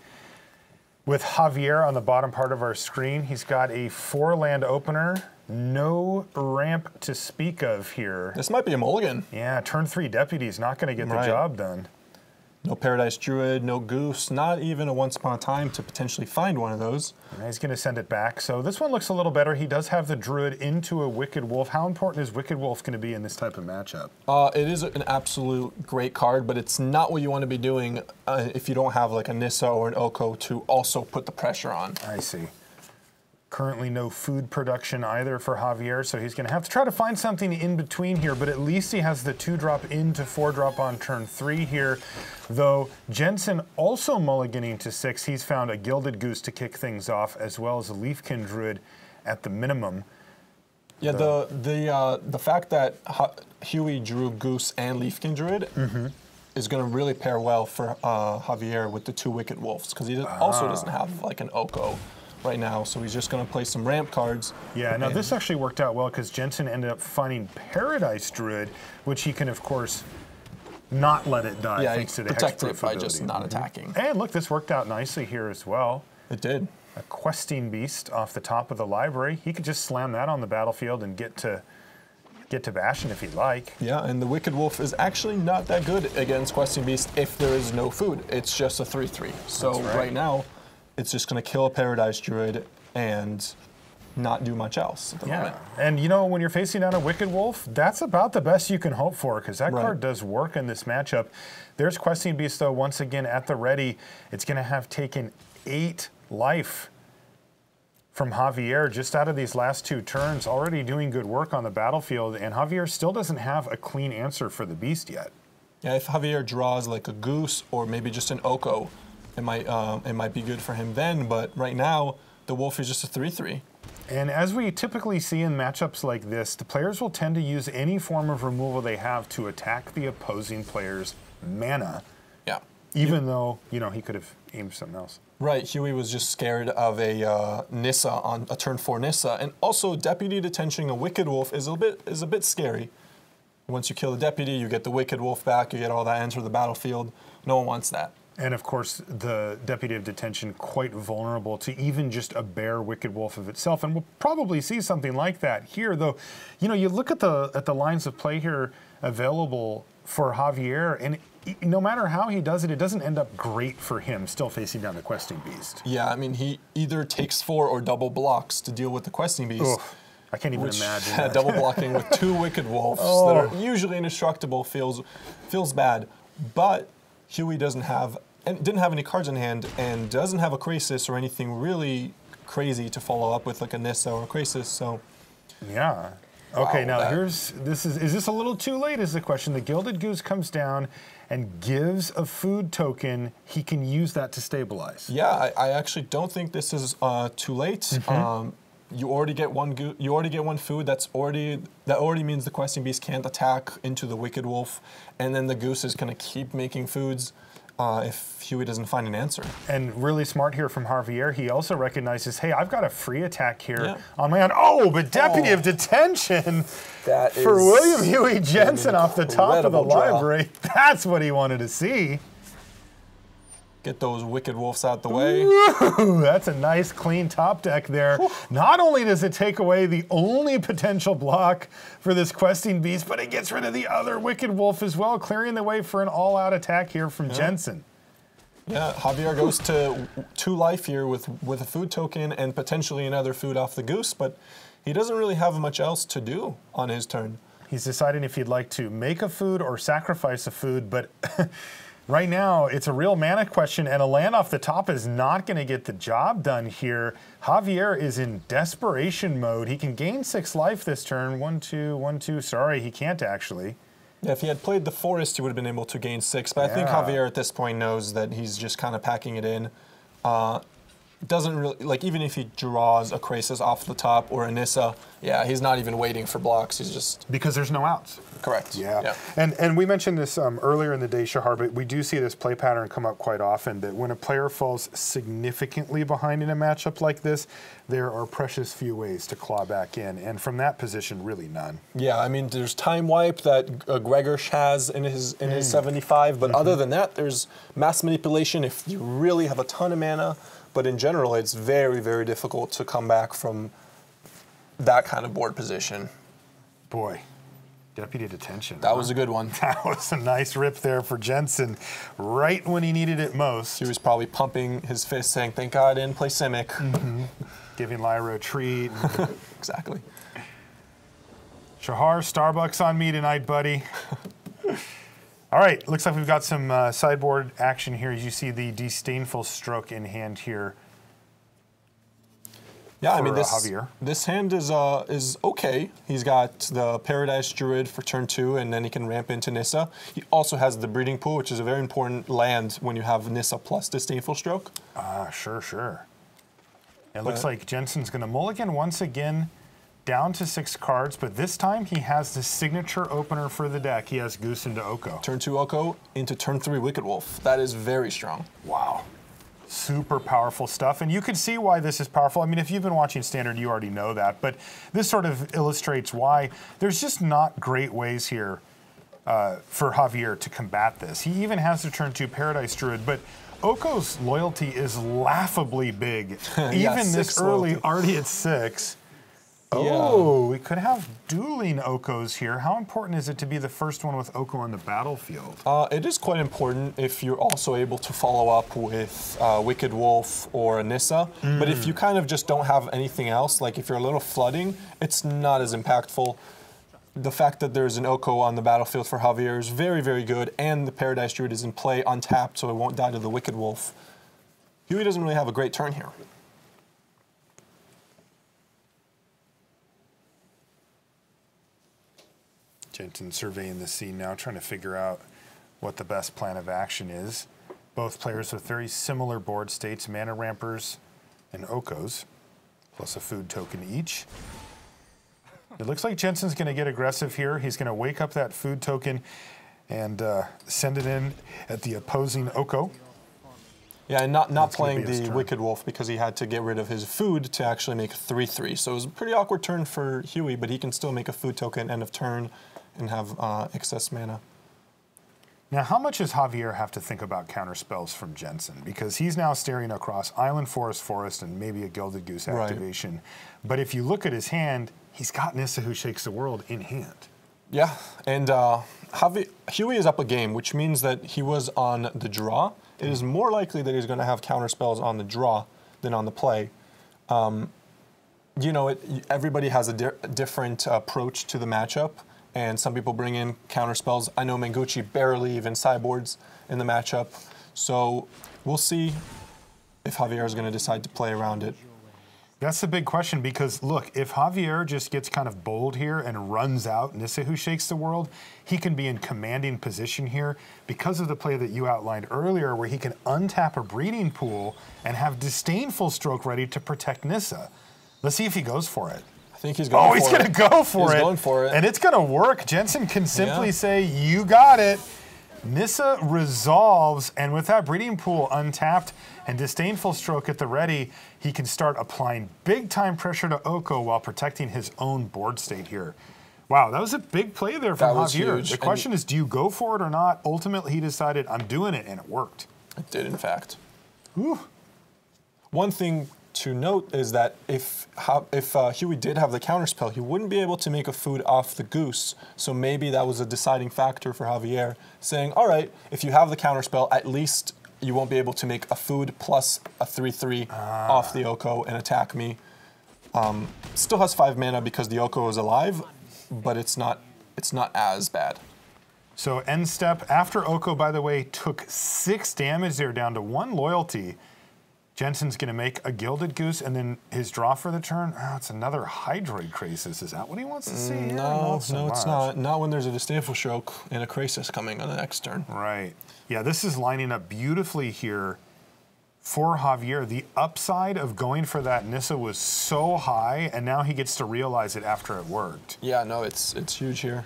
with Javier on the bottom part of our screen. He's got a 4-land opener, no ramp to speak of here. This might be a mulligan. Yeah, turn 3 deputies, not gonna get the job done. No Paradise Druid, no Goose, not even a Once Upon a Time to potentially find one of those. And he's gonna send it back. So this one looks a little better. He does have the Druid into a Wicked Wolf. How important is Wicked Wolf gonna be in this type of matchup? It is an absolute great card, but it's not what you wanna be doing if you don't have like a Nissa or an Oko to also put the pressure on. I see. Currently no food production either for Javier, so he's gonna have to try to find something in between here, but at least he has the 2-drop into 4-drop on turn 3 here. Though Jensen also mulliganing to 6, he's found a Gilded Goose to kick things off, as well as a Leafkin Druid at the minimum. Yeah, the fact that Huey drew Goose and Leafkin Druid is going to really pair well for Javier with the 2 Wicked Wolves, because he also doesn't have like an Oko right now, so he's just going to play some ramp cards. Yeah, now this actually worked out well because Jensen ended up finding Paradise Druid, which he can, of course, not let it die thanks to the hexproof by just not attacking. And look, this worked out nicely here as well. It did. A Questing Beast off the top of the library. He could just slam that on the battlefield and get to bashing if he'd like. Yeah, and the Wicked Wolf is actually not that good against Questing Beast if there is no food. It's just a 3-3. So right now, it's just going to kill a Paradise Druid and not do much else at the moment. And you know, when you're facing down a Wicked Wolf, that's about the best you can hope for, because that card does work in this matchup. There's Questing Beast, though, once again at the ready. It's going to have taken 8 life from Javier just out of these last 2 turns, already doing good work on the battlefield, and Javier still doesn't have a clean answer for the Beast yet. Yeah, if Javier draws like a Goose or maybe just an Oko, it might be good for him then, but right now, the Wolf is just a 3-3. And as we typically see in matchups like this, the players will tend to use any form of removal they have to attack the opposing player's mana. Yeah. Even though, you know, he could have aimed something else. Right, Huey was just scared of a Nissa on a turn 4 Nissa, and also Deputy Detention a Wicked Wolf is a bit scary. Once you kill the Deputy, you get the Wicked Wolf back, you get all that, enter the battlefield. No one wants that. And of course, the Deputy of Detention quite vulnerable to even just a bare Wicked Wolf of itself, and we'll probably see something like that here. Though, you know, you look at the lines of play here available for Javier, and no matter how he does it, it doesn't end up great for him still facing down the Questing Beast. Yeah, I mean, he either takes 4 or double blocks to deal with the Questing Beast. Oof. I can't even imagine that. Double blocking with 2 Wicked Wolves that are usually indestructible feels bad, but Huey doesn't have and didn't have any cards in hand and doesn't have a Krasis or anything really crazy to follow up with, like a Nissa or a Krasis, so. Yeah. Okay, wow, now here's, is this a little too late is the question. The Gilded Goose comes down and gives a food token. He can use that to stabilize. Yeah, I actually don't think this is too late. Mm-hmm. You already get one food. That already means the Questing Beast can't attack into the Wicked Wolf, and then the Goose is gonna keep making foods if Huey doesn't find an answer. And really smart here from Javier. He also recognizes, hey, I've got a free attack here on my own. Oh, but Deputy of Detention that for William Huey Jensen off the top of the library. That's what he wanted to see. Get those Wicked Wolves out the way. Ooh, that's a nice clean top deck there. Whew. Not only does it take away the only potential block for this Questing Beast, but it gets rid of the other Wicked Wolf as well, clearing the way for an all-out attack here from Jensen. Yeah, Javier goes to 2 life here with a food token and potentially another food off the Goose, but he doesn't really have much else to do on his turn. He's deciding if he'd like to make a food or sacrifice a food, but right now, it's a real mana question, and a land off the top is not going to get the job done here. Javier is in desperation mode. He can gain 6 life this turn. 1, 2, 1, 2. Sorry, he can't actually. Yeah, if he had played the forest, he would have been able to gain 6, but I think Javier at this point knows that he's just kind of packing it in. Doesn't really, like, even if he draws a Krasis off the top or a Nissa, yeah, he's not even waiting for blocks, he's just... Because there's no outs. Correct. Yeah. And we mentioned this earlier in the day, Shahar, but we do see this play pattern come up quite often, that when a player falls significantly behind in a matchup like this, there are precious few ways to claw back in, and from that position, really none. Yeah, I mean, there's Time Wipe that Grzegorz has in his 75, but other than that, there's Mass Manipulation if you really have a ton of mana. But in general, it's very, very difficult to come back from that kind of board position. Boy, Deputy Detention. That was a good one. That was a nice rip there for Jensen, right when he needed it most. He was probably pumping his fist saying, thank God I didn't play Simic. Giving Lyra a treat. Exactly. Shahar, Starbucks on me tonight, buddy. All right, looks like we've got some sideboard action here. You see the Disdainful Stroke in hand here. Yeah, I mean, this hand is okay. He's got the Paradise Druid for turn 2, and then he can ramp into Nissa. He also has the Breeding Pool, which is a very important land when you have Nissa plus Disdainful Stroke. Ah, sure, sure. It looks like Jensen's going to mulligan once again. Down to 6 cards, but this time he has the signature opener for the deck. He has Goose into Oko. Turn 2 Oko into turn 3 Wicked Wolf. That is very strong. Wow. Super powerful stuff, and you can see why this is powerful. I mean, if you've been watching Standard, you already know that, but this sort of illustrates why there's just not great ways here for Javier to combat this. He even has to turn 2 Paradise Druid, but Oko's loyalty is laughably big. Even this early, already at 6. Oh, yeah. We could have dueling Okos here. How important is it to be the first one with Oko on the battlefield? It is quite important if you're also able to follow up with Wicked Wolf or Nissa. But if you kind of just don't have anything else, like if you're a little flooding, it's not as impactful. The fact that there's an Oko on the battlefield for Javier is very, very good, and the Paradise Druid is in play untapped, so it won't die to the Wicked Wolf. Huey doesn't really have a great turn here. Jensen surveying the scene now, trying to figure out what the best plan of action is. Both players with very similar board states, mana rampers and Okos, plus a food token each. It looks like Jensen's going to get aggressive here. He's going to wake up that food token and send it in at the opposing Oko. Yeah, and not playing the Wicked Wolf because he had to get rid of his food to actually make 3/3. So it was a pretty awkward turn for Huey, but he can still make a food token end of turn and have excess mana. Now, how much does Javier have to think about counterspells from Jensen? Because he's now staring across Island, Forest, and maybe a Gilded Goose activation. Right. But if you look at his hand, he's got Nissa, Who Shakes the World in hand. Yeah, and Huey is up a game, which means that he was on the draw. It is more likely that he's going to have counterspells on the draw than on the play. You know, everybody has a different approach to the matchup. And some people bring in counterspells. I know Manguchi barely even sideboards in the matchup. So we'll see if Javier is going to decide to play around it. That's the big question, because look, if Javier just gets kind of bold here and runs out Nissa, Who Shakes the World, he can be in commanding position here because of the play that you outlined earlier, where he can untap a breeding pool and have Disdainful Stroke ready to protect Nissa. Let's see if he goes for it. I think he's going for it. Oh, he's going to go for it. He's going for it. And it's going to work. Jensen can simply say, you got it. Nissa resolves, and with that breeding pool untapped and Disdainful Stroke at the ready, he can start applying big time pressure to Oko while protecting his own board state here. Wow, that was a big play there from Javier. The question is, do you go for it or not? Ultimately, he decided, I'm doing it, and it worked. It did, in fact. Whew. One thing to note is that if Huey did have the counterspell, he wouldn't be able to make a food off the goose. So maybe that was a deciding factor for Javier, saying, all right, if you have the counterspell, at least you won't be able to make a food plus a 3-3 off the Oko and attack me. Still has 5 mana because the Oko is alive, but it's not as bad. So end step, after Oko, by the way, took 6 damage there, down to 1 loyalty. Jensen's going to make a Gilded Goose, and then his draw for the turn, oh, it's another Hydroid Krasis. Is that what he wants to see? No, it's not. Not when there's a Disdainful Stroke and a Krasis coming on the next turn. Right. Yeah, this is lining up beautifully here for Javier. The upside of going for that Nissa was so high, and now he gets to realize it after it worked. Yeah, no, it's huge here.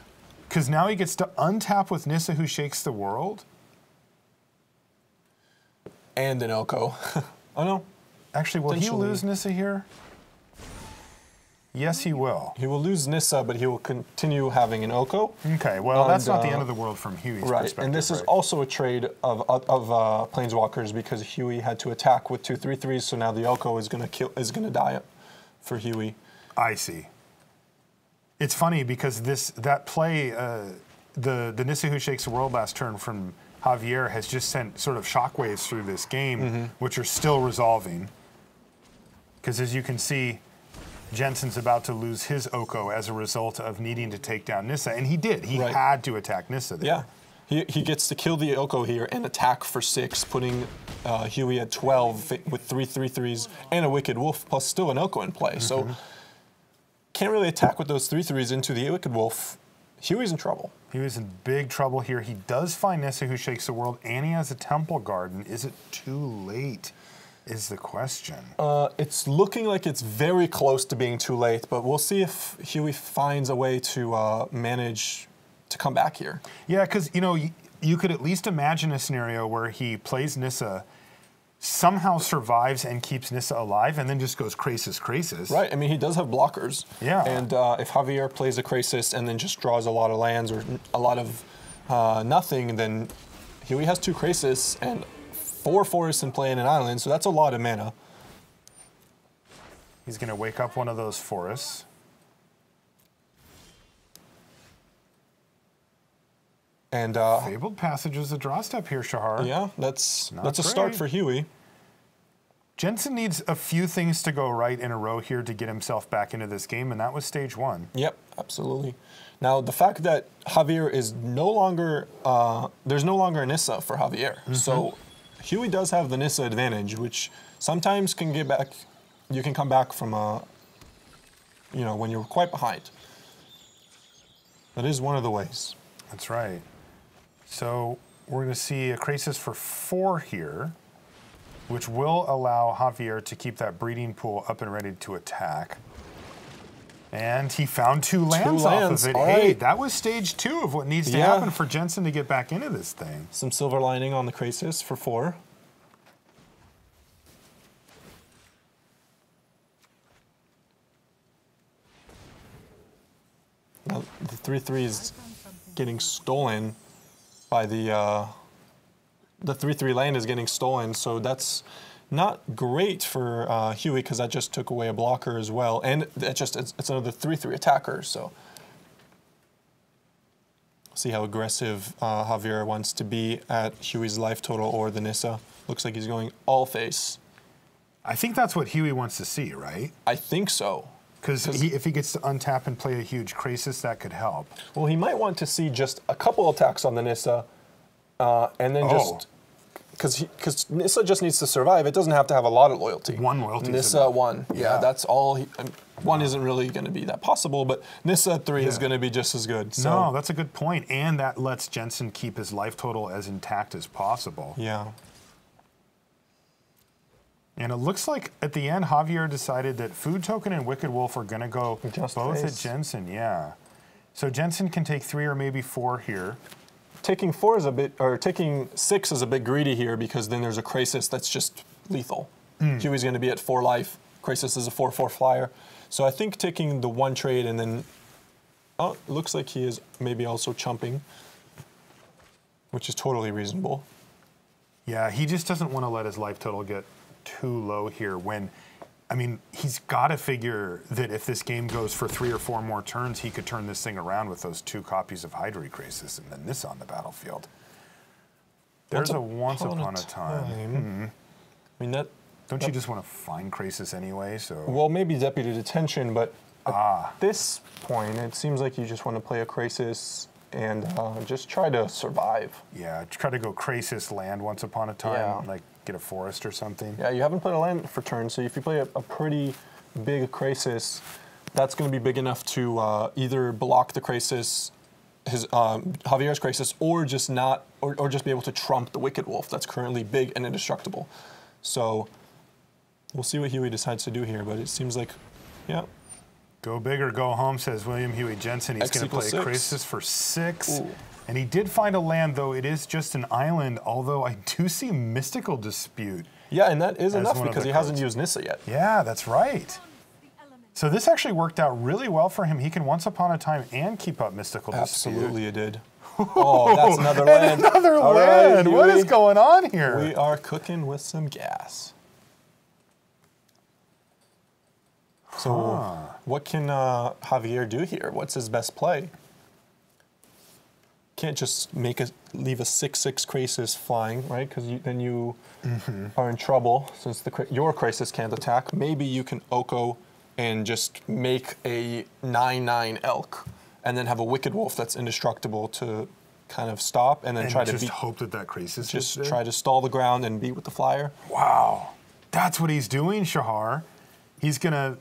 Because now he gets to untap with Nissa, Who Shakes the World. And an Oko. Oh no. Actually, will he lose Nissa here? Yes, he will. He will lose Nissa, but he will continue having an Oko. Okay, well, that's not the end of the world from Huey's perspective. Right, and this is also a trade of Planeswalkers, because Huey had to attack with 2/3/3s, so now the Oko is going to die for Huey. I see. It's funny because that play, the Nissa Who Shakes the World last turn from Javier has just sent sort of shockwaves through this game, which are still resolving. Because as you can see, Jensen's about to lose his Oko as a result of needing to take down Nissa, and he did. He had to attack Nissa there. Yeah, he gets to kill the Oko here and attack for 6, putting Huey at 12 with 3/3/3s and a Wicked Wolf, plus still an Oko in play. So can't really attack with those 3/3s into the Wicked Wolf. Huey's in trouble. Huey's in big trouble here. He does find Nissa, Who Shakes the World, and he has a Temple Garden. Is it too late, is the question. It's looking like it's very close to being too late, but we'll see if Huey finds a way to manage to come back here. Yeah, because you know, you could at least imagine a scenario where he plays Nissa, somehow survives and keeps Nissa alive, and then just goes Krasis, Krasis. Right, I mean, he does have blockers. Yeah. And if Javier plays a Krasis and then just draws a lot of lands or a lot of nothing, then Huey has 2 Krasis and 4 forests in play and an island, so that's a lot of mana. He's gonna wake up one of those forests. And Fabled Passage is a draw step here, Shahar. Yeah, that's a start for Huey. Jensen needs a few things to go right in a row here to get himself back into this game, and that was stage 1. Yep, absolutely. Now, the fact that Javier is no longer, there's no longer a Nissa for Javier. So Huey does have the Nissa advantage, which sometimes can get back, you can come back from, you know, when you're quite behind. That is one of the ways. That's right. So we're going to see a Krasis for 4 here, which will allow Javier to keep that breeding pool up and ready to attack. And he found 2 lands off of it. Hey, that was stage 2 of what needs to happen for Jensen to get back into this thing. Some silver lining on the Krasis for 4. Now, the 3/3s getting stolen by the 3/3 land is getting stolen, so that's not great for Huey, because that just took away a blocker as well, and it just it's another 3/3 attacker. So see how aggressive Javier wants to be at Huey's life total or the Nissa. Looks like he's going all face. I think that's what Huey wants to see, right? I think so. Because if he gets to untap and play a huge Krasis, that could help. Well, he might want to see just a couple attacks on the Nissa, and then just because Nissa just needs to survive. It doesn't have to have a lot of loyalty. One loyalty. Nissa one. Yeah, that's all. One isn't really going to be that possible, but Nissa 3 is going to be just as good. So. No, that's a good point, and that lets Jensen keep his life total as intact as possible. Yeah. And it looks like at the end, Javier decided that Food Token and Wicked Wolf are going to go just both at Jensen. Yeah. So Jensen can take 3 or maybe 4 here. Taking 4 is a bit, or taking 6 is a bit greedy here, because then there's a Krasis that's just lethal. Huey's going to be at 4 life. Krasis is a 4/4 flyer. So I think taking the 1 trade and then, oh, it looks like he is maybe also chumping, which is totally reasonable. Yeah, he just doesn't want to let his life total get too low here when, I mean, he's got to figure that if this game goes for 3 or 4 more turns, he could turn this thing around with those 2 copies of Hydroid Krasis and then this on the battlefield. There's a Once Upon a Time. I mean, that... Don't you just want to find Krasis anyway, so... Well, maybe Deputy Detention, but at this point, it seems like you just want to play a Krasis and just try to survive. Yeah, try to go Krasis land Once Upon a Time, like get a forest or something. Yeah, you haven't played a land for turn, so if you play a pretty big Krasis, that's going to be big enough to either block the Krasis, Javier's Krasis, or just not, or just be able to trump the Wicked Wolf that's currently big and indestructible. So... We'll see what Huey decides to do here, but it seems like, yeah. Go big or go home, says William Huey Jensen. He's going to play Krasis for 6. Ooh. And he did find a land, though it is just an island, although I do see Mystical Dispute. Yeah, and that is enough because he hasn't used Nissa yet. Yeah, that's right. So this actually worked out really well for him. He can Once Upon a Time and keep up Mystical Dispute. Absolutely, it did. Oh, that's another land. Another land. Right, what is going on here? We are cooking with some gas. So what can Javier do here? What's his best play? Can't just leave a 6/6 Krasis flying, right? Because then you are in trouble since your Krasis can't attack. Maybe you can Oko and just make a 9/9 elk, and then have a Wicked Wolf that's indestructible to kind of stop, and then try to just hope that Krasis just try to stall the ground and beat with the flyer. Wow, that's what he's doing, Shahar. He's gonna.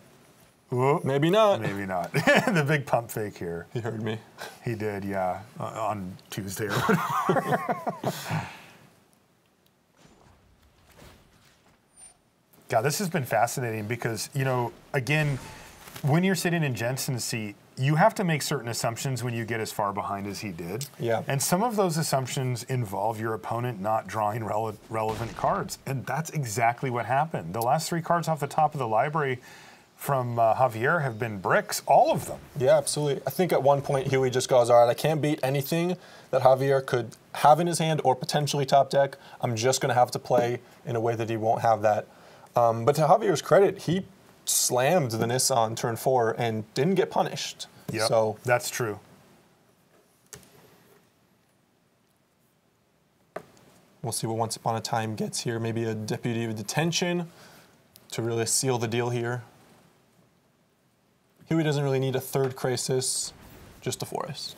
Whoop. Maybe not. Maybe not. The big pump fake here. He heard me. He did, yeah. On Tuesday or whatever. God, this has been fascinating because, you know, again, when you're sitting in Jensen's seat, you have to make certain assumptions when you get as far behind as he did. Yeah. And some of those assumptions involve your opponent not drawing relevant cards. And that's exactly what happened. The last 3 cards off the top of the library from Javier have been bricks, all of them. Yeah, absolutely. I think at one point Huey just goes, all right, I can't beat anything that Javier could have in his hand or potentially top deck. I'm just gonna have to play in a way that he won't have that. But to Javier's credit, he slammed the Nissa on turn 4 and didn't get punished. Yeah, so that's true. We'll see what Once Upon a Time gets here. Maybe a Deputy of Detention to really seal the deal here. Huey doesn't really need a 3rd Krasis, just a forest.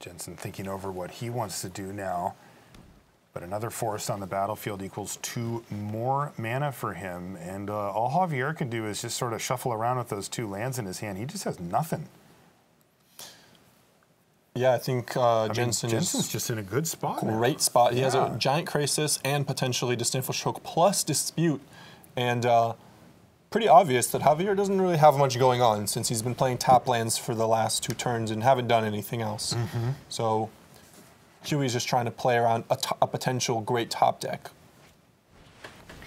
Jensen thinking over what he wants to do now, but another forest on the battlefield equals 2 more mana for him, and all Javier can do is just sort of shuffle around with those 2 lands in his hand. He just has nothing. Yeah, I think Jensen's just in a good spot. Great spot. He has a giant Krasis and potentially Disdainful Stroke plus Dispute. And pretty obvious that Javier doesn't really have much going on since he's been playing tap lands for the last 2 turns and haven't done anything else. So Huey's just trying to play around a potential great top deck.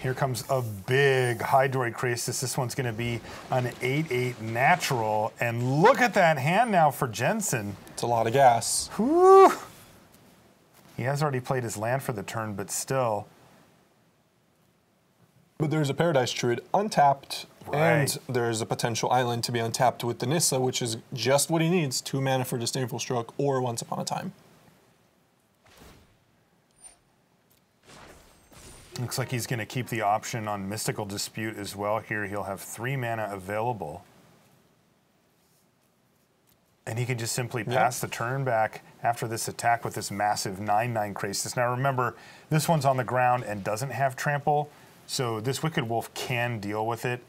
Here comes a big Hydroid Krasis. This one's going to be an 8/8 natural. And look at that hand now for Jensen. It's a lot of gas. Whew. He has already played his land for the turn, but still. But there's a Paradise Druid untapped, and there's a potential island to be untapped with the Nissa, which is just what he needs, 2 mana for Disdainful Stroke or Once Upon a Time. Looks like he's going to keep the option on Mystical Dispute as well. Here he'll have 3 mana available. And he can just simply pass the turn back after this attack with this massive 9/9 Krasis. Now remember, this one's on the ground and doesn't have trample, so this Wicked Wolf can deal with it.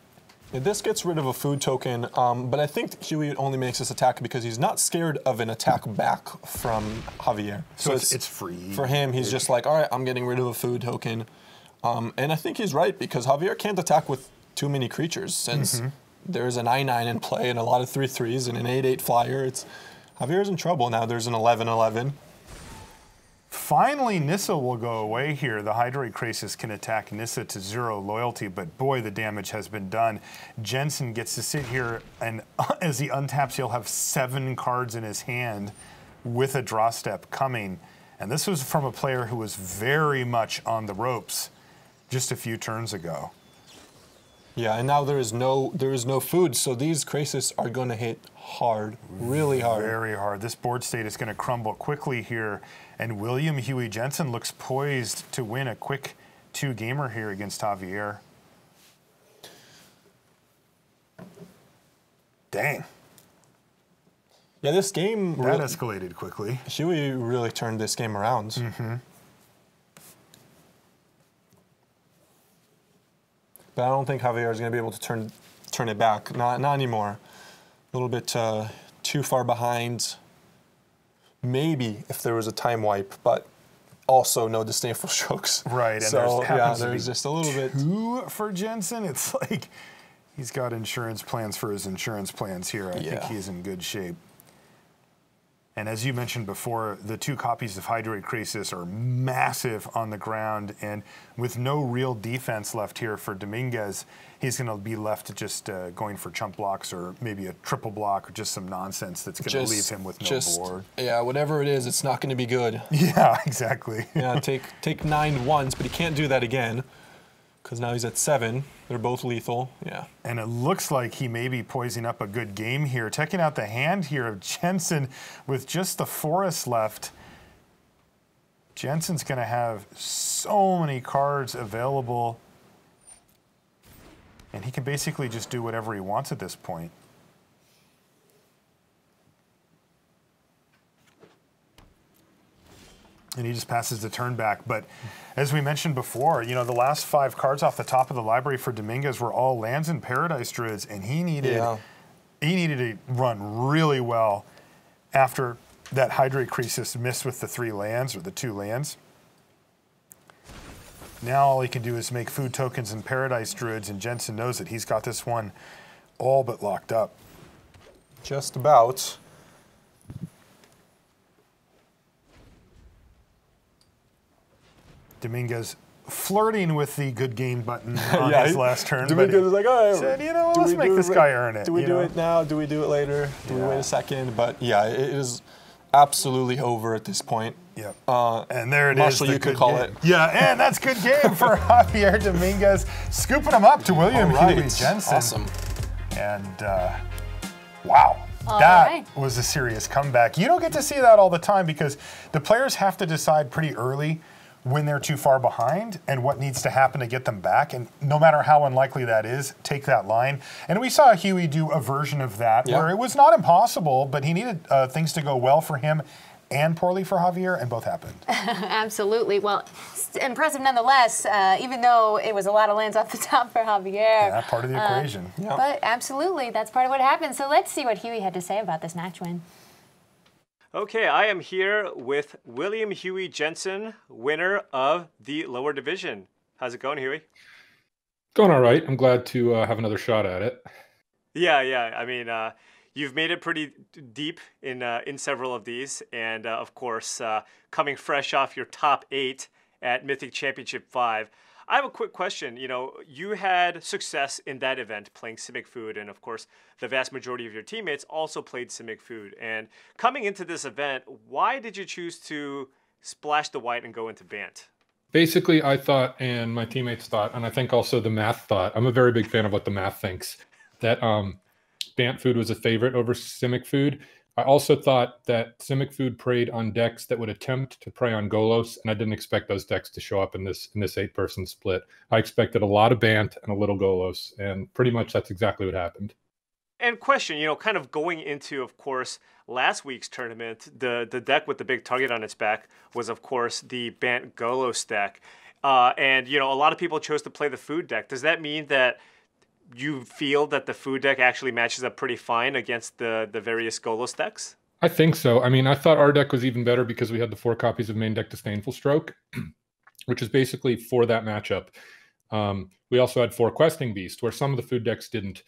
Yeah, this gets rid of a food token, but I think Huey only makes this attack because he's not scared of an attack back from Javier. So it's free. For him, he's just like, all right, I'm getting rid of a food token. And I think he's right because Javier can't attack with too many creatures since there's an 9/9 in play and a lot of 3/3s and an 8/8 flyer. Javier's in trouble now. There's an 11/11. Finally, Nissa will go away here. The Hydroid Krasis can attack Nissa to 0 loyalty, but boy, the damage has been done. Jensen gets to sit here, and as he untaps, he'll have 7 cards in his hand with a draw step coming. And this was from a player who was very much on the ropes just a few turns ago. Yeah, and now there is no food, so these Krasis are going to hit hard, really hard. Very hard. This board state is going to crumble quickly here, and William Huey Jensen looks poised to win a quick 2-gamer here against Javier. Dang. Yeah, this game... That escalated quickly. Huey really turned this game around. Mm-hmm. But I don't think Javier is going to be able to turn it back. Not anymore. A little bit too far behind. Maybe if there was a time wipe, but also no Disdainful Strokes. Right, and so, there's just a little bit. 2 for Jensen. It's like he's got insurance plans for his insurance plans here. I think he's in good shape. And as you mentioned before, the 2 copies of Hydroid Krasis are massive on the ground, and with no real defense left here for Dominguez, he's going to be left just going for chump blocks or maybe a triple block or just some nonsense that's going to leave him with no board. Yeah, whatever it is, it's not going to be good. Yeah, exactly. Yeah, take 9 once, but he can't do that again. Because now he's at 7. They're both lethal, yeah. And it looks like he may be poising up a good game here. Checking out the hand here of Jensen with just the forest left. Jensen's going to have so many cards available. And he can basically just do whatever he wants at this point. And he just passes the turn back. But as we mentioned before, you know, the last 5 cards off the top of the library for Dominguez were all lands and Paradise Druids, and he needed to run really well after that Hydroid Krasis missed with the 3 lands or the 2 lands. Now all he can do is make food tokens and Paradise Druids, and Jensen knows that he's got this one all but locked up. Just about. Dominguez flirting with the good game button on his last turn. Dominguez was like, all right, said, you know, let's make this guy earn it. Do we do it now? Do we do it later? Do we wait a second? But yeah, it is absolutely over at this point. Yeah. And there it is. Marshall, you could call it. Yeah, and that's good game for Javier Dominguez, scooping him up to William Huey Jensen. Awesome. And wow. That was a serious comeback. You don't get to see that all the time because the players have to decide pretty early when they're too far behind and what needs to happen to get them back. And no matter how unlikely that is, take that line. And we saw Huey do a version of that where it was not impossible, but he needed things to go well for him and poorly for Javier, and both happened. Absolutely. Well, impressive nonetheless, even though it was a lot of lands off the top for Javier. Yeah, part of the equation. Yeah. But absolutely, that's part of what happened. So let's see what Huey had to say about this match win. Okay, I am here with William Huey Jensen, winner of the lower division. How's it going, Huey? Going all right. I'm glad to have another shot at it. Yeah. I mean, you've made it pretty deep in several of these. And, of course, coming fresh off your top 8 at Mythic Championship 5. I have a quick question. You know, you had success in that event playing Simic Food, and of course, the vast majority of your teammates also played Simic Food. And coming into this event, why did you choose to splash the white and go into Bant? Basically, I thought, and my teammates thought, and I think also the math thought, I'm a very big fan of what the math thinks, that Bant Food was a favorite over Simic Food. I also thought that Simic Food preyed on decks that would attempt to prey on Golos, and I didn't expect those decks to show up in this 8-person split. I expected a lot of Bant and a little Golos, and pretty much that's exactly what happened. And question, you know, kind of going into, of course, last week's tournament, the deck with the big target on its back was, of course, the Bant Golos deck. And, you know, a lot of people chose to play the food deck. Does that mean that you feel that the food deck actually matches up pretty fine against the various Golos decks? I think so. I mean, I thought our deck was even better because we had the 4 copies of main deck Disdainful Stroke, which is basically for that matchup. We also had 4 Questing Beast, where some of the food decks didn't.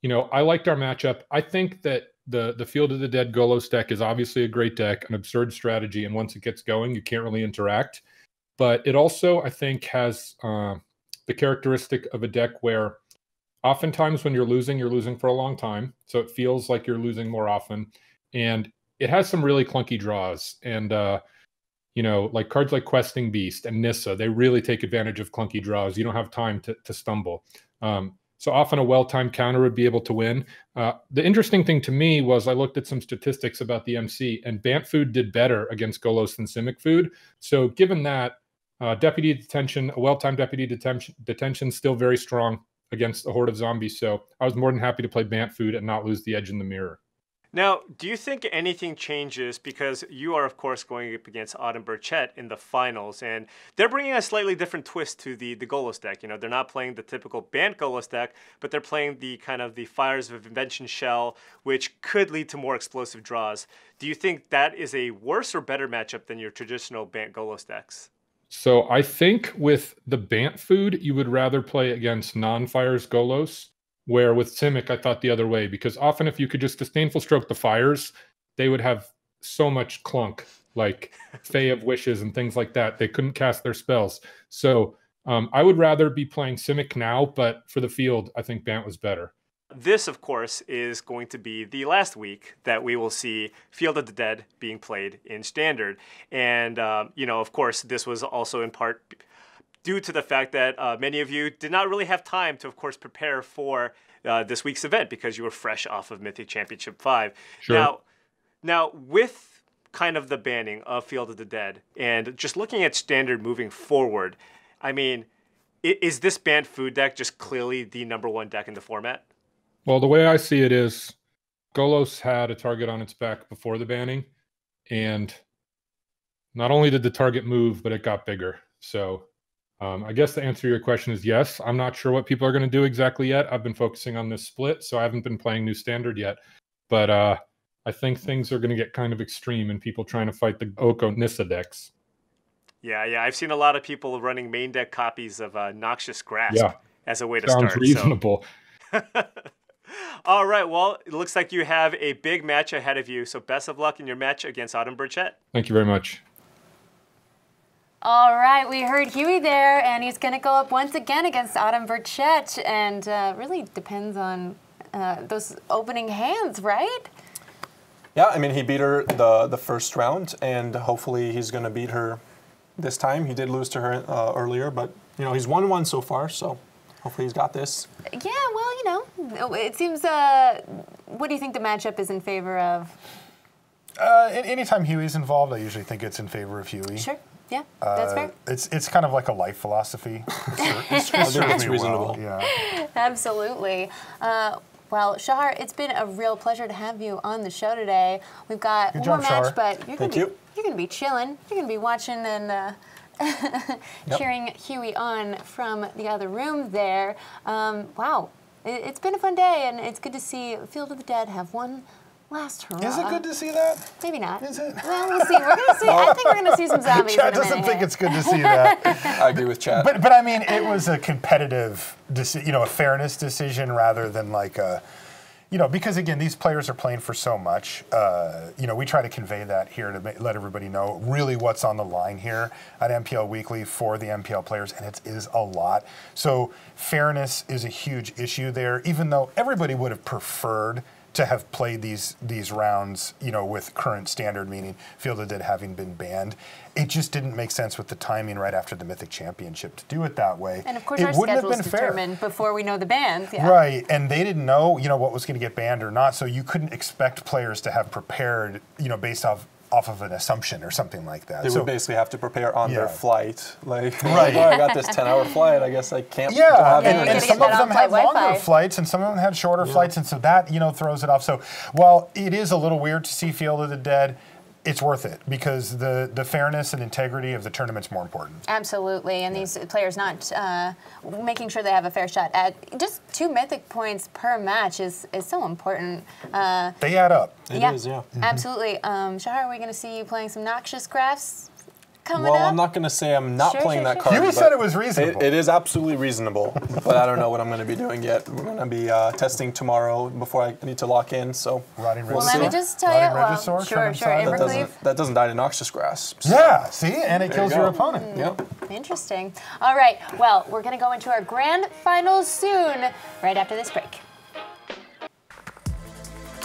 You know, I liked our matchup. I think that the Field of the Dead Golos deck is obviously a great deck, an absurd strategy, and once it gets going, you can't really interact. But it also, I think, has... the characteristic of a deck where oftentimes when you're losing for a long time. So it feels like you're losing more often. And it has some really clunky draws. And, you know, like cards like Questing Beast and Nissa, they really take advantage of clunky draws. You don't have time to stumble. So often a well-timed counter would be able to win. The interesting thing to me was I looked at some statistics about the MC, and Bant Food did better against Golos than Simic Food. So given that, Deputy of Detention, a well-timed Deputy of Detention, still very strong against a horde of zombies. So I was more than happy to play Bant Food and not lose the edge in the mirror. Now, do you think anything changes? Because you are, of course, going up against Autumn Burchett in the finals, and they're bringing a slightly different twist to the Golos deck. You know, they're not playing the typical Bant Golos deck, but they're playing the kind of the Fires of Invention shell, which could lead to more explosive draws. Do you think that is a worse or better matchup than your traditional Bant Golos decks? So I think with the Bant Food, you would rather play against non-Fires Golos, where with Simic, I thought the other way, because often if you could just Disdainful Stroke the Fires, they would have so much clunk, like Fae of Wishes and things like that. They couldn't cast their spells. So I would rather be playing Simic now, but for the field, I think Bant was better. This, of course, is going to be the last week that we will see Field of the Dead being played in Standard. And, you know, of course, this was also in part due to the fact that many of you did not really have time to, of course, prepare for this week's event because you were fresh off of Mythic Championship 5. Sure. Now, with kind of the banning of Field of the Dead and just looking at Standard moving forward, I mean, is this Bant Food deck just clearly the #1 deck in the format? Well, the way I see it is Golos had a target on its back before the banning, and not only did the target move, but it got bigger. So I guess the answer to your question is yes. I'm not sure what people are going to do exactly yet. I've been focusing on this split, so I haven't been playing new Standard yet. But I think things are going to get kind of extreme and people trying to fight the Oko Nissa decks. Yeah. I've seen a lot of people running main deck copies of Noxious Grasp as a way to start. Sounds reasonable. So. All right, well, it looks like you have a big match ahead of you, so best of luck in your match against Autumn Burchett. Thank you very much. All right, we heard Huey there, and he's going to go up once again against Autumn Burchett, and really depends on those opening hands, right? Yeah, I mean, he beat her the first round, and hopefully he's going to beat her this time. He did lose to her earlier, but, you know, he's 1-1 so far, so... Hopefully he's got this. Yeah, well, you know, it seems, what do you think the matchup is in favor of? Anytime Huey's involved, I usually think it's in favor of Huey. Sure, yeah, that's fair. It's kind of like a life philosophy. It's reasonable. Well. Yeah. Absolutely. Well, Shahar, it's been a real pleasure to have you on the show today. We've got one more match, Shahar. But you're going to be chilling. You're going to be watching and... Cheering Huey on from the other room there. Wow, it's been a fun day, and it's good to see Field of the Dead have one last hurrah. Is it good to see that? Maybe not. Is it? Well, we'll see. We're gonna see. I think we're gonna see some zombies. Chad doesn't think it's good to see that. I agree with Chad. But I mean, it was a competitive, you know, a fairness decision rather than like a. You know, because again, these players are playing for so much. You know, we try to convey that here to let everybody know really what's on the line here at MPL Weekly for the MPL players, and it is a lot. So fairness is a huge issue there, even though everybody would have preferred to have played these rounds, you know, with current standard, meaning Field of the Dead having been banned. It just didn't make sense with the timing right after the Mythic Championship to do it that way. And of course, our schedules determined before we know the bans. Yeah. Right, and they didn't know, you know, what was going to get banned or not, so you couldn't expect players to have prepared, you know, based off of an assumption or something like that. They would basically have to prepare on their flight. Like, right. Well, I got this 10-hour flight, I guess I can't drive. Yeah, and some of them had longer flights, and some of them had shorter flights, and so that, you know, throws it off. So while it is a little weird to see Field of the Dead, it's worth it because the fairness and integrity of the tournament's more important. Absolutely, and these players not making sure they have a fair shot at just 2 mythic points per match is so important. They add up. It is, yeah. Mm-hmm. Absolutely. Shahar, are we going to see you playing some Noxious Grafts coming up? Well, I'm not going to say I'm not playing that card. You said it was reasonable. It is absolutely reasonable, but I don't know what I'm going to be doing yet. We're going to be testing tomorrow before I need to lock in, so... Well, let me just tell you... Well, sure. That doesn't die to Noxious Grass. So. Yeah, see? And it kills your opponent. Yep. Interesting. All right, well, we're going to go into our grand finals soon, right after this break.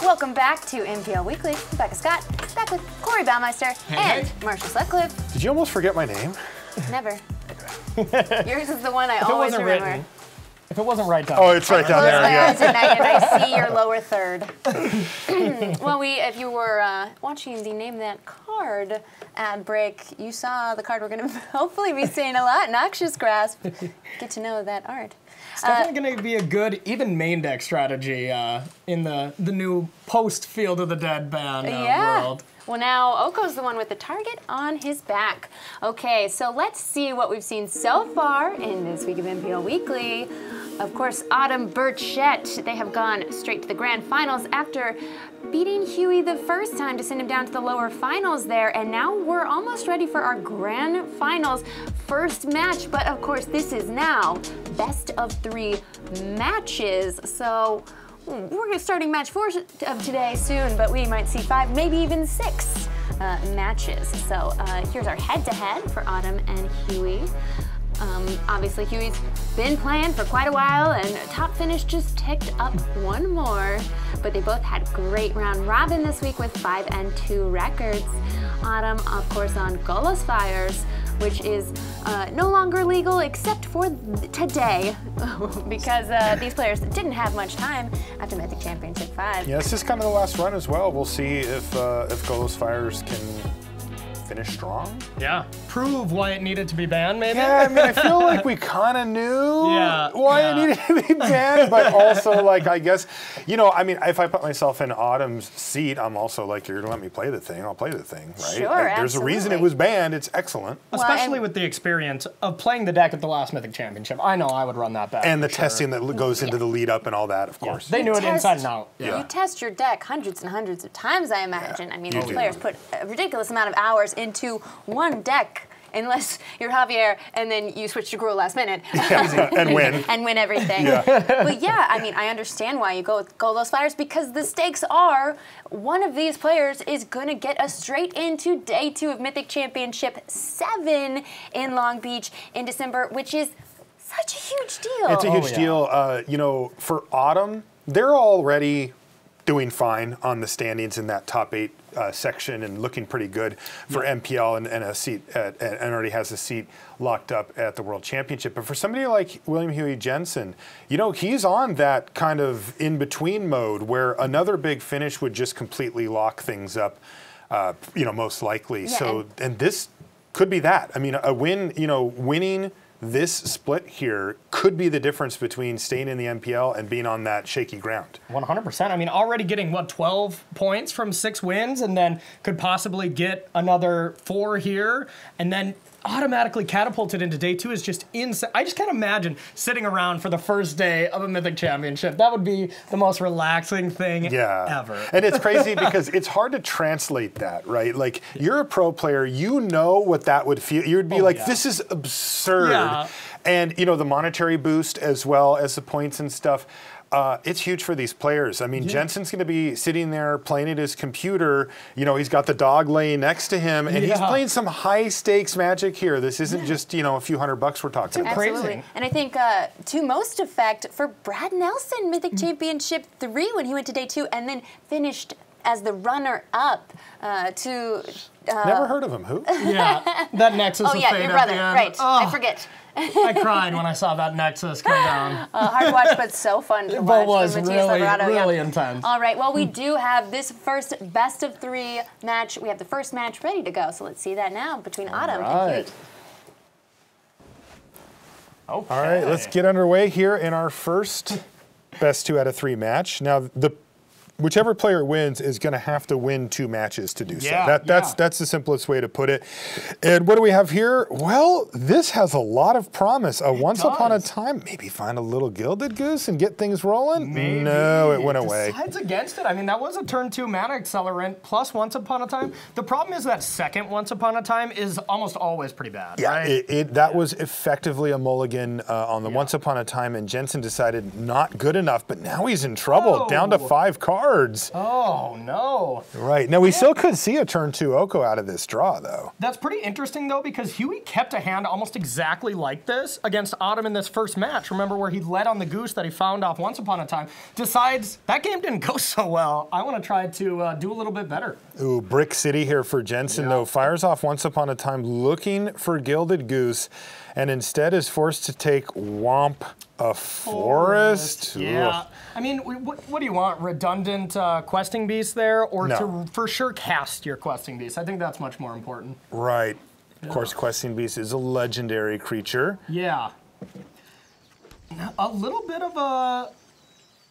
Welcome back to MPL Weekly. Becca Scott, back with Corey Baumeister and Marcia Sutcliffe. Did you almost forget my name? Never. Yours is the one I always remember. If it wasn't right down there. Oh, it's right down there. I close my eyes and I see your lower third. Well, if you were watching the Name That Card ad break, you saw the card we're going to hopefully be seeing a lot, Noxious Grasp. Get to know that art. It's definitely going to be a good, even main deck strategy in the new post-Field of the Dead ban world. Well, now Oko's the one with the target on his back. Okay, so let's see what we've seen so far in this week of MPL Weekly. Of course, Autumn Burchett, they have gone straight to the grand finals after beating Huey the first time to send him down to the lower finals there, and now we're almost ready for our grand finals first match, but of course this is now best of 3 matches, so we're starting match 4 of today soon, but we might see 5, maybe even 6 matches. So here's our head-to-head for Autumn and Huey. Obviously, Huey's been playing for quite a while, and Top Finish just ticked up 1 more. But they both had great round robin this week with 5 and 2 records. Autumn, of course, on Golos Fires, which is no longer legal except for today, because these players didn't have much time after Mythic Championship 5. Yeah, this is kind of the last run as well. We'll see if Golos Fires can finish strong. Yeah. Prove why it needed to be banned, maybe? Yeah, I mean, I feel like we kind of knew why it needed to be banned, but also, like, I guess, you know, I mean, if I put myself in Autumn's seat, I'm also like, you're going to let me play the thing, I'll play the thing, right? Sure, like, there's a reason it was banned, it's excellent. Especially with the experience of playing the deck at the last Mythic Championship. I know I would run that back. And the testing that goes into the lead up and all that, of course. They knew it inside and out. Yeah. You test your deck hundreds and hundreds of times, I imagine. I mean, these players put a ridiculous amount of hours into 1 deck, unless you're Javier, and then you switch to Gruul last minute. And win. And win everything. But yeah, I mean, I understand why you go with Golos Fires, because the stakes are one of these players is going to get us straight into day 2 of Mythic Championship 7 in Long Beach in December, which is such a huge deal. It's a huge deal. You know, for Autumn, they're already doing fine on the standings in that top 8 section and looking pretty good for MPL and a seat and already has a seat locked up at the World Championship. But for somebody like William Huey Jensen, you know, he's on that kind of in-between mode where another big finish would just completely lock things up, you know, most likely. So, and this could be that. I mean, a win, you know, winning this split here could be the difference between staying in the MPL and being on that shaky ground. 100%. I mean, already getting, what, 12 points from 6 wins, and then could possibly get another 4 here, and then automatically catapulted into day 2 is just insane. I just can't imagine sitting around for the first day of a Mythic Championship. That would be the most relaxing thing ever. And it's crazy because it's hard to translate that, right? Like, you're a pro player, you know what that would feel. You would be like, this is absurd. And, you know, the monetary boost as well as the points and stuff. It's huge for these players. I mean, yeah. Jensen's going to be sitting there playing at his computer. You know, he's got the dog laying next to him, and yeah. he's playing some high-stakes magic here. This isn't just, you know, a few $100 we're talking about. Absolutely. And I think to most effect for Brad Nelson, Mythic Championship 3 when he went to day 2 and then finished as the runner-up to... Never heard of him. Who? Yeah, that Nexus. Oh, yeah, your brother. Right. Oh, I forget. I cried when I saw that Nexus come down. Hard watch, but so fun to watch. It was really, really intense. All right, well, we do have this first best-of-3 match. We have the first match ready to go, so let's see that now between Autumn and Huey. Okay. All right, let's get underway here in our first best 2 out of 3 match. Now, the whichever player wins is going to have to win 2 matches to do so. That's the simplest way to put it. And what do we have here? Well, this has a lot of promise. A Once Upon a Time, maybe find a little Gilded Goose and get things rolling? Maybe. No, it went away. Decides against it. I mean, that was a turn 2 mana accelerant plus Once Upon a Time. The problem is that second Once Upon a Time is almost always pretty bad, right? That was effectively a mulligan on the Once Upon a Time, and Jensen decided not good enough, but now he's in trouble, down to 5 cards. Oh, no. Right. Now, we still could see a turn 2 Oko out of this draw, though. That's pretty interesting, though, because Huey kept a hand almost exactly like this against Autumn in this first match. Remember where he led on the goose that he found off Once Upon a Time. Decides, that game didn't go so well. I want to try to do a little bit better. Ooh, Brick City here for Jensen, though. Fires off Once Upon a Time looking for Gilded Goose, and instead is forced to take Womp a Forest. Yeah. Oof. I mean, what do you want? Redundant Questing Beast there, or to for sure cast your Questing Beast? I think that's much more important. Right. Yeah. Of course, Questing Beast is a legendary creature. Yeah. A little bit of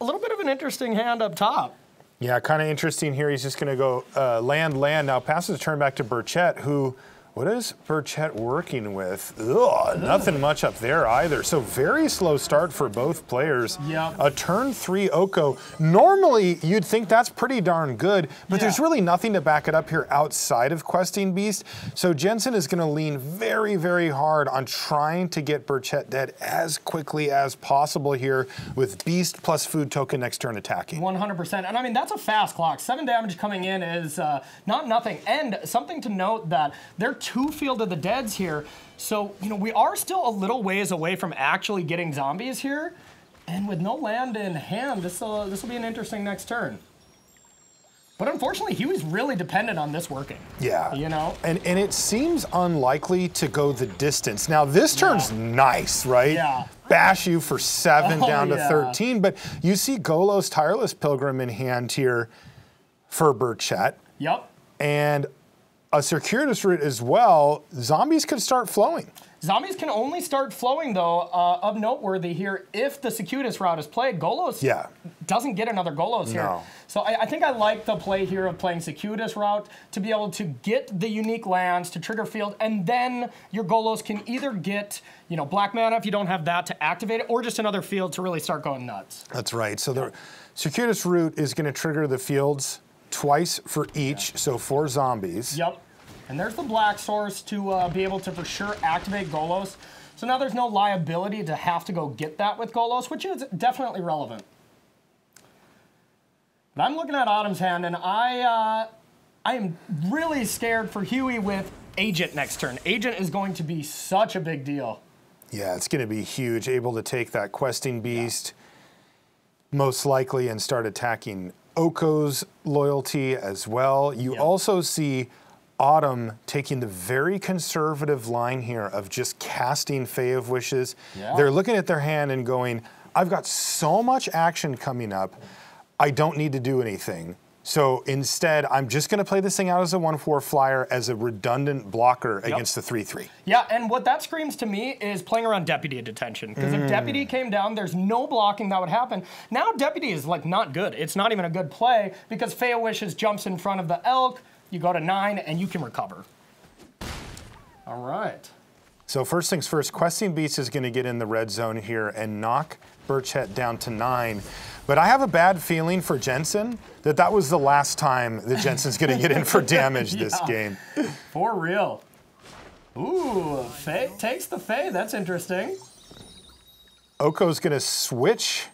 an interesting hand up top. Yeah, kind of interesting here. He's just going to go land, land. Now passes the turn back to Burchett, who. What is Burchett working with? Ugh, nothing much up there either. So very slow start for both players. Yep. A turn 3 Oko. Normally you'd think that's pretty darn good, but there's really nothing to back it up here outside of Questing Beast. So Jensen is gonna lean very, very hard on trying to get Burchett dead as quickly as possible here with Beast plus food token next turn attacking. 100%, and I mean, that's a fast clock. 7 damage coming in is not nothing. And something to note that they're 2 Field of the Deads here. So, you know, we are still a little ways away from actually getting zombies here. And with no land in hand, this will be an interesting next turn. But unfortunately, Huey's really dependent on this working. Yeah. You know? And it seems unlikely to go the distance. Now, this turn's nice, right? Yeah. Bash you for 7 down to 13. But you see Golos Tireless Pilgrim in hand here for Burchett. Yep. And a circuitous route as well. Zombies could start flowing. Zombies can only start flowing, though, of noteworthy here, if the circuitous route is played. Golos doesn't get another Golos here. So I think I like the play here of playing circuitous route to be able to get the unique lands to trigger field, and then your Golos can either get, you know, black mana if you don't have that to activate it, or just another field to really start going nuts. That's right. So the circuitous route is going to trigger the fields twice for each, so 4 zombies. Yep. And there's the black source to be able to for sure activate Golos. So now there's no liability to have to go get that with Golos, which is definitely relevant. But I'm looking at Autumn's hand, and I am really scared for Huey with Agent next turn. Agent is going to be such a big deal. Yeah, it's going to be huge. Able to take that Questing Beast, most likely, and start attacking Oko's loyalty as well. You also see Autumn taking the very conservative line here of just casting Fae of Wishes. They're looking at their hand and going, I've got so much action coming up, I don't need to do anything. So instead, I'm just going to play this thing out as a 1/4 flyer as a redundant blocker against the 3/3. Yeah, and what that screams to me is playing around Deputy of Detention. Because if Deputy came down, there's no blocking that would happen. Now Deputy is like not good. It's not even a good play because Fae of Wishes jumps in front of the elk. You go to 9 and you can recover. All right. So first things first, Questing Beast is going to get in the red zone here and knock Burchett down to 9. But I have a bad feeling for Jensen that that was the last time that Jensen's going to get in for damage this game. For real. Ooh, Fae takes the Fae. That's interesting. Oko's going to switch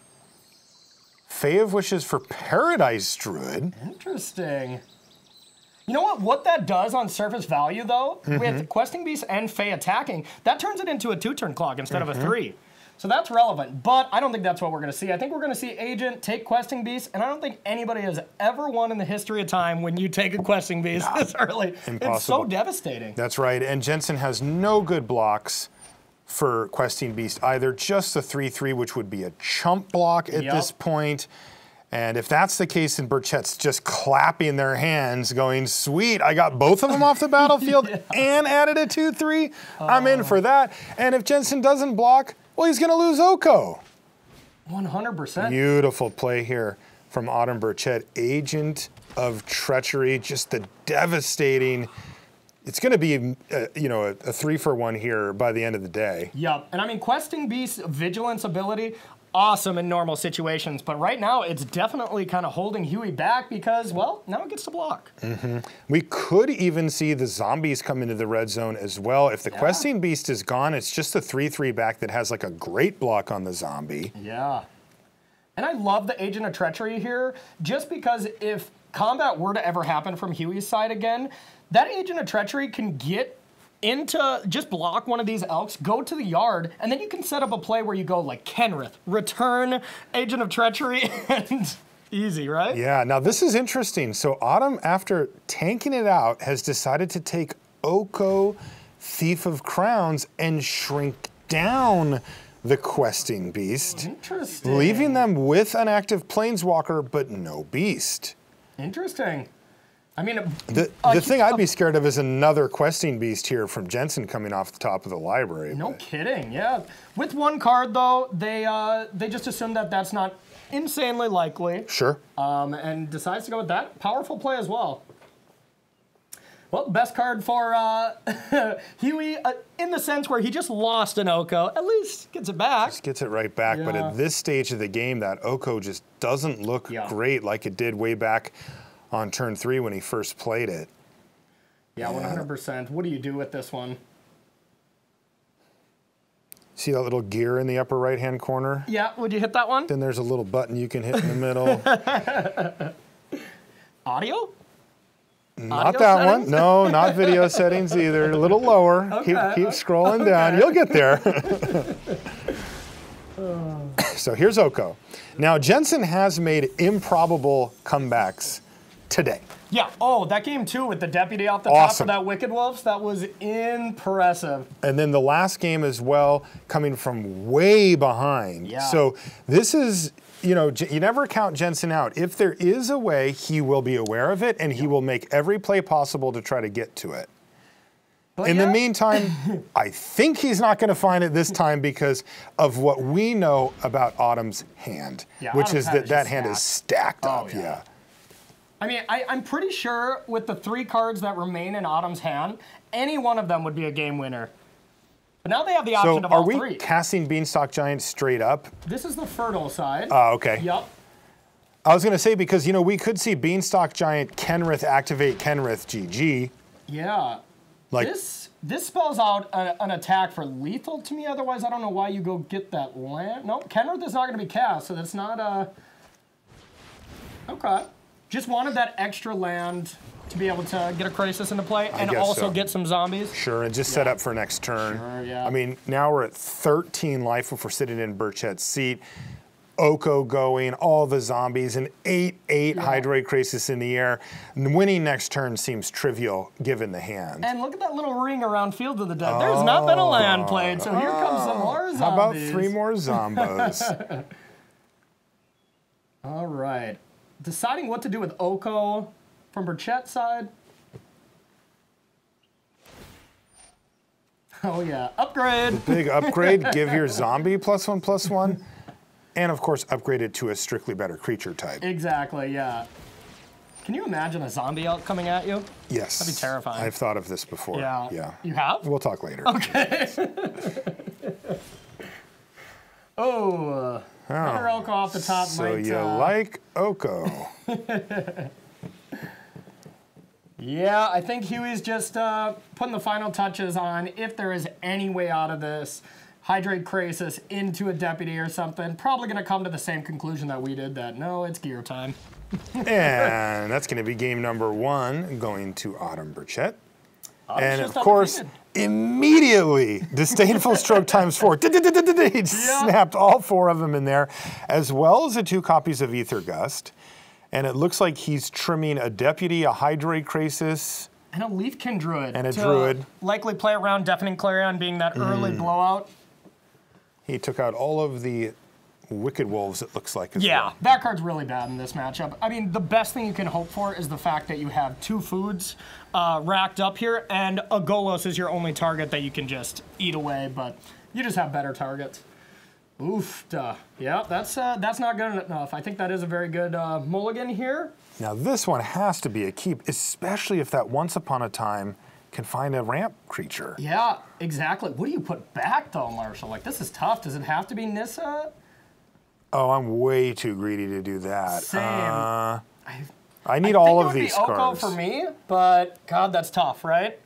Fae of Wishes for Paradise Druid. Interesting. You know what that does on surface value, though? Mm-hmm. With Questing Beast and Fae attacking, that turns it into a 2-turn clock instead of a 3. So that's relevant, but I don't think that's what we're going to see. I think we're going to see Agent take Questing Beast, and I don't think anybody has ever won in the history of time when you take a Questing Beast this early. Impossible. It's so devastating. That's right, and Jensen has no good blocks for Questing Beast either, just the 3-3, which would be a chump block at this point. And if that's the case, then Burchett's just clapping their hands, going, sweet, I got both of them off the battlefield and added a 2-3. I'm in for that. And if Jensen doesn't block, well, he's going to lose Oko. 100%. Beautiful play here from Autumn Burchett. Agent of Treachery, just the devastating. It's going to be, you know, a 3-for-1 here by the end of the day. Yep, and I mean, Questing Beast's vigilance ability, awesome in normal situations, but right now it's definitely kind of holding Huey back because, well, now it gets to block. We could even see the zombies come into the red zone as well. If the Questing Beast is gone, it's just the 3-3 back that has like a great block on the zombie. Yeah. And I love the Agent of Treachery here, just because if combat were to ever happen from Huey's side again, that Agent of Treachery can get into, just block one of these elks, go to the yard, and then you can set up a play where you go like Kenrith, return Agent of Treachery, and easy, right? Yeah, now this is interesting. So Autumn, after tanking it out, has decided to take Oko, Thief of Crowns, and shrink down the Questing Beast. Interesting. Leaving them with an active Planeswalker, but no Beast. Interesting. I mean, the thing I'd be scared of is another Questing Beast here from Jensen coming off the top of the library. No kidding, yeah. With one card though, they just assume that that's not insanely likely. Sure. And decides to go with that. Powerful play as well. Well, best card for Huey in the sense where he just lost an Oko. At least gets it back. Just gets it right back. Yeah. But at this stage of the game, that Oko just doesn't look great like it did way back on turn 3 when he first played it. Yeah, 100%. What do you do with this one? See that little gear in the upper right-hand corner? Yeah, would you hit that one? Then there's a little button you can hit in the middle. Audio? Not that settings? One. No, not video settings either. A little lower. Okay, keep scrolling down. You'll get there. So here's Oko. Now, Jensen has made improbable comebacks today. Yeah, oh, that game too with the deputy off the top of that Wicked Wolf, that was impressive. And then the last game as well, coming from way behind. Yeah. So this is, you know, you never count Jensen out. If there is a way, he will be aware of it, and he will make every play possible to try to get to it. But in the meantime, I think he's not going to find it this time because of what we know about Autumn's hand, which is that hand is stacked up. Yeah. I mean, I'm pretty sure with the 3 cards that remain in Autumn's hand, any one of them would be a game winner. But now they have the option of all 3. So are we casting Beanstalk Giant straight up? This is the fertile side. Oh, okay. Yep. I was going to say, because, you know, we could see Beanstalk Giant, Kenrith, activate Kenrith, GG. Yeah. Like, this spells out an attack for lethal to me. Otherwise, I don't know why you go get that land. Nope, Kenrith is not going to be cast, so that's not a... Okay. Just wanted that extra land to be able to get a Krasis into play and also get some zombies. Sure, and just set up for next turn. Sure, yeah. I mean, now we're at 13 life if we're sitting in Burchett's seat. Oko going, all the zombies, an 8-8 Hydroid Krasis in the air. And winning next turn seems trivial, given the hand. And look at that little ring around Field of the Dead. There's not been a land played, so here comes some more zombies. How about 3 more zombos? All right. Deciding what to do with Oko from Burchett's side. Oh, yeah. Upgrade. The big upgrade. Give your zombie +1/+1. And, of course, upgrade it to a strictly better creature type. Exactly, yeah. Can you imagine a zombie elk coming at you? Yes. That'd be terrifying. I've thought of this before. Yeah. You have? We'll talk later. Okay. Another Oko off the top. So you like Oko. Yeah, I think Huey's just putting the final touches on if there is any way out of this. Hydroid Krasis into a deputy or something, probably going to come to the same conclusion that we did, that no, it's gear time. And that's going to be game number one, going to Autumn Burchett. And of course, immediately, Disdainful Stroke ×4. He snapped all four of them in there, as well as the two copies of Aether Gust. And it looks like he's trimming a deputy, a Hydroid Krasis, and a Leafkin Druid. And a Druid. Likely play around Deafening Clarion being that early blowout. He took out all of the Wicked Wolves, it looks like, as well. That card's really bad in this matchup. I mean, the best thing you can hope for is the fact that you have two foods racked up here, and a Golos is your only target that you can just eat away, but you just have better targets. Oof, duh. Yeah, that's not good enough. I think that is a very good mulligan here. Now this one has to be a keep, especially if that Once Upon a Time can find a ramp creature. Yeah, exactly. What do you put back though, Marshall? Like, this is tough. Does it have to be Nissa? Oh, I'm way too greedy to do that. Same. I need all of these cards. Oko for me, but God, that's tough, right?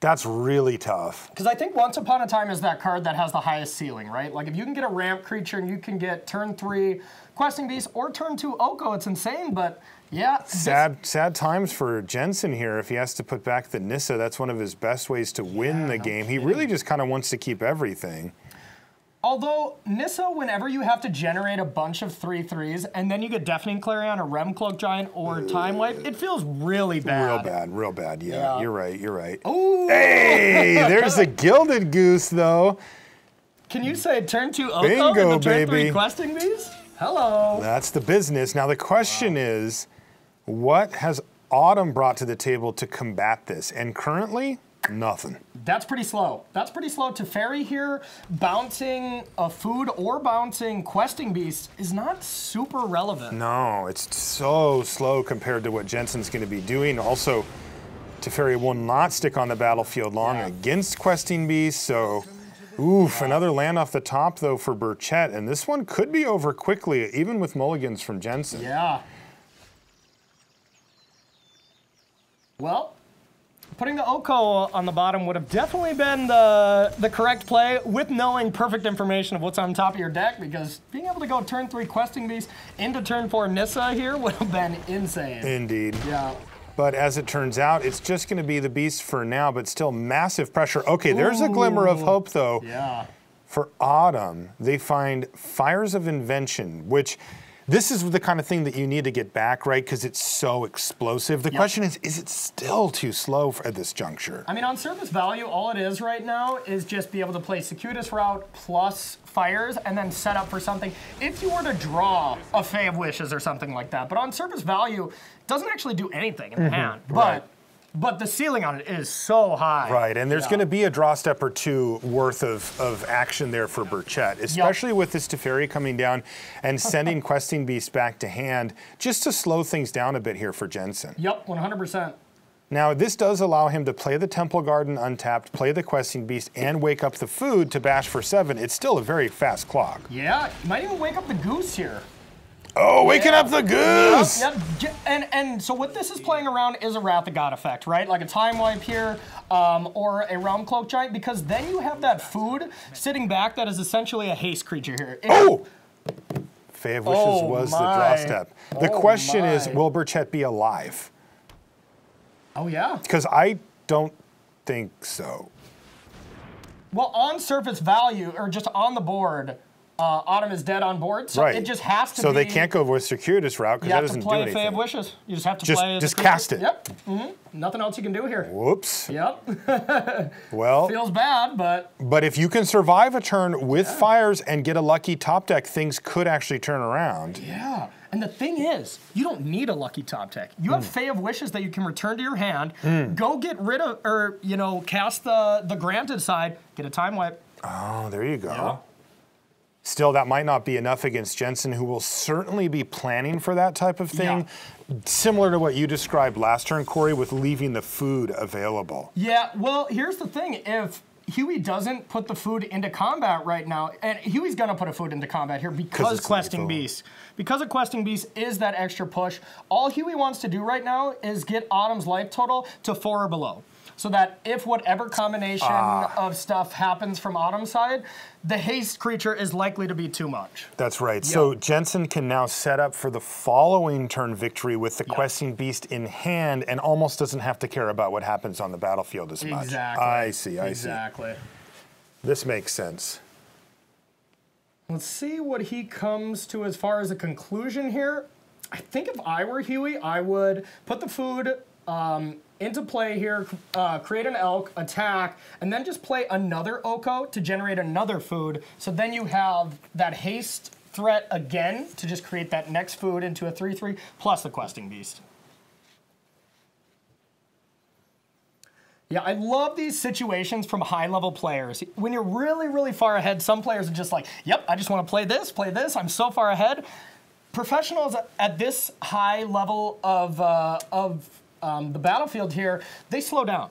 That's really tough. Because I think Once Upon a Time is that card that has the highest ceiling, right? Like, if you can get a ramp creature and you can get turn 3 Questing Beast or turn 2 Oko, it's insane, but yeah. Sad times for Jensen here if he has to put back the Nissa. That's one of his best ways to win the game. He really just kind of wants to keep everything. Although, Nissa, whenever you have to generate a bunch of 3/3s and then you get Deafening Clarion or Rem Cloak Giant or Time Wipe, it feels really bad. Real bad, yeah. You're right, Ooh. Hey, there's a Gilded Goose, though. Can you say turn 2 Oko and turn 3 Questing Beast? Hello. That's the business. Now, the question is, what has Autumn brought to the table to combat this? And currently, nothing. That's pretty slow. Teferi here, bouncing a food or bouncing Questing Beast is not super relevant. No, it's so slow compared to what Jensen's going to be doing. Also, Teferi will not stick on the battlefield long against Questing Beast, so oof, another land off the top, though, for Burchett, and this one could be over quickly, even with mulligans from Jensen. Yeah. Well, putting the Oko on the bottom would have definitely been the correct play with knowing perfect information of what's on top of your deck, because being able to go turn 3 Questing Beast into turn 4 Nissa here would have been insane. Indeed. Yeah. But as it turns out, it's just going to be the Beast for now, but still massive pressure. Okay, there's a glimmer of hope, though. Yeah. For Autumn, they find Fires of Invention, which this is the kind of thing that you need to get back, right? Because it's so explosive. The question is it still too slow at this juncture? I mean, on surface value, all it is right now is just be able to play Circuitous Route plus Fires and then set up for something. If you were to draw a Fae of Wishes or something like that, but on surface value, it doesn't actually do anything in the hand. But the ceiling on it is so high. Right, and there's going to be a draw step or two worth of action there for Burchett, especially with this Teferi coming down and sending Questing Beast back to hand, just to slow things down a bit here for Jensen. Yep, 100%. Now, this does allow him to play the Temple Garden untapped, play the Questing Beast, and wake up the food to bash for 7. It's still a very fast clock. Yeah, might even wake up the goose here. Oh, waking up the goose! Yep. And so what this is playing around is a Wrath of God effect, right? Like a Time Wipe here, or a Realm Cloak Giant, because then you have that food sitting back that is essentially a haste creature here. Fae of Wishes was the draw step. The question is, will Burchett be alive? Oh, yeah. Because I don't think so. Well, on surface value, or just on the board, Autumn is dead on board, so it just has to be. So they can't go with Circuitous Route because that doesn't do anything. You have to play a Fae of Wishes. You just have to play. Just cast it. Yep. Nothing else you can do here. Whoops. Yep. Well. Feels bad, but. But if you can survive a turn with Fires and get a lucky top deck, things could actually turn around. Yeah. And the thing is, you don't need a lucky top deck. You have Fae of Wishes that you can return to your hand, go get rid of, or you know, cast the granted side, get a Time Wipe. Oh, there you go. Yeah. Still, that might not be enough against Jensen, who will certainly be planning for that type of thing. Yeah. Similar to what you described last turn, Corey, with leaving the food available. Yeah, well, here's the thing. If Huey doesn't put the food into combat right now, and Huey's going to put a food into combat here because Questing Beast Because of Questing Beast is that extra push, all Huey wants to do right now is get Autumn's life total to 4 or below. So that if whatever combination of stuff happens from Autumn's side, the haste creature is likely to be too much. That's right. Yep. So Jensen can now set up for the following turn victory with the Questing Beast in hand and almost doesn't have to care about what happens on the battlefield as much. Exactly. I see, I see. Exactly. This makes sense. Let's see what he comes to as far as a conclusion here. I think if I were Huey, I would put the food into play here, create an elk, attack, and then just play another Oko to generate another food. So then you have that haste threat again to just create that next food into a 3-3 plus the Questing Beast. Yeah, I love these situations from high-level players. When you're really, really far ahead, some players are just like, yep, I just want to play this, I'm so far ahead. Professionals at this high level of the battlefield here, they slow down.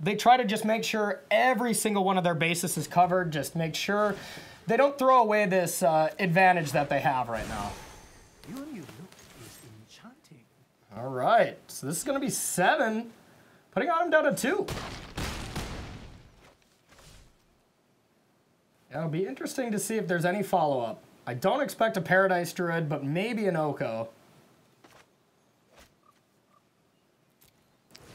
They try to just make sure every single one of their bases is covered, just make sure they don't throw away this advantage that they have right now. Your new look is enchanting. All right, so this is gonna be 7, putting Autumn down to 2. It'll be interesting to see if there's any follow-up. I don't expect a Paradise Druid, but maybe an Oko.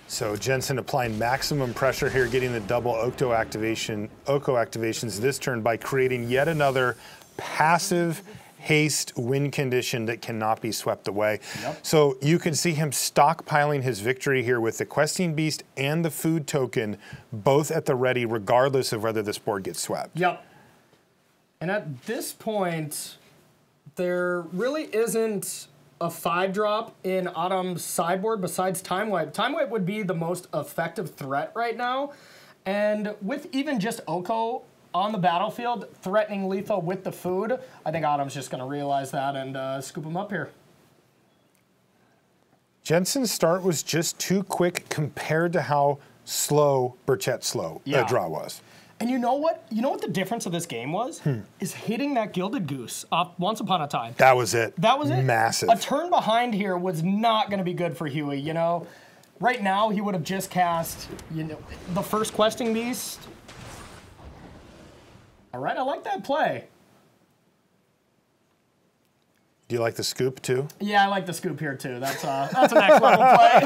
So Jensen applying maximum pressure here, getting the double Oko activation, this turn by creating yet another passive haste win condition that cannot be swept away. Yep. So you can see him stockpiling his victory here with the Questing Beast and the food token, both at the ready, regardless of whether this board gets swept. Yep. And at this point, there really isn't a 5-drop in Autumn's sideboard besides Time Wipe. Time Wipe would be the most effective threat right now. And with even just Oko on the battlefield, threatening lethal with the food, I think Autumn's just gonna realize that and scoop him up here. Jensen's start was just too quick compared to how slow Burchett's draw was. And you know what? You know what the difference of this game was? Is hitting that Gilded Goose off Once Upon a Time. That was it. That was it. Massive. A turn behind here was not going to be good for Huey, you know? Right now, he would have just cast, you know, the first Questing Beast. All right, I like that play. Do you like the scoop too? Yeah, I like the scoop here too. That's an next level play.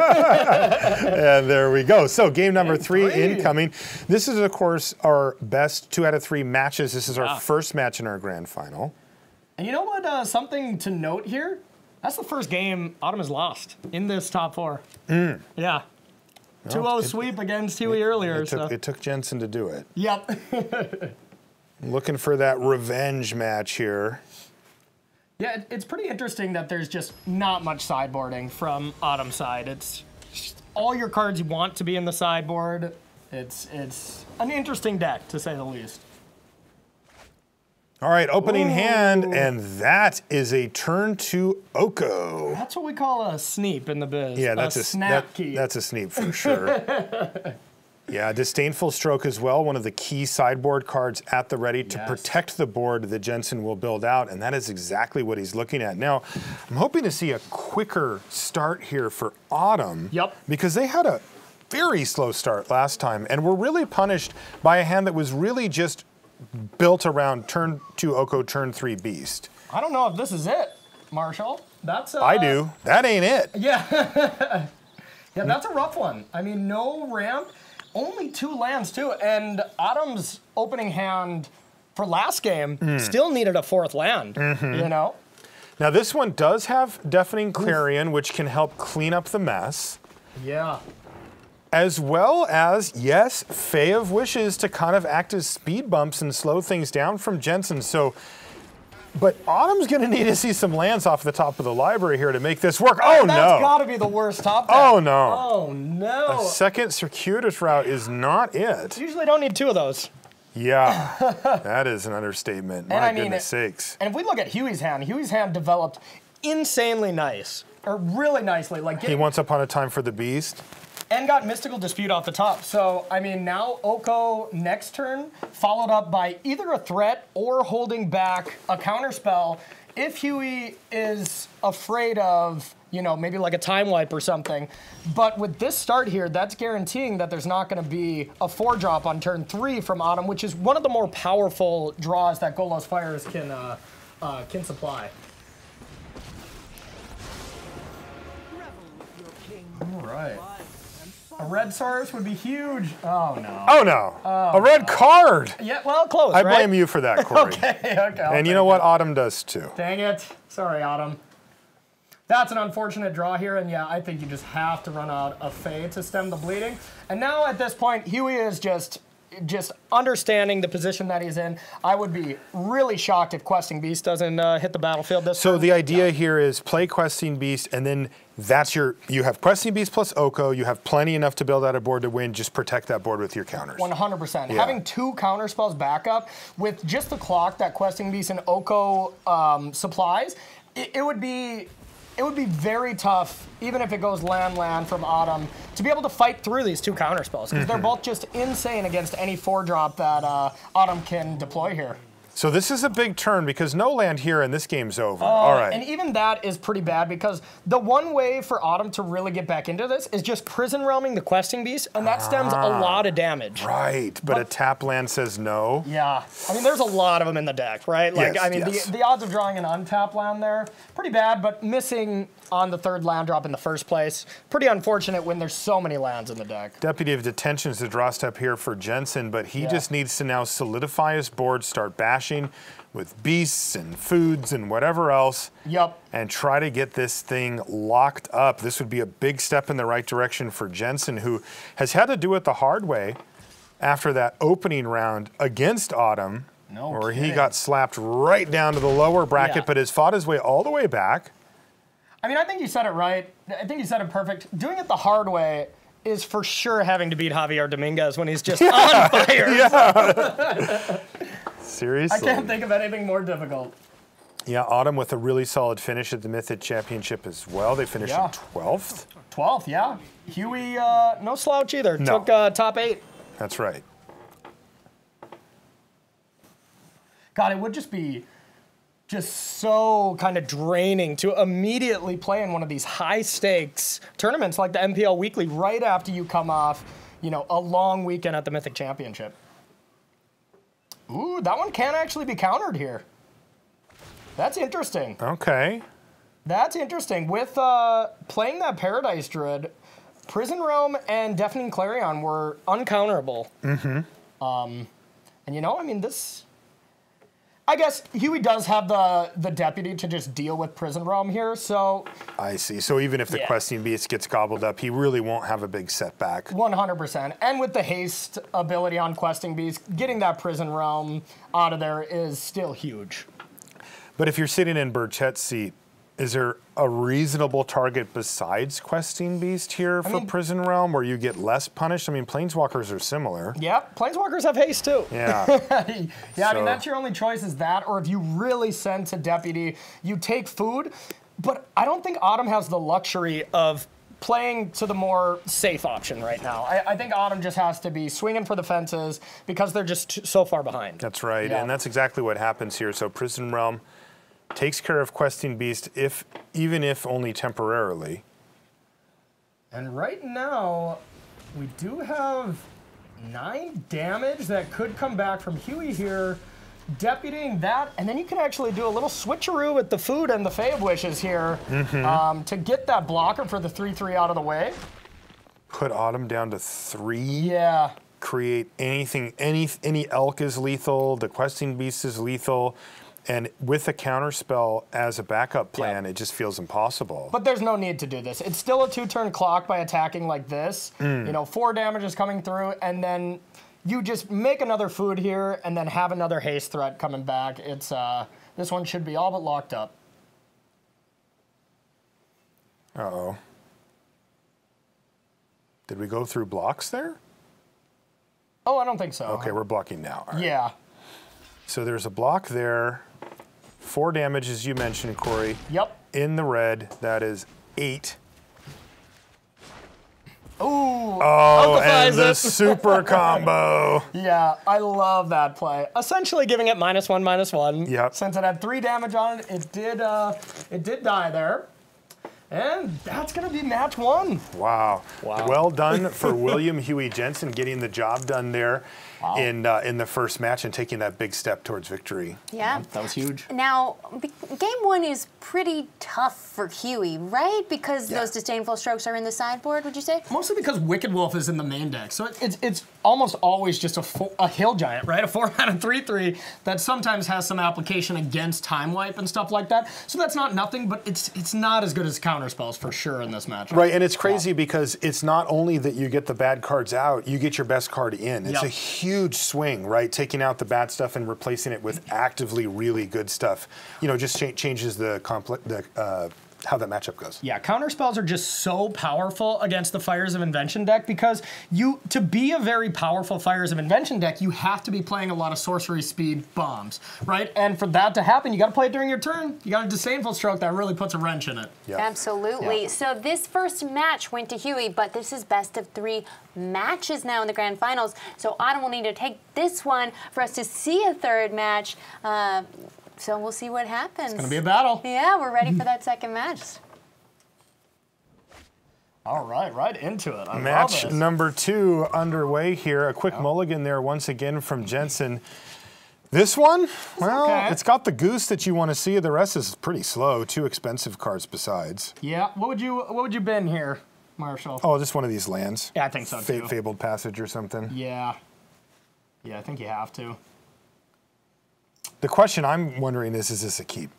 And there we go. So game number three incoming. This is, of course, our best 2 out of 3 matches. This is our first match in our grand final. And you know what? Something to note here. That's the first game Autumn has lost in this top 4. Yeah. 2-0 sweep against Huey earlier. It took Jensen to do it. Yep. Looking for that revenge match here. Yeah, it's pretty interesting that there's just not much sideboarding from Autumn's side. It's just all your cards you want to be in the sideboard. It's an interesting deck, to say the least. All right, opening hand, and that is a turn 2 Oko. That's what we call a sneep in the biz. Yeah, that's a snap key. That's a sneep for sure. Yeah, Disdainful Stroke as well, one of the key sideboard cards at the ready to protect the board that Jensen will build out, and that is exactly what he's looking at. Now, I'm hoping to see a quicker start here for Autumn, because they had a very slow start last time, and were really punished by a hand that was really just built around turn 2 Oko, turn 3 Beast. I don't know if this is it, Marshall. That's I do. That ain't it. Yeah. Yeah, that's a rough one. I mean, no ramp. Only 2 lands, too, and Autumn's opening hand for last game still needed a 4th land, you know? Now, this one does have Deafening Clarion, which can help clean up the mess. Yeah. As well as, yes, Fae of Wishes to kind of act as speed bumps and slow things down from Jensen, so... But Autumn's going to need to see some lands off the top of the library here to make this work. Oh, no. That's got to be the worst top deck. Oh, no. Oh, no. A second Circuitous Route is not it. Usually don't need 2 of those. Yeah, that is an understatement. My goodness sakes. And if we look at Huey's hand developed insanely nice, or really nicely. Like he Once Upon a Time for the Beast. And got Mystical Dispute off the top. So, I mean, now Oko next turn, followed up by either a threat or holding back a counterspell. if Huey is afraid of, you know, maybe like a time wipe or something, but with this start here, that's guaranteeing that there's not going to be a 4-drop on turn 3 from Autumn, which is one of the more powerful draws that Golos Fires can supply. All right. A red Saurus would be huge. Oh, no. Oh, no. Oh, a red card. Yeah, well, close, I blame you for that, Corey. Okay. And you know what? Autumn does, too. Dang it. Sorry, Autumn. That's an unfortunate draw here, and yeah, I think you just have to run out a Fae to stem the bleeding. And now, at this point, Huey is just understanding the position that he's in. I would be really shocked if Questing Beast doesn't hit the battlefield this time. So the idea here is play Questing Beast, and then that's your, you have Questing Beast plus Oko, you have plenty enough to build out a board to win, just protect that board with your counters. 100%. Yeah. Having 2 counter spells back up with just the clock that Questing Beast and Oko supplies, it would be very tough, even if it goes land-land from Autumn, to be able to fight through these 2 counterspells, because they're both just insane against any 4-drop that Autumn can deploy here. So this is a big turn, because no land here and this game's over. All right. And even that is pretty bad, because the one way for Autumn to really get back into this is just Prison Realming the Questing Beast, and that stems a lot of damage. Right, but a tap land says no. Yeah. I mean, there's a lot of them in the deck, right? Like, yes, I mean, the odds of drawing an untapped land there, pretty bad, but missing on the 3rd land drop in the first place. Pretty unfortunate when there's so many lands in the deck. Deputy of Detention is the draw step here for Jensen, but he just needs to now solidify his board, start bashing with beasts and foods and whatever else, and try to get this thing locked up. This would be a big step in the right direction for Jensen, who has had to do it the hard way after that opening round against Autumn, where he got slapped right down to the lower bracket, but has fought his way all the way back. I mean, I think you said it right. I think you said it perfect. Doing it the hard way is for sure having to beat Javier Dominguez when he's just on fire. Yeah. Seriously. I can't think of anything more difficult. Yeah, Autumn with a really solid finish at the Mythic Championship as well. They finished in 12th. 12th, yeah. Huey, no slouch either. No. Took top 8. That's right. God, it would just be so kind of draining to immediately play in one of these high-stakes tournaments like the MPL Weekly right after you come off, you know, a long weekend at the Mythic Championship. Ooh, that one can actually be countered here. That's interesting. Okay. That's interesting. With playing that Paradise Druid, Prison Realm and Deafening Clarion were uncounterable. Mm-hmm. And, you know, I mean, this... I guess Huey does have the deputy to just deal with Prison Realm here, so... I see. So even if the Questing Beast gets gobbled up, he really won't have a big setback. 100%. And with the haste ability on Questing Beast, getting that Prison Realm out of there is still huge. But if you're sitting in Burchett's seat, is there a reasonable target besides Questing Beast here for Prison Realm where you get less punished? I mean, Planeswalkers are similar. Yeah, Planeswalkers have haste too. Yeah. I mean, that's your only choice is that, or if you really send to Deputy, you take food. But I don't think Autumn has the luxury of playing to the more safe option right now. I think Autumn just has to be swinging for the fences because they're just so far behind. That's right, and that's exactly what happens here. So Prison Realm takes care of Questing Beast, even if only temporarily. And right now, we do have 9 damage that could come back from Huey here, deputying that, and then you can actually do a little switcheroo with the food and the Fae of Wishes here to get that blocker for the 3-3 out of the way. Put Autumn down to 3. Yeah. Create anything, any elk is lethal, the Questing Beast is lethal. And with a counterspell as a backup plan, it just feels impossible. But there's no need to do this. It's still a 2-turn clock by attacking like this. You know, 4 damage is coming through, and then you just make another food here and then have another haste threat coming back. It's this one should be all but locked up. Uh-oh. Did we go through blocks there? Oh, I don't think so. Okay, we're blocking now. All right. Yeah. So there's a block there. 4 damage, as you mentioned, Corey. Yep. In the red, that is 8. Ooh, Oh, and the super combo. Yeah, I love that play. Essentially giving it -1/-1. Yep. Since it had 3 damage on it, it did die there. And that's going to be match 1. Wow. Well done for William Huey Jensen getting the job done there in the first match and taking that big step towards victory. Yeah. That was huge. Now, game 1 is pretty tough for Huey, right? Because those disdainful strokes are in the sideboard, would you say? Mostly because Wicked Wolf is in the main deck. So it's almost always just a hill giant, right? A 4-mana 3/3 that sometimes has some application against Time Wipe and stuff like that. So that's not nothing, but it's not as good as counter spells for sure in this matchup. Right, and it's crazy because it's not only that you get the bad cards out, you get your best card in. It's a huge swing, right? Taking out the bad stuff and replacing it with actively really good stuff. You know, just changes how that matchup goes. Yeah, counter spells are just so powerful against the Fires of Invention deck because to be a very powerful Fires of Invention deck, you have to be playing a lot of sorcery speed bombs, right? And for that to happen, you got to play it during your turn. You got a Disdainful Stroke that really puts a wrench in it. Yeah. Absolutely. Yeah. So this first match went to Huey, but this is best of 3 matches now in the grand finals. So Autumn will need to take this one for us to see a third match. So we'll see what happens. It's going to be a battle. Yeah, we're ready for that second match. All right, right into it. Match number 2 underway here. A quick mulligan there once again from Jensen. This one, well, it's got the goose that you want to see. The rest is pretty slow. 2 expensive cards besides. Yeah, what would you bin here, Marshall? Oh, just one of these lands. Yeah, I think so too. Fabled Passage or something. Yeah. Yeah, I think you have to. The question I'm wondering is this a keep?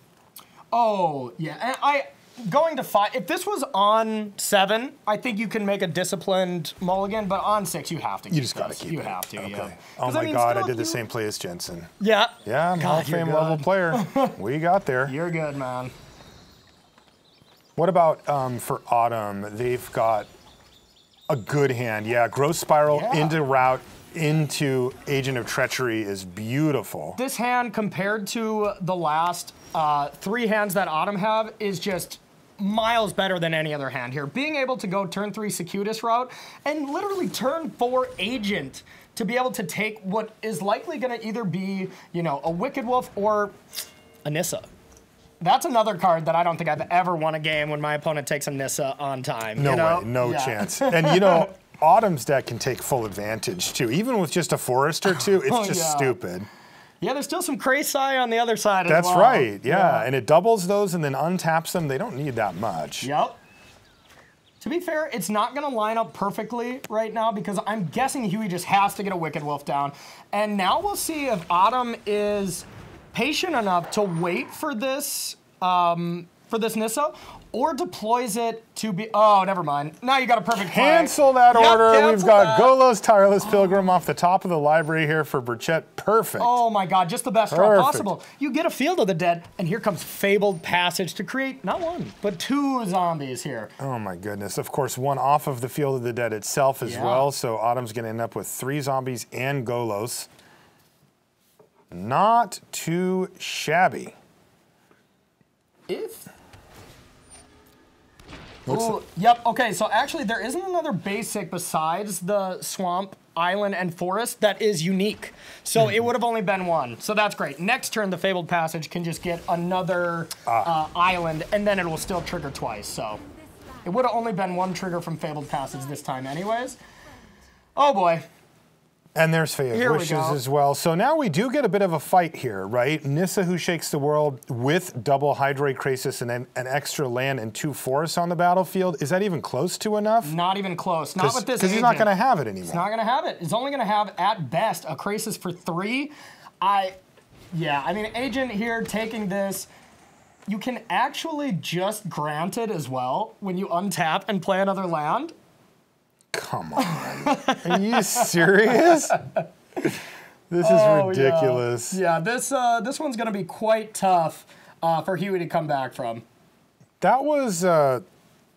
Oh, yeah. And going to 5, if this was on 7, I think you can make a disciplined mulligan, but on 6, you have to keep it. You just got to keep it. You have to, yeah. Oh my God, I did the same play as Jensen. Yeah. Yeah, I'm a Hall of Fame level player. We got there. You're good, man. What about for Autumn? They've got a good hand. Yeah, Growth Spiral into Route. Into Agent of Treachery is beautiful. This hand compared to the last 3 hands that Autumn have is just miles better than any other hand here. Being able to go turn 3 Circuitous Route and literally turn 4 Agent to be able to take what is likely going to either be, you know, a Wicked Wolf or a Nissa. That's another card that I don't think I've ever won a game when my opponent takes a Nissa on time. No way, no chance. And you know, Autumn's deck can take full advantage too. Even with just a forest or 2, it's just stupid. Yeah, there's still some Krasis on the other side as well. That's right, yeah. And it doubles those and then untaps them. They don't need that much. Yep. To be fair, it's not going to line up perfectly right now because I'm guessing Huey just has to get a Wicked Wolf down. And now we'll see if Autumn is patient enough to wait for this Nissa, or deploys it to be, oh, never mind. Now you got a perfect play. Cancel that order. Cancel We've got that. Golos, Tireless Pilgrim off the top of the library here for Burchett. Perfect. Oh my God, just the best draw possible. You get a Field of the Dead, and here comes Fabled Passage to create not 1, but 2 zombies here. Oh my goodness. Of course, 1 off of the Field of the Dead itself as well, so Autumn's gonna end up with 3 zombies and Golos. Not too shabby. If... Ooh, yep, okay, so actually there isn't another basic besides the swamp, island, and forest that is unique. So it would have only been 1, so that's great. Next turn, the Fabled Passage can just get another island, and then it will still trigger twice, so. It would have only been 1 trigger from Fabled Passage this time anyways. Oh boy. And there's Fae of Wishes as well. So now we do get a bit of a fight here, right? Nissa, Who Shakes the World, with double Hydroid Krasis and an extra land and 2 forests on the battlefield. Is that even close to enough? Not even close. Not with this. Because he's not going to have it anymore. He's not going to have it. He's only going to have, at best, a Krasis for 3. I mean, Agent here taking this. You can actually just grant it as well when you untap and play another land. Come on. Are you serious? This is ridiculous. Yeah, this one's going to be quite tough for Huey to come back from. That was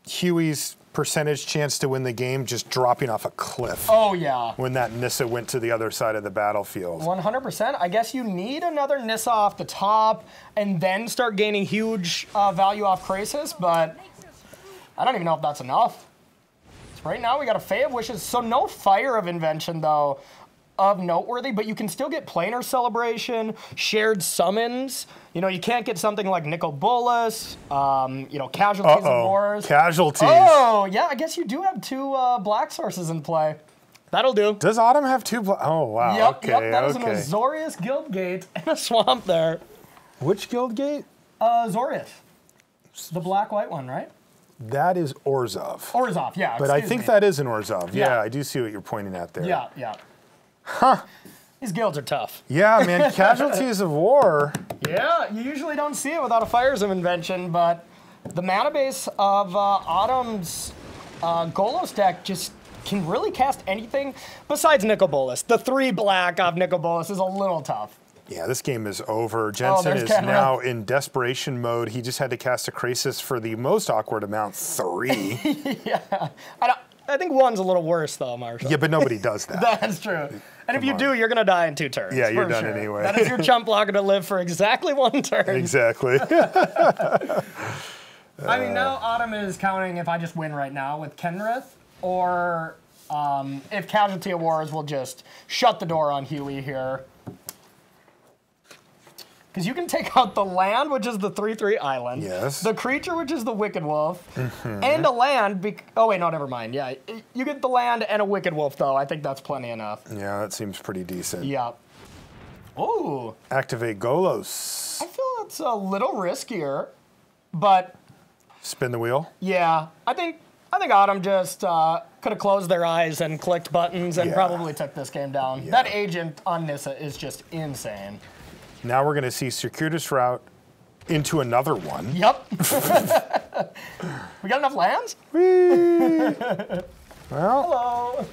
Huey's percentage chance to win the game just dropping off a cliff. Oh, yeah. When that Nissa went to the other side of the battlefield. 100%. I guess you need another Nissa off the top and then start gaining huge value off Krasis, but I don't even know if that's enough. Right now we got a Fae of Wishes, so no Fire of Invention though of noteworthy, but you can still get Planar Celebration, Shared Summons. You know, you can't get something like Nicol Bolas, you know, Casualties of Wars. Casualties. Oh, yeah, I guess you do have two black sources in play. That'll do. Does Autumn have two black? Oh, wow. Yep, okay, yep, that is an Azorius Guild Gate and a Swamp there. Which Guild Gate? Azorius. The black-white one, right? That is Orzhov. Orzhov, yeah. But I think that is an Orzhov. Yeah, I do see what you're pointing at there. Yeah, yeah. Huh. These guilds are tough. Yeah, man, Casualties of War. Yeah, you usually don't see it without a Fires of Invention, but the mana base of Autumn's Golos deck just can really cast anything besides Nicol Bolas. The three black of Nicol Bolas is a little tough. Yeah, this game is over. Jensen is now in desperation mode. He just had to cast a Krasis for the most awkward amount, 3. Yeah. I think 1's a little worse, though, Marshall. Yeah, but nobody does that. That's true. And if you do, you're going to die in 2 turns. Yeah, you're done anyway. That is your chump blocker to live for exactly 1 turn. Exactly. I mean, now Autumn is counting if I just win right now with Kenrith, or if Casualty of Wars will just shut the door on Huey here. Because you can take out the land, which is the 3/3 island. Yes. The creature, which is the Wicked Wolf, and a land. Oh wait, no, never mind. Yeah, you get the land and a Wicked Wolf, though. I think that's plenty enough. Yeah, that seems pretty decent. Yeah. Ooh. Activate Golos. I feel it's a little riskier, but. Spin the wheel. Yeah, I think Autumn just could have closed their eyes and clicked buttons and probably took this game down. Yeah. That agent on Nissa is just insane. Now we're going to see Circuitous Route into another one. Yep. We got enough lands? Whee! Well. Hello.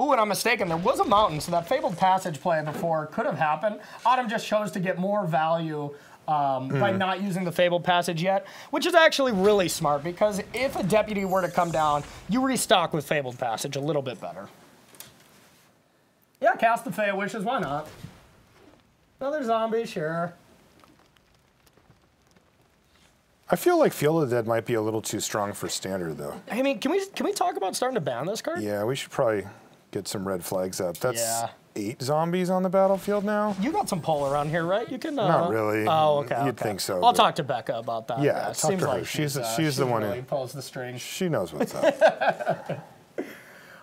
Ooh, and I'm mistaken. There was a mountain, so that Fabled Passage play before could have happened. Autumn just chose to get more value by not using the Fabled Passage yet, which is actually really smart, because if a deputy were to come down, you restock with Fabled Passage a little bit better. Yeah, cast the Fae of Wishes. Why not? Another zombie, sure. I feel like Field of the Dead might be a little too strong for standard, though. I mean, can we talk about starting to ban this card? Yeah, we should probably get some red flags up. That's 8 zombies on the battlefield now. You got some pull around here, right? You can not really. Oh, okay. You'd think so. I'll talk to Becca about that. Yeah, talk to her. Like she's the one who really pulls the strings. She knows what's up.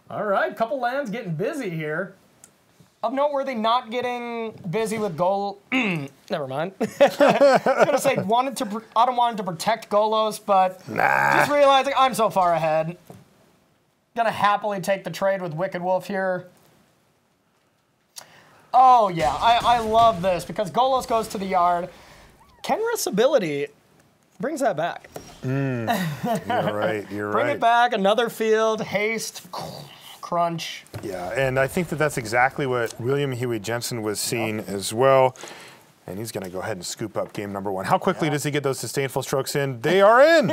All right, couple lands getting busy here. Of noteworthy, not getting busy with Golos. Never mind. I was gonna say Autumn wanted to protect Golos, but just realizing I'm so far ahead. Gonna happily take the trade with Wicked Wolf here. Oh yeah, I love this because Golos goes to the yard. Kenrith's ability brings that back. You're right. You're right. Bring it back. Another field. Haste. Crunch. Yeah, and I think that that's exactly what William Huey Jensen was seeing as well. And he's going to go ahead and scoop up game number 1. How quickly does he get those Disdainful Strokes in? They are in!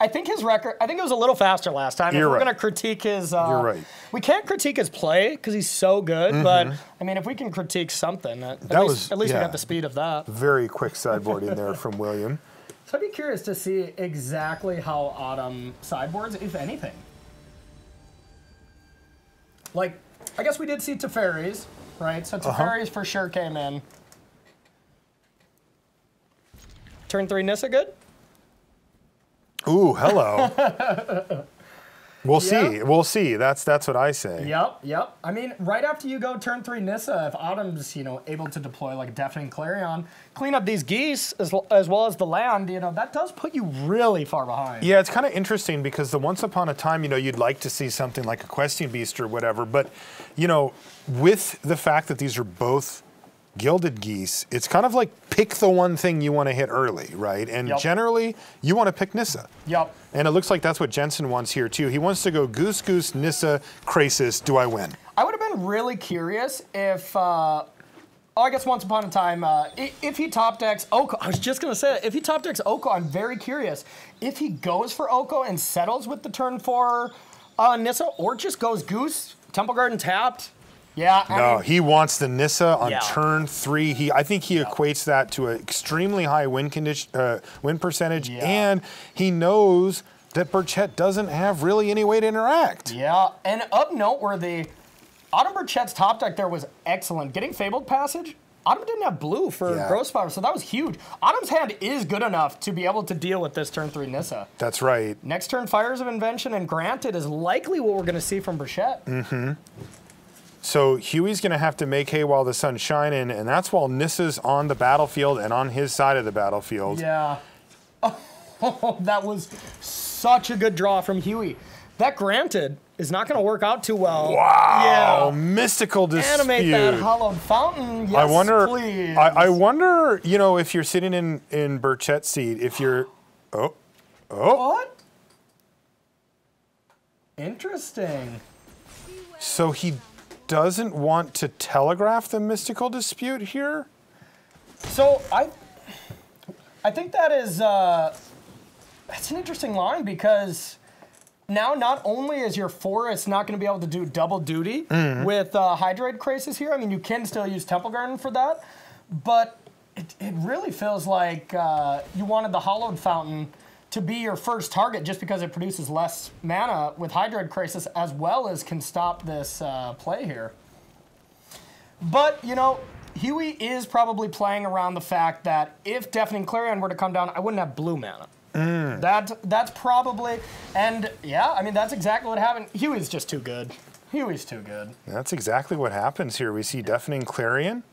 I think his record, I think it was a little faster last time. You're right. We're going to critique his... You're right. We can't critique his play because he's so good, but I mean, if we can critique something, at least we got the speed of that. Very quick sideboard in there from William. So I'd be curious to see exactly how Autumn sideboards, if anything. Like, I guess we did see Teferi's, right? So Teferi's for sure came in. Turn 3 Nissa good? Ooh, hello. We'll see. We'll see. That's what I say. Yep, yep. I mean, right after you go turn 3 Nissa, if Autumn's, you know, able to deploy like Deafening Clarion, clean up these geese as well as the land, you know, that does put you really far behind. Yeah, it's kind of interesting because the Once Upon a Time, you know, you'd like to see something like a Questing Beast or whatever, but, you know, with the fact that these are both Gilded Geese, it's kind of like pick the one thing you want to hit early, right? And generally, you want to pick Nissa. Yep. And it looks like that's what Jensen wants here, too. He wants to go Goose Goose, Nissa, Krasis, do I win? I would have been really curious if, I guess Once Upon a Time, if he top decks Oko, I was just going to say that. If he top decks Oko, I'm very curious. If he goes for Oko and settles with the turn 4 Nissa, or just goes Goose, Temple Garden tapped. Yeah. No, he wants the Nissa on turn 3. He, I think he equates that to an extremely high win percentage, and he knows that Burchett doesn't have really any way to interact. Yeah, and up noteworthy, Autumn Burchett's top deck there was excellent. Getting Fabled Passage, Autumn didn't have blue for Growth Spiral, so that was huge. Autumn's hand is good enough to be able to deal with this turn 3 Nissa. That's right. Next turn, Fires of Invention and Granted is likely what we're going to see from Burchett. Mm-hmm. So Huey's going to have to make hay while the sun's shining, and that's while Nissa's on the battlefield and on his side of the battlefield. Yeah. Oh, that was such a good draw from Huey. That Granted is not going to work out too well. Wow! Yeah. Mystical Dispute. Animate that hollowed fountain. Yes, I wonder, please. I wonder, you know, if you're sitting in Burchett's seat, if you're, What? Interesting. So he doesn't want to telegraph the Mystical Dispute here? So I think that is, that's an interesting line, because now not only is your forest not going to be able to do double duty with Hydroid Krasis here, I mean, you can still use Temple Garden for that, but it really feels like you wanted the Hollowed Fountain to be your first target just because it produces less mana with Hydroid Krasis, as well as can stop this play here. But, you know, Huey is probably playing around the fact that if Deafening Clarion were to come down, I wouldn't have blue mana. Mm. That's probably, and yeah, I mean, that's exactly what happened. Huey's just too good. Huey's too good. That's exactly what happens here. We see Deafening Clarion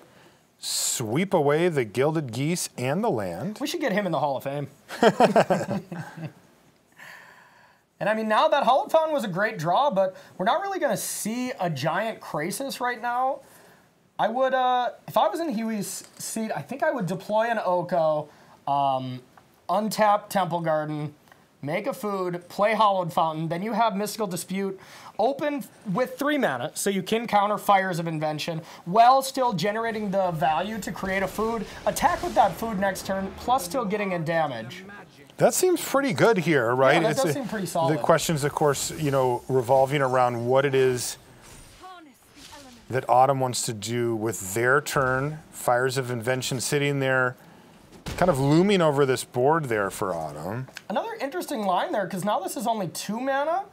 sweep away the Gilded Geese and the land. We should get him in the Hall of Fame. And I mean, now that Hollowed Fountain was a great draw, but we're not really going to see a giant Krasis right now. I would, if I was in Huey's seat, I think I would deploy an Oko, untap Temple Garden, make a food, play Hollowed Fountain, then you have Mystical Dispute open with 3 mana, so you can counter Fires of Invention while still generating the value to create a food, attack with that food next turn, plus still getting in damage. That seems pretty good here, right? Yeah, that does seem pretty solid. The questions, of course, you know, revolving around what it is that Autumn wants to do with their turn. Fires of Invention sitting there, kind of looming over this board there for Autumn. Another interesting line there, because now this is only 2 mana,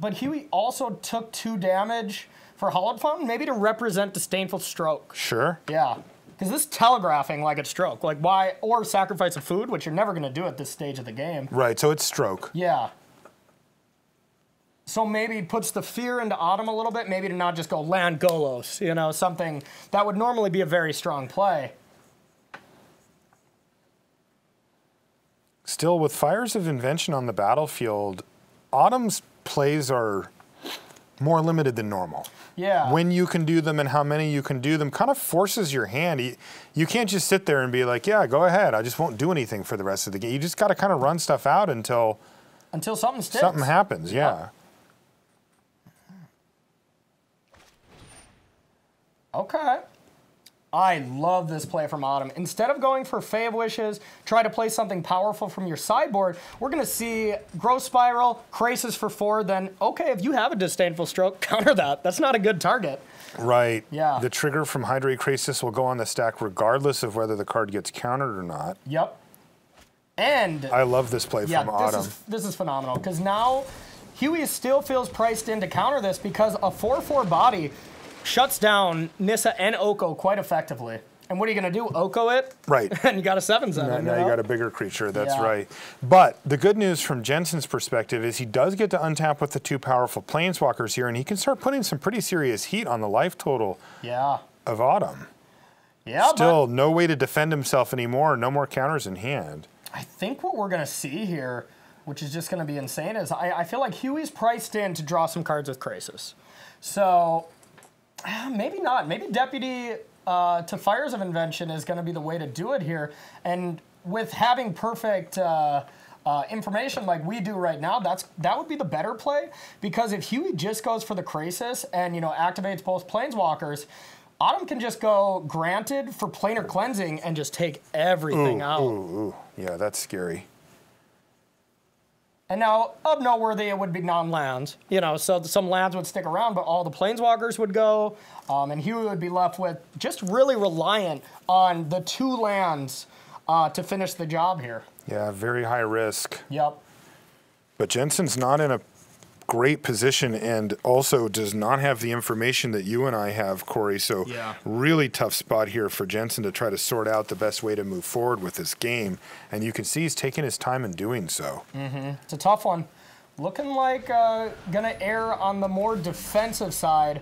but Huey also took 2 damage for Hollowed Fountain, maybe to represent Disdainful Stroke. Sure. Yeah, because this telegraphing like it's Stroke, like why, or sacrifice a food, which you're never going to do at this stage of the game. Right, so it's Stroke. Yeah. So maybe puts the fear into Autumn a little bit, maybe to not just go land Golos, you know, something that would normally be a very strong play. Still, with Fires of Invention on the battlefield, Autumn's plays are more limited than normal. Yeah. When you can do them and how many you can do them kind of forces your hand. You can't just sit there and be like, yeah, go ahead. I just won't do anything for the rest of the game. You just got to kind of run stuff out until something sticks. Something happens, yeah. Okay. I love this play from Autumn. Instead of going for Fae of Wishes, try to play something powerful from your sideboard, we're going to see Growth Spiral, Krasis for 4, then, okay, if you have a Disdainful Stroke, counter that. That's not a good target. Right. Yeah. The trigger from Hydroid Krasis will go on the stack regardless of whether the card gets countered or not. Yep. And I love this play from Autumn. This is phenomenal, because now Huey still feels priced in to counter this, because a 4-4 body shuts down Nissa and Oko quite effectively. And what are you going to do? Oko it? Right. And you got a 7/7. Now you got a bigger creature. That's right. But the good news from Jensen's perspective is he does get to untap with the 2 powerful planeswalkers here, and he can start putting some pretty serious heat on the life total of Autumn. Yeah. Still, no way to defend himself anymore. No more counters in hand. I think what we're going to see here, which is just going to be insane, is I feel like Huey's priced in to draw some cards with Krasis. So maybe not. Maybe Deputy to Fires of Invention is going to be the way to do it here. And with having perfect information like we do right now, that would be the better play. Because if Huey just goes for the Krasis and, you know, activates both Planeswalkers, Autumn can just go Granted for Planar Cleansing and just take everything out. Ooh. Yeah, that's scary. And now, of noteworthy, it would be non-lands. You know, so some lands would stick around, but all the Planeswalkers would go, and Huey would be left with just really reliant on the 2 lands to finish the job here. Yeah, very high risk. Yep. But Jensen's not in a great position and also does not have the information that you and I have, Corey. So really tough spot here for Jensen to try to sort out the best way to move forward with this game. And you can see he's taking his time in doing so. Mm-hmm. It's a tough one. Looking like gonna err on the more defensive side.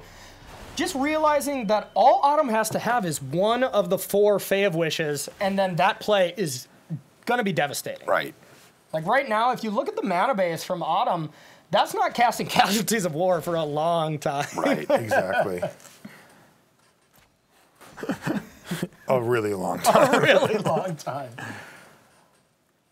Just realizing that all Autumn has to have is one of the four Fae of Wishes, and then that play is gonna be devastating. Right. Like right now, if you look at the mana base from Autumn, that's not casting Casualties of War for a long time. Right, exactly. A really long time. A really long time.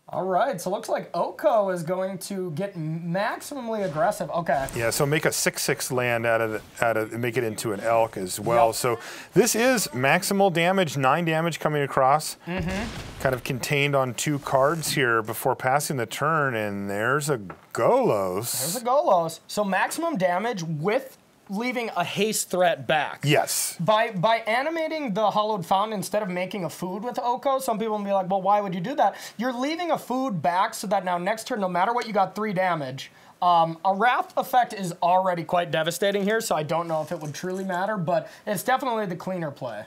All right, so looks like Oko is going to get maximally aggressive. Okay. Yeah, so make a 6/6 land out of make it into an elk as well. Yep. So this is maximal damage, 9 damage coming across. Mm-hmm. Kind of contained on 2 cards here before passing the turn, and there's a Golos. There's a Golos. So maximum damage with leaving a haste threat back. Yes. By animating the Hollowed Fountain instead of making a food with Oko, some people will be like, well, why would you do that? You're leaving a food back so that now next turn, no matter what, you got 3 damage. A Wrath effect is already quite devastating here, so I don't know if it would truly matter, but it's definitely the cleaner play.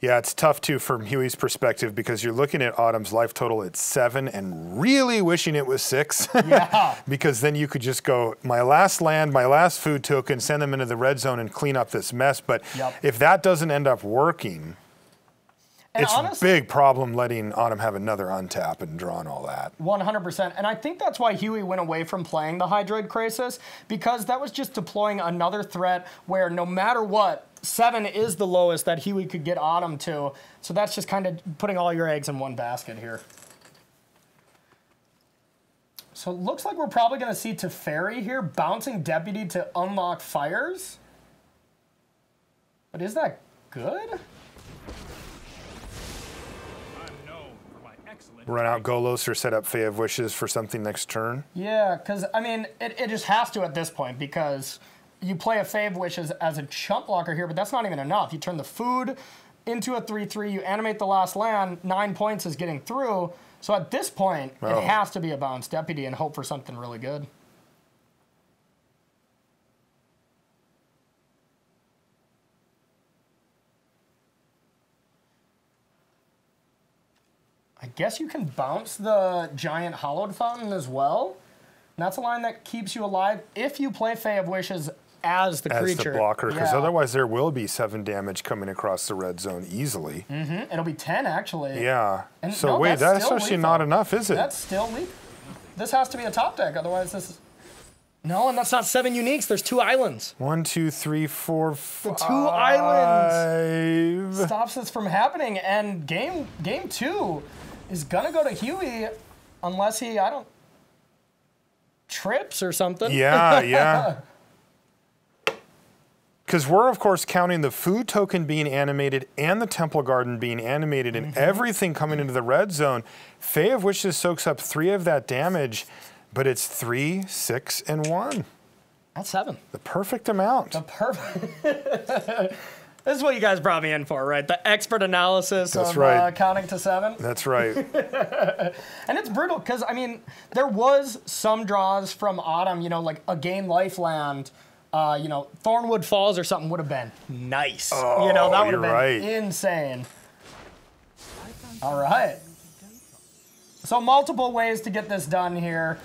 Yeah, it's tough, too, from Huey's perspective, because you're looking at Autumn's life total at 7 and really wishing it was 6. Yeah. Because then you could just go, my last land, my last food token, send them into the red zone and clean up this mess. But if that doesn't end up working, and it's honestly, a big problem letting Autumn have another untap and draw and all that. 100%. And I think that's why Huey went away from playing the Hydroid Krasis, because that was just deploying another threat where no matter what, 7 is the lowest that Huey could get Autumn to. So that's just kind of putting all your eggs in one basket here. So it looks like we're probably going to see Teferi here bouncing Deputy to unlock Fires. But is that good? Run out Golos or set up Fae of Wishes for something next turn? Yeah, because, I mean, it just has to at this point, because you play a Fae of Wishes as a chump blocker here, but that's not even enough. You turn the food into a 3/3, you animate the last land, 9 points is getting through. So at this point, it has to be a bounce Deputy and hope for something really good. I guess you can bounce the giant Hollowed Fountain as well. And that's a line that keeps you alive if you play Fae of Wishes as the creature. As the blocker, because otherwise there will be 7 damage coming across the red zone easily. Mm-hmm. It'll be 10, actually. Yeah. And so wait, that's actually not enough, is it? That's still lethal. This has to be a top deck, otherwise this is... No, and that's not 7 uniques. There's 2 islands. 1, 2, 3, 4, 5. The 2 islands stops this from happening, and game two... is gonna go to Huey unless he, I don't, trips or something. Yeah, yeah. Because we're, of course, counting the food token being animated and the Temple Garden being animated and everything coming into the red zone. Fae of Wishes soaks up 3 of that damage, but it's 3, 6, and 1. That's 7. The perfect amount. The perfect... This is what you guys brought me in for, right? The expert analysis of counting to 7. That's right. And it's brutal because, I mean, there was some draws from Autumn, you know, like a game lifeland, you know, Thornwood Falls or something would have been nice. Oh, you know, that would have been insane. All right. So multiple ways to get this done here.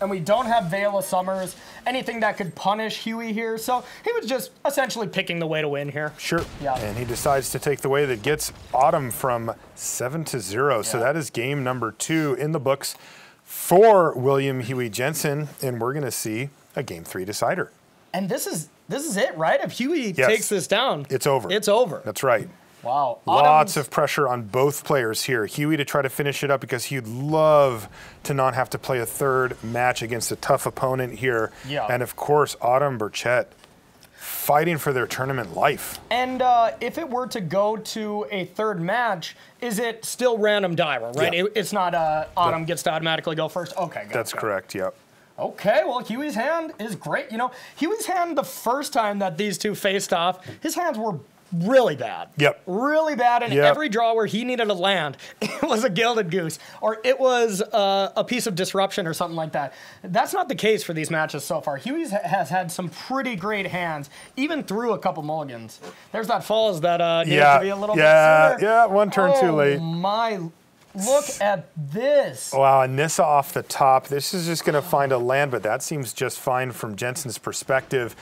And we don't have Veil of Summers, anything that could punish Huey here. So he was just essentially picking the way to win here. Sure. Yeah. And he decides to take the way that gets Autumn from 7 to 0. Yeah. So that is game number 2 in the books for William Huey Jensen. And we're going to see a game 3 decider. And this is it, right? If Huey takes this down, it's over. It's over. That's right. Wow. Lots of pressure on both players here. Huey to try to finish it up because he'd love to not have to play a third match against a tough opponent here. Yeah. And of course, Autumn Burchett fighting for their tournament life. And if it were to go to a third match, is it still random Dira, right? Yeah. It's not Autumn gets to automatically go first? Okay, that's correct, yep. Okay, well, Huey's hand is great. You know, Huey's hand the first time that these two faced off, his hands were really bad. Yep. Really bad, and every draw where he needed a land, it was a Gilded Goose, or it was a piece of disruption or something like that. That's not the case for these matches so far. Huey has had some pretty great hands, even through a couple mulligans. There's that falls that needed to be a little bit sooner. Yeah, one turn too late. My... Look at this. Wow, and Nissa off the top. This is just going to find a land, but that seems just fine from Jensen's perspective.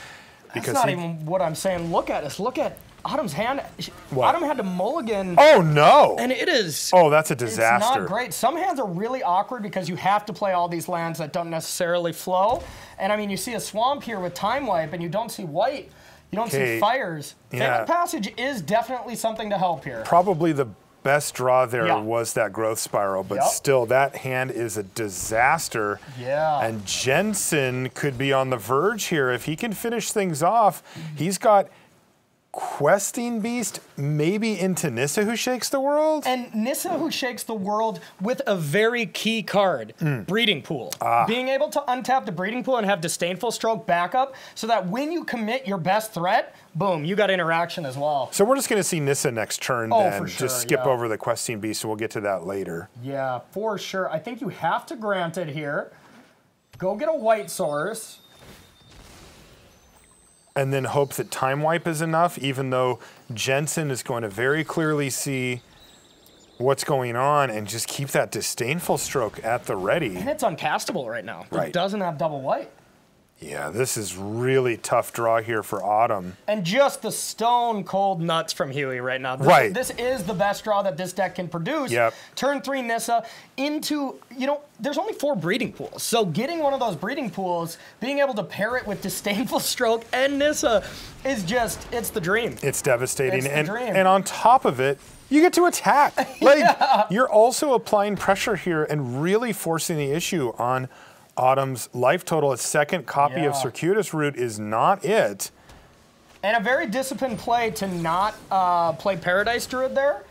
Because that's not even what I'm saying. Look at us. Look at Autumn's hand. What? Autumn had to mulligan. Oh, no. And it is. Oh, that's a disaster. It's not great. Some hands are really awkward because you have to play all these lands that don't necessarily flow. And, I mean, you see a swamp here with Time Wipe, and you don't see white. You don't see fires. Fabled Passage is definitely something to help here. Probably the best draw there was that Growth Spiral, but still, that hand is a disaster. Yeah. And Jensen could be on the verge here. If he can finish things off, he's got Questing Beast, maybe into Nissa, Who Shakes the World? And Nissa, Who Shakes the World with a very key card, Breeding Pool. Being able to untap the Breeding Pool and have Disdainful Stroke backup so that when you commit your best threat, boom, you got interaction as well. So we're just going to see Nissa next turn then. For sure, just skip over the Questing Beast, and we'll get to that later. Yeah, for sure. I think you have to grant it here. Go get a white source. And then hope that Time Wipe is enough, even though Jensen is going to very clearly see what's going on and just keep that Disdainful Stroke at the ready. And it's uncastable right now. Right. It doesn't have double white. Yeah, this is really tough draw here for Autumn. And just the stone cold nuts from Huey right now. This, this is the best draw that this deck can produce. Yep. Turn three Nissa into, you know, there's only 4 breeding pools. So getting one of those breeding pools, being able to pair it with Disdainful Stroke and Nissa is just, it's the dream. It's devastating. It's the dream. And on top of it, you get to attack. Like, you're also applying pressure here and really forcing the issue on Autumn's life total. A second copy of Circuitous Route is not it. And a very disciplined play to not play Paradise Druid there.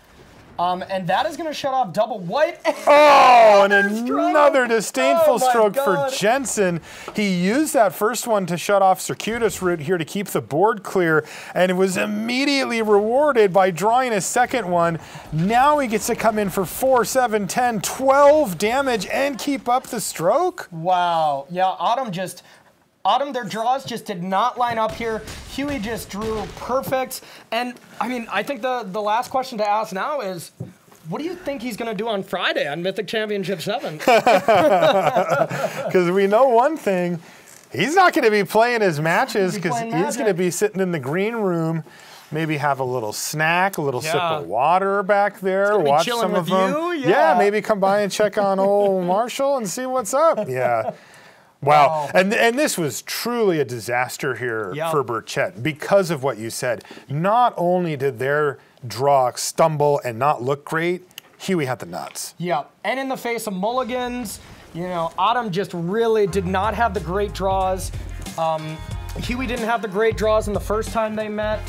And that is going to shut off double white. Oh, and another Disdainful Stroke for Jensen. He used that first one to shut off Circuitous Route here to keep the board clear, and it was immediately rewarded by drawing a second one. Now he gets to come in for 4, 7, 10, 12 damage and keep up the stroke? Wow. Yeah, Autumn just... Autumn, their draws just did not line up here. Huey just drew perfect. And, I mean, I think the last question to ask now is, what do you think he's going to do on Friday on Mythic Championship 7? Because we know one thing, he's not going to be playing his matches because he's going to be sitting in the green room, maybe have a little snack, a little sip of water back there, watch some of them. Yeah, maybe come by and check on old Marshall and see what's up. Yeah. Wow, and this was truly a disaster here for Burchett because of what you said. Not only did their draw stumble and not look great, Huey had the nuts. Yeah, and in the face of mulligans, you know, Autumn just really did not have the great draws. Huey didn't have the great draws in the first time they met.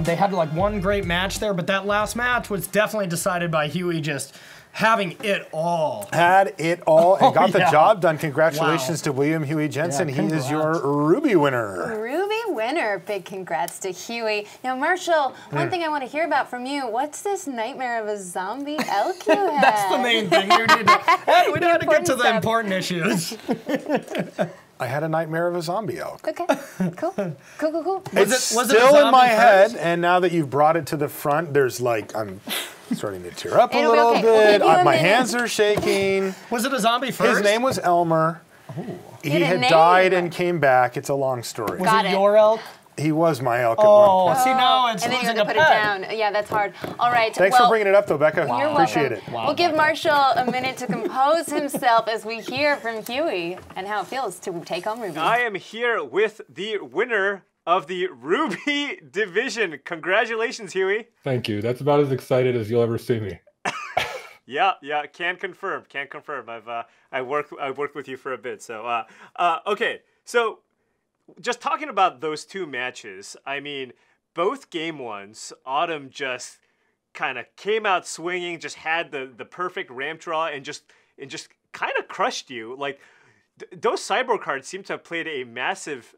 They had like one great match there, but that last match was definitely decided by Huey just having it all. Had it all and got the job done. Congratulations to William Huey Jensen. He is your Ruby winner. Ruby winner. Big congrats to Huey. Now, Marshall, one thing I want to hear about from you. What's this nightmare of a zombie elk you had? That's the main thing. We had to get to the important issues. I had a nightmare of a zombie elk. Okay, cool, cool, cool, cool. Was it still in my head, and now that you've brought it to the front, there's like, I'm starting to tear up a little bit. My hands are shaking. Was it a zombie first? His name was Elmer. Ooh. He had died and came back. It's a long story. Was it your elk? He was my elk at one point. See, now it's losing a pet. And then you have to put it down. Yeah, that's hard. All right. Thanks for bringing it up, though, Becca. Wow. You're welcome. Appreciate it. Wow. We'll give Marshall a minute to compose himself as we hear from Huey and how it feels to take home Ruby. I am here with the winner of the Ruby division. Congratulations, Huey. Thank you. That's about as excited as you'll ever see me. Yeah. Can confirm. Can confirm. I've I worked with you for a bit. So okay. So, just talking about those two matches, I mean, both game ones, Autumn just kind of came out swinging, just had the perfect ramp draw, and just kind of crushed you. Like, those cyborg cards seem to have played a massive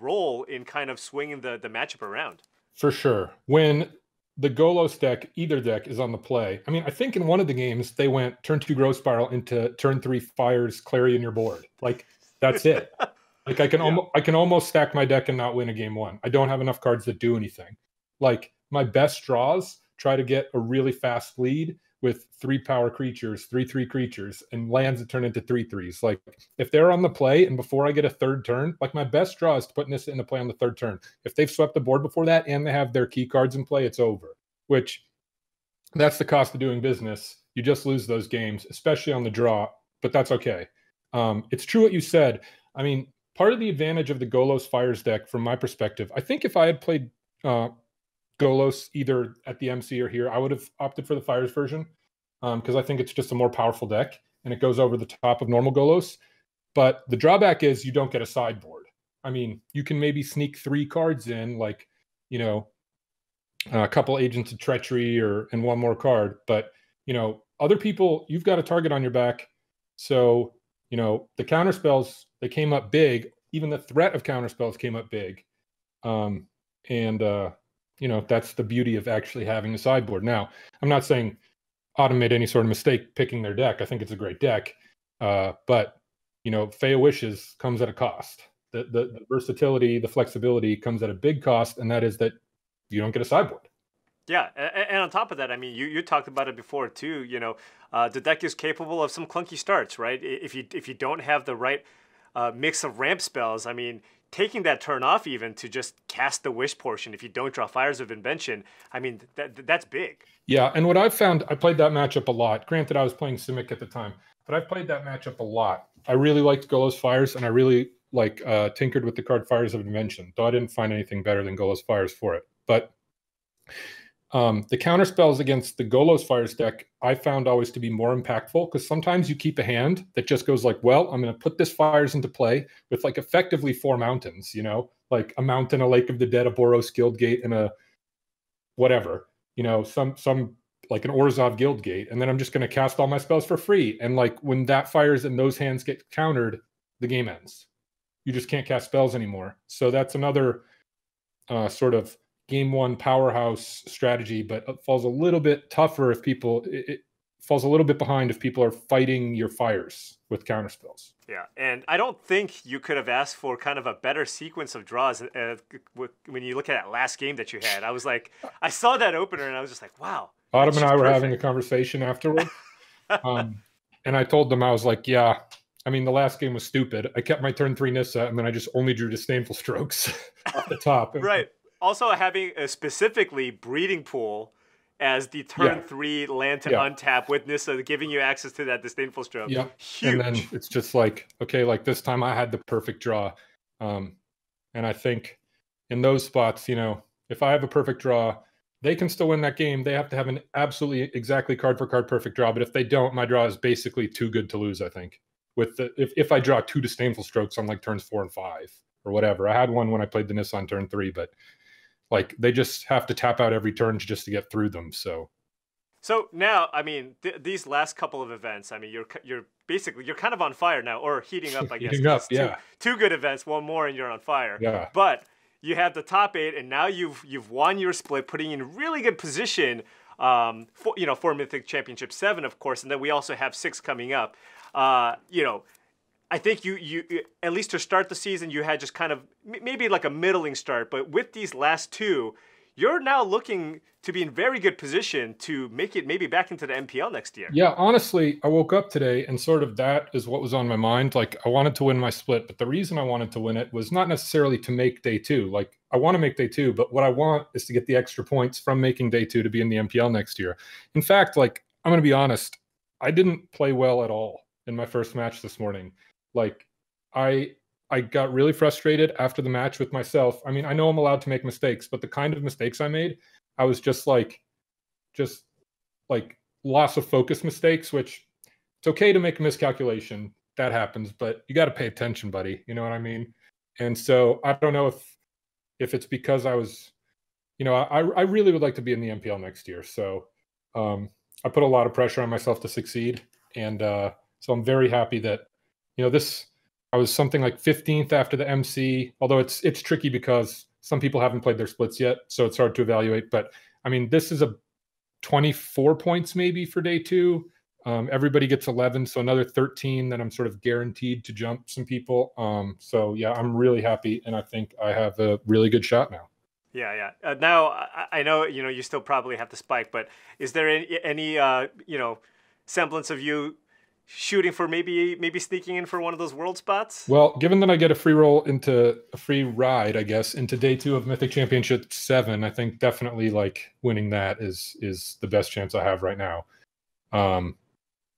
role in kind of swinging the matchup around. For sure. When the Golos deck, either deck, is on the play. I mean, I think in one of the games, they went turn 2 Growth Spiral into turn 3 Fires, Clarion your board. Like, that's it. Like, I can almost stack my deck and not win a game one. I don't have enough cards that do anything. Like, my best draws try to get a really fast lead with 3-power creatures, 3/3 creatures, and lands that turn into 3/3s. Like, if they're on the play and before I get a third turn, like, my best draw is to put Nissa into play on the third turn. If they've swept the board before that and they have their key cards in play, it's over. Which, that's the cost of doing business. You just lose those games, especially on the draw, but that's okay. It's true what you said. I mean, part of the advantage of the Golos Fires deck, from my perspective, I think if I had played Golos either at the MC or here, I would have opted for the Fires version because I think it's just a more powerful deck and it goes over the top of normal Golos. But the drawback is you don't get a sideboard. I mean, you can maybe sneak 3 cards in, like, you know, a couple Agents of Treachery and one more card. But, you know, other people, you've got a target on your back. So, you know, the counterspells, they came up big. Even the threat of counterspells came up big. You know, that's the beauty of actually having a sideboard. Now, I'm not saying Autumn made any sort of mistake picking their deck. I think it's a great deck. But, you know, Fae of Wishes comes at a cost. The versatility, the flexibility comes at a big cost, and that is that you don't get a sideboard. Yeah, and on top of that, I mean, you talked about it before too, you know, the deck is capable of some clunky starts, right? If you don't have the right mix of ramp spells, I mean, taking that turn off even to just cast the wish portion, if you don't draw Fires of Invention, I mean, that's big. Yeah, and what I've found, I played that matchup a lot. Granted, I was playing Simic at the time, but I've played that matchup a lot. I really liked Golos Fires, and I really like tinkered with the card Fires of Invention, though I didn't find anything better than Golos Fires for it. But the counterspells against the Golos Fires deck, I found always to be more impactful because sometimes you keep a hand that just goes like, well, I'm going to put this Fires into play with like effectively 4 mountains, you know, like a mountain, a Lake of the Dead, a Boros Guild Gate, and a whatever, you know, some like an Orzhov Guild Gate. And then I'm just going to cast all my spells for free. And like when that Fires and those hands get countered, the game ends. You just can't cast spells anymore. So that's another sort of game one powerhouse strategy, but it falls a little bit tougher if people, it falls a little bit behind if people are fighting your Fires with counterspells. Yeah, and I don't think you could have asked for kind of a better sequence of draws when you look at that last game that you had. I was like, I saw that opener and I was just like, wow. Autumn and I were having a conversation afterward. And I told them, I was like, yeah, I mean, the last game was stupid. I kept my turn 3 Nissa and then I just only drew Disdainful Strokes at the top. Right. Also having specifically Breeding Pool as the turn 3 land to untap with Nissa, giving you access to that Disdainful Stroke. Yeah, huge. And then it's just like, okay, like this time I had the perfect draw. And I think in those spots, you know, if I have a perfect draw, they can still win that game. They have to have an absolutely exactly card for card perfect draw. But if they don't, my draw is basically too good to lose, I think. With the, if I draw 2 Disdainful Strokes on like turns 4 and 5 or whatever. I had one when I played the Nissa on turn 3, but like, they just have to tap out every turn just to get through them, so. So now, I mean, these last couple of events, I mean, you're kind of on fire now, or heating up, I guess. Heating up, yeah. Two good events, one more, and you're on fire. Yeah. But you have the top 8, and now you've won your split, putting you in really good position for Mythic Championship 7, of course, and then we also have 6 coming up. You know, I think you at least to start the season, you had just kind of maybe like a middling start, but with these last 2, you're now looking to be in very good position to make it maybe back into the MPL next year. Yeah, honestly, I woke up today and sort of that is what was on my mind. Like, I wanted to win my split, but the reason I wanted to win it was not necessarily to make day 2. Like, I want to make day 2, but what I want is to get the extra points from making day 2 to be in the MPL next year. In fact, like, I'm going to be honest, I didn't play well at all in my first match this morning. Like, I got really frustrated after the match with myself. I mean, I know I'm allowed to make mistakes, but the kind of mistakes I made, I was just like loss of focus mistakes, which it's okay to make a miscalculation. That happens, but you got to pay attention, buddy. You know what I mean? And so I don't know if it's because I was, you know, I really would like to be in the MPL next year. So I put a lot of pressure on myself to succeed. And so I'm very happy that, you know, I was something like 15th after the MC, although it's tricky because some people haven't played their splits yet, so it's hard to evaluate. But I I mean, this is a 24 points maybe for day two. Everybody gets 11, so another 13 that I'm sort of guaranteed to jump some people. So yeah, I'm really happy, and I think I have a really good shot now. Yeah, yeah. Now I know you still probably have to spike, but is there any semblance of you shooting for maybe sneaking in for one of those world spots? Well, given that I get a free roll into a free ride, I guess, into day two of Mythic Championship 7, I think definitely like winning that is the best chance I have right now.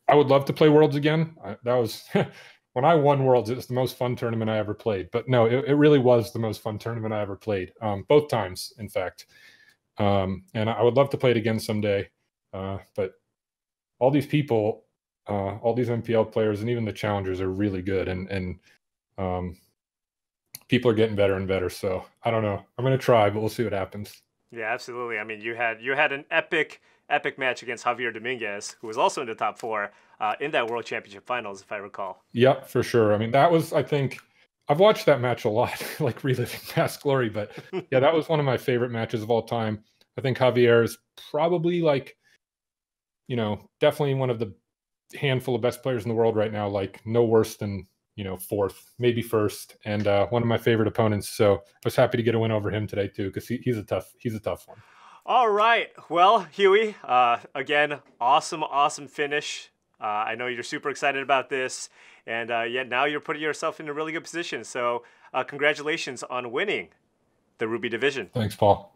I would love to play Worlds again. That was when I won Worlds, it was the most fun tournament I ever played. But no, it really was the most fun tournament I ever played. Both times, in fact. And I would love to play it again someday. But all these people, all these MPL players, and even the challengers are really good. And people are getting better and better. So I don't know. I'm going to try, but we'll see what happens. Yeah, absolutely. I mean, you had an epic match against Javier Dominguez, who was also in the top 4 in that World Championship Finals, if I recall. Yep, for sure. I mean, that was, I think, I've watched that match a lot, like reliving past glory, but yeah, that was one of my favorite matches of all time. I think Javier is probably like, definitely one of the handful of best players in the world right now, like no worse than, 4th, maybe 1st, and one of my favorite opponents. So I was happy to get a win over him today too, because he's a tough one. All right. Well, Huey, again, awesome finish. I know you're super excited about this, and yet now you're putting yourself in a really good position. So congratulations on winning the Ruby Division. Thanks, Paul.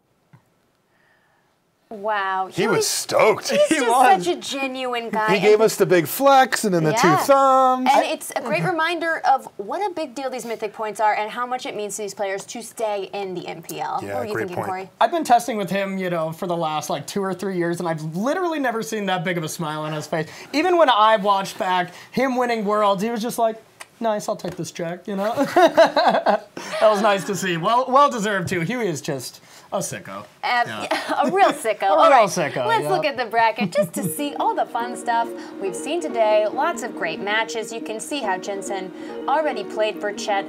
Wow. He was stoked. He's just such a genuine guy. He gave us the big flex and then the two thumbs. And it's a great reminder of what a big deal these Mythic points are and how much it means to these players to stay in the MPL. Yeah, what were you thinking, Corey? I've been testing with him, for the last like 2 or 3 years, and I've literally never seen that big of a smile on his face. Even when I watched back him winning Worlds, he was just like, nice, I'll take this check, That was nice to see. Well deserved, too. Huey is just a sicko. Yeah, a real sicko. All right, let's look at the bracket just to see all the fun stuff we've seen today. Lots of great matches. You can see how Jensen already played Burchett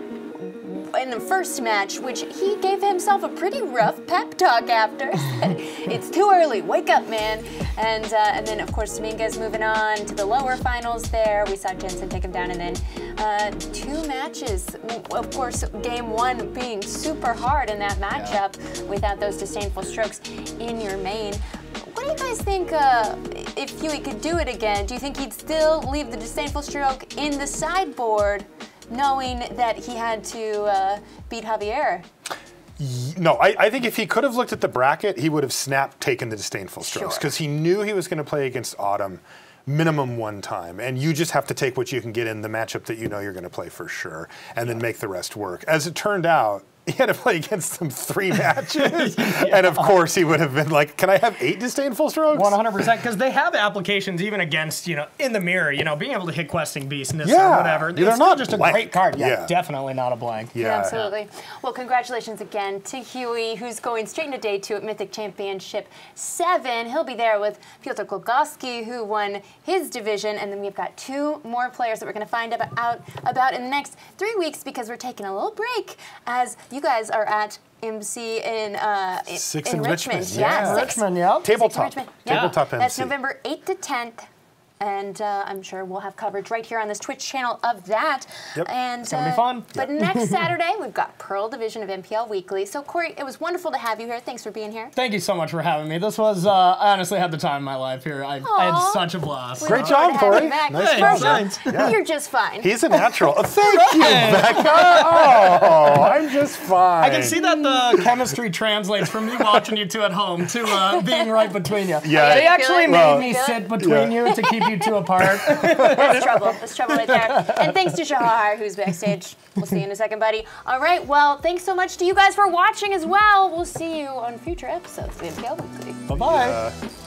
in the first match, which he gave himself a pretty rough pep talk after. It's too early, wake up, man. And then, of course, Dominguez moving on to the lower finals there. We saw Jensen take him down, and then 2 matches. Of course, game 1 being super hard in that matchup without those disdainful strokes in your main. What do you guys think, if Huey could do it again, do you think he'd still leave the disdainful stroke in the sideboard, knowing that he had to beat Javier? No, I think if he could have looked at the bracket, he would have taken the disdainful strokes, because he knew he was going to play against Autumn minimum 1 time, and you just have to take what you can get in the matchup that you know you're going to play for sure, and then make the rest work. As it turned out, he had to play against them 3 matches, and of course he would have been like, "Can I have 8 disdainful strokes?" 100%, because they have applications even against in the mirror, being able to hit Questing Beast, Nissa, whatever. They're not just a great card. Yeah, definitely not a blank. Yeah, absolutely. Yeah. Well, congratulations again to Huey, who's going straight into day 2 at Mythic Championship 7. He'll be there with Piotr Kolgowski, who won his division, and then we've got 2 more players that we're going to find out about in the next 3 weeks, because we're taking a little break as you guys are at MC in Richmond. Tabletop MC. That's November 8th to 10th. And I'm sure we'll have coverage right here on this Twitch channel of that. Yep. And it's going to be fun. But next Saturday, we've got Pearl Division of MPL Weekly. So, Corey, it was wonderful to have you here. Thanks for being here. Thank you so much for having me. This was, I honestly had the time of my life here. I had such a blast. Great job, Corey. Nice job. Yeah. You're just fine. He's a natural. Thank you, Becca. Oh, I'm just fine. I can see that the chemistry translates from me watching you two at home to being right between you. Yeah. They actually made me sit between you to keep you two apart. That's trouble. That's trouble right there. And thanks to Shahar, who's backstage. We'll see you in a second, buddy. All right, well, thanks so much to you guys for watching as well. We'll see you on future episodes of MPL Weekly. Bye-bye.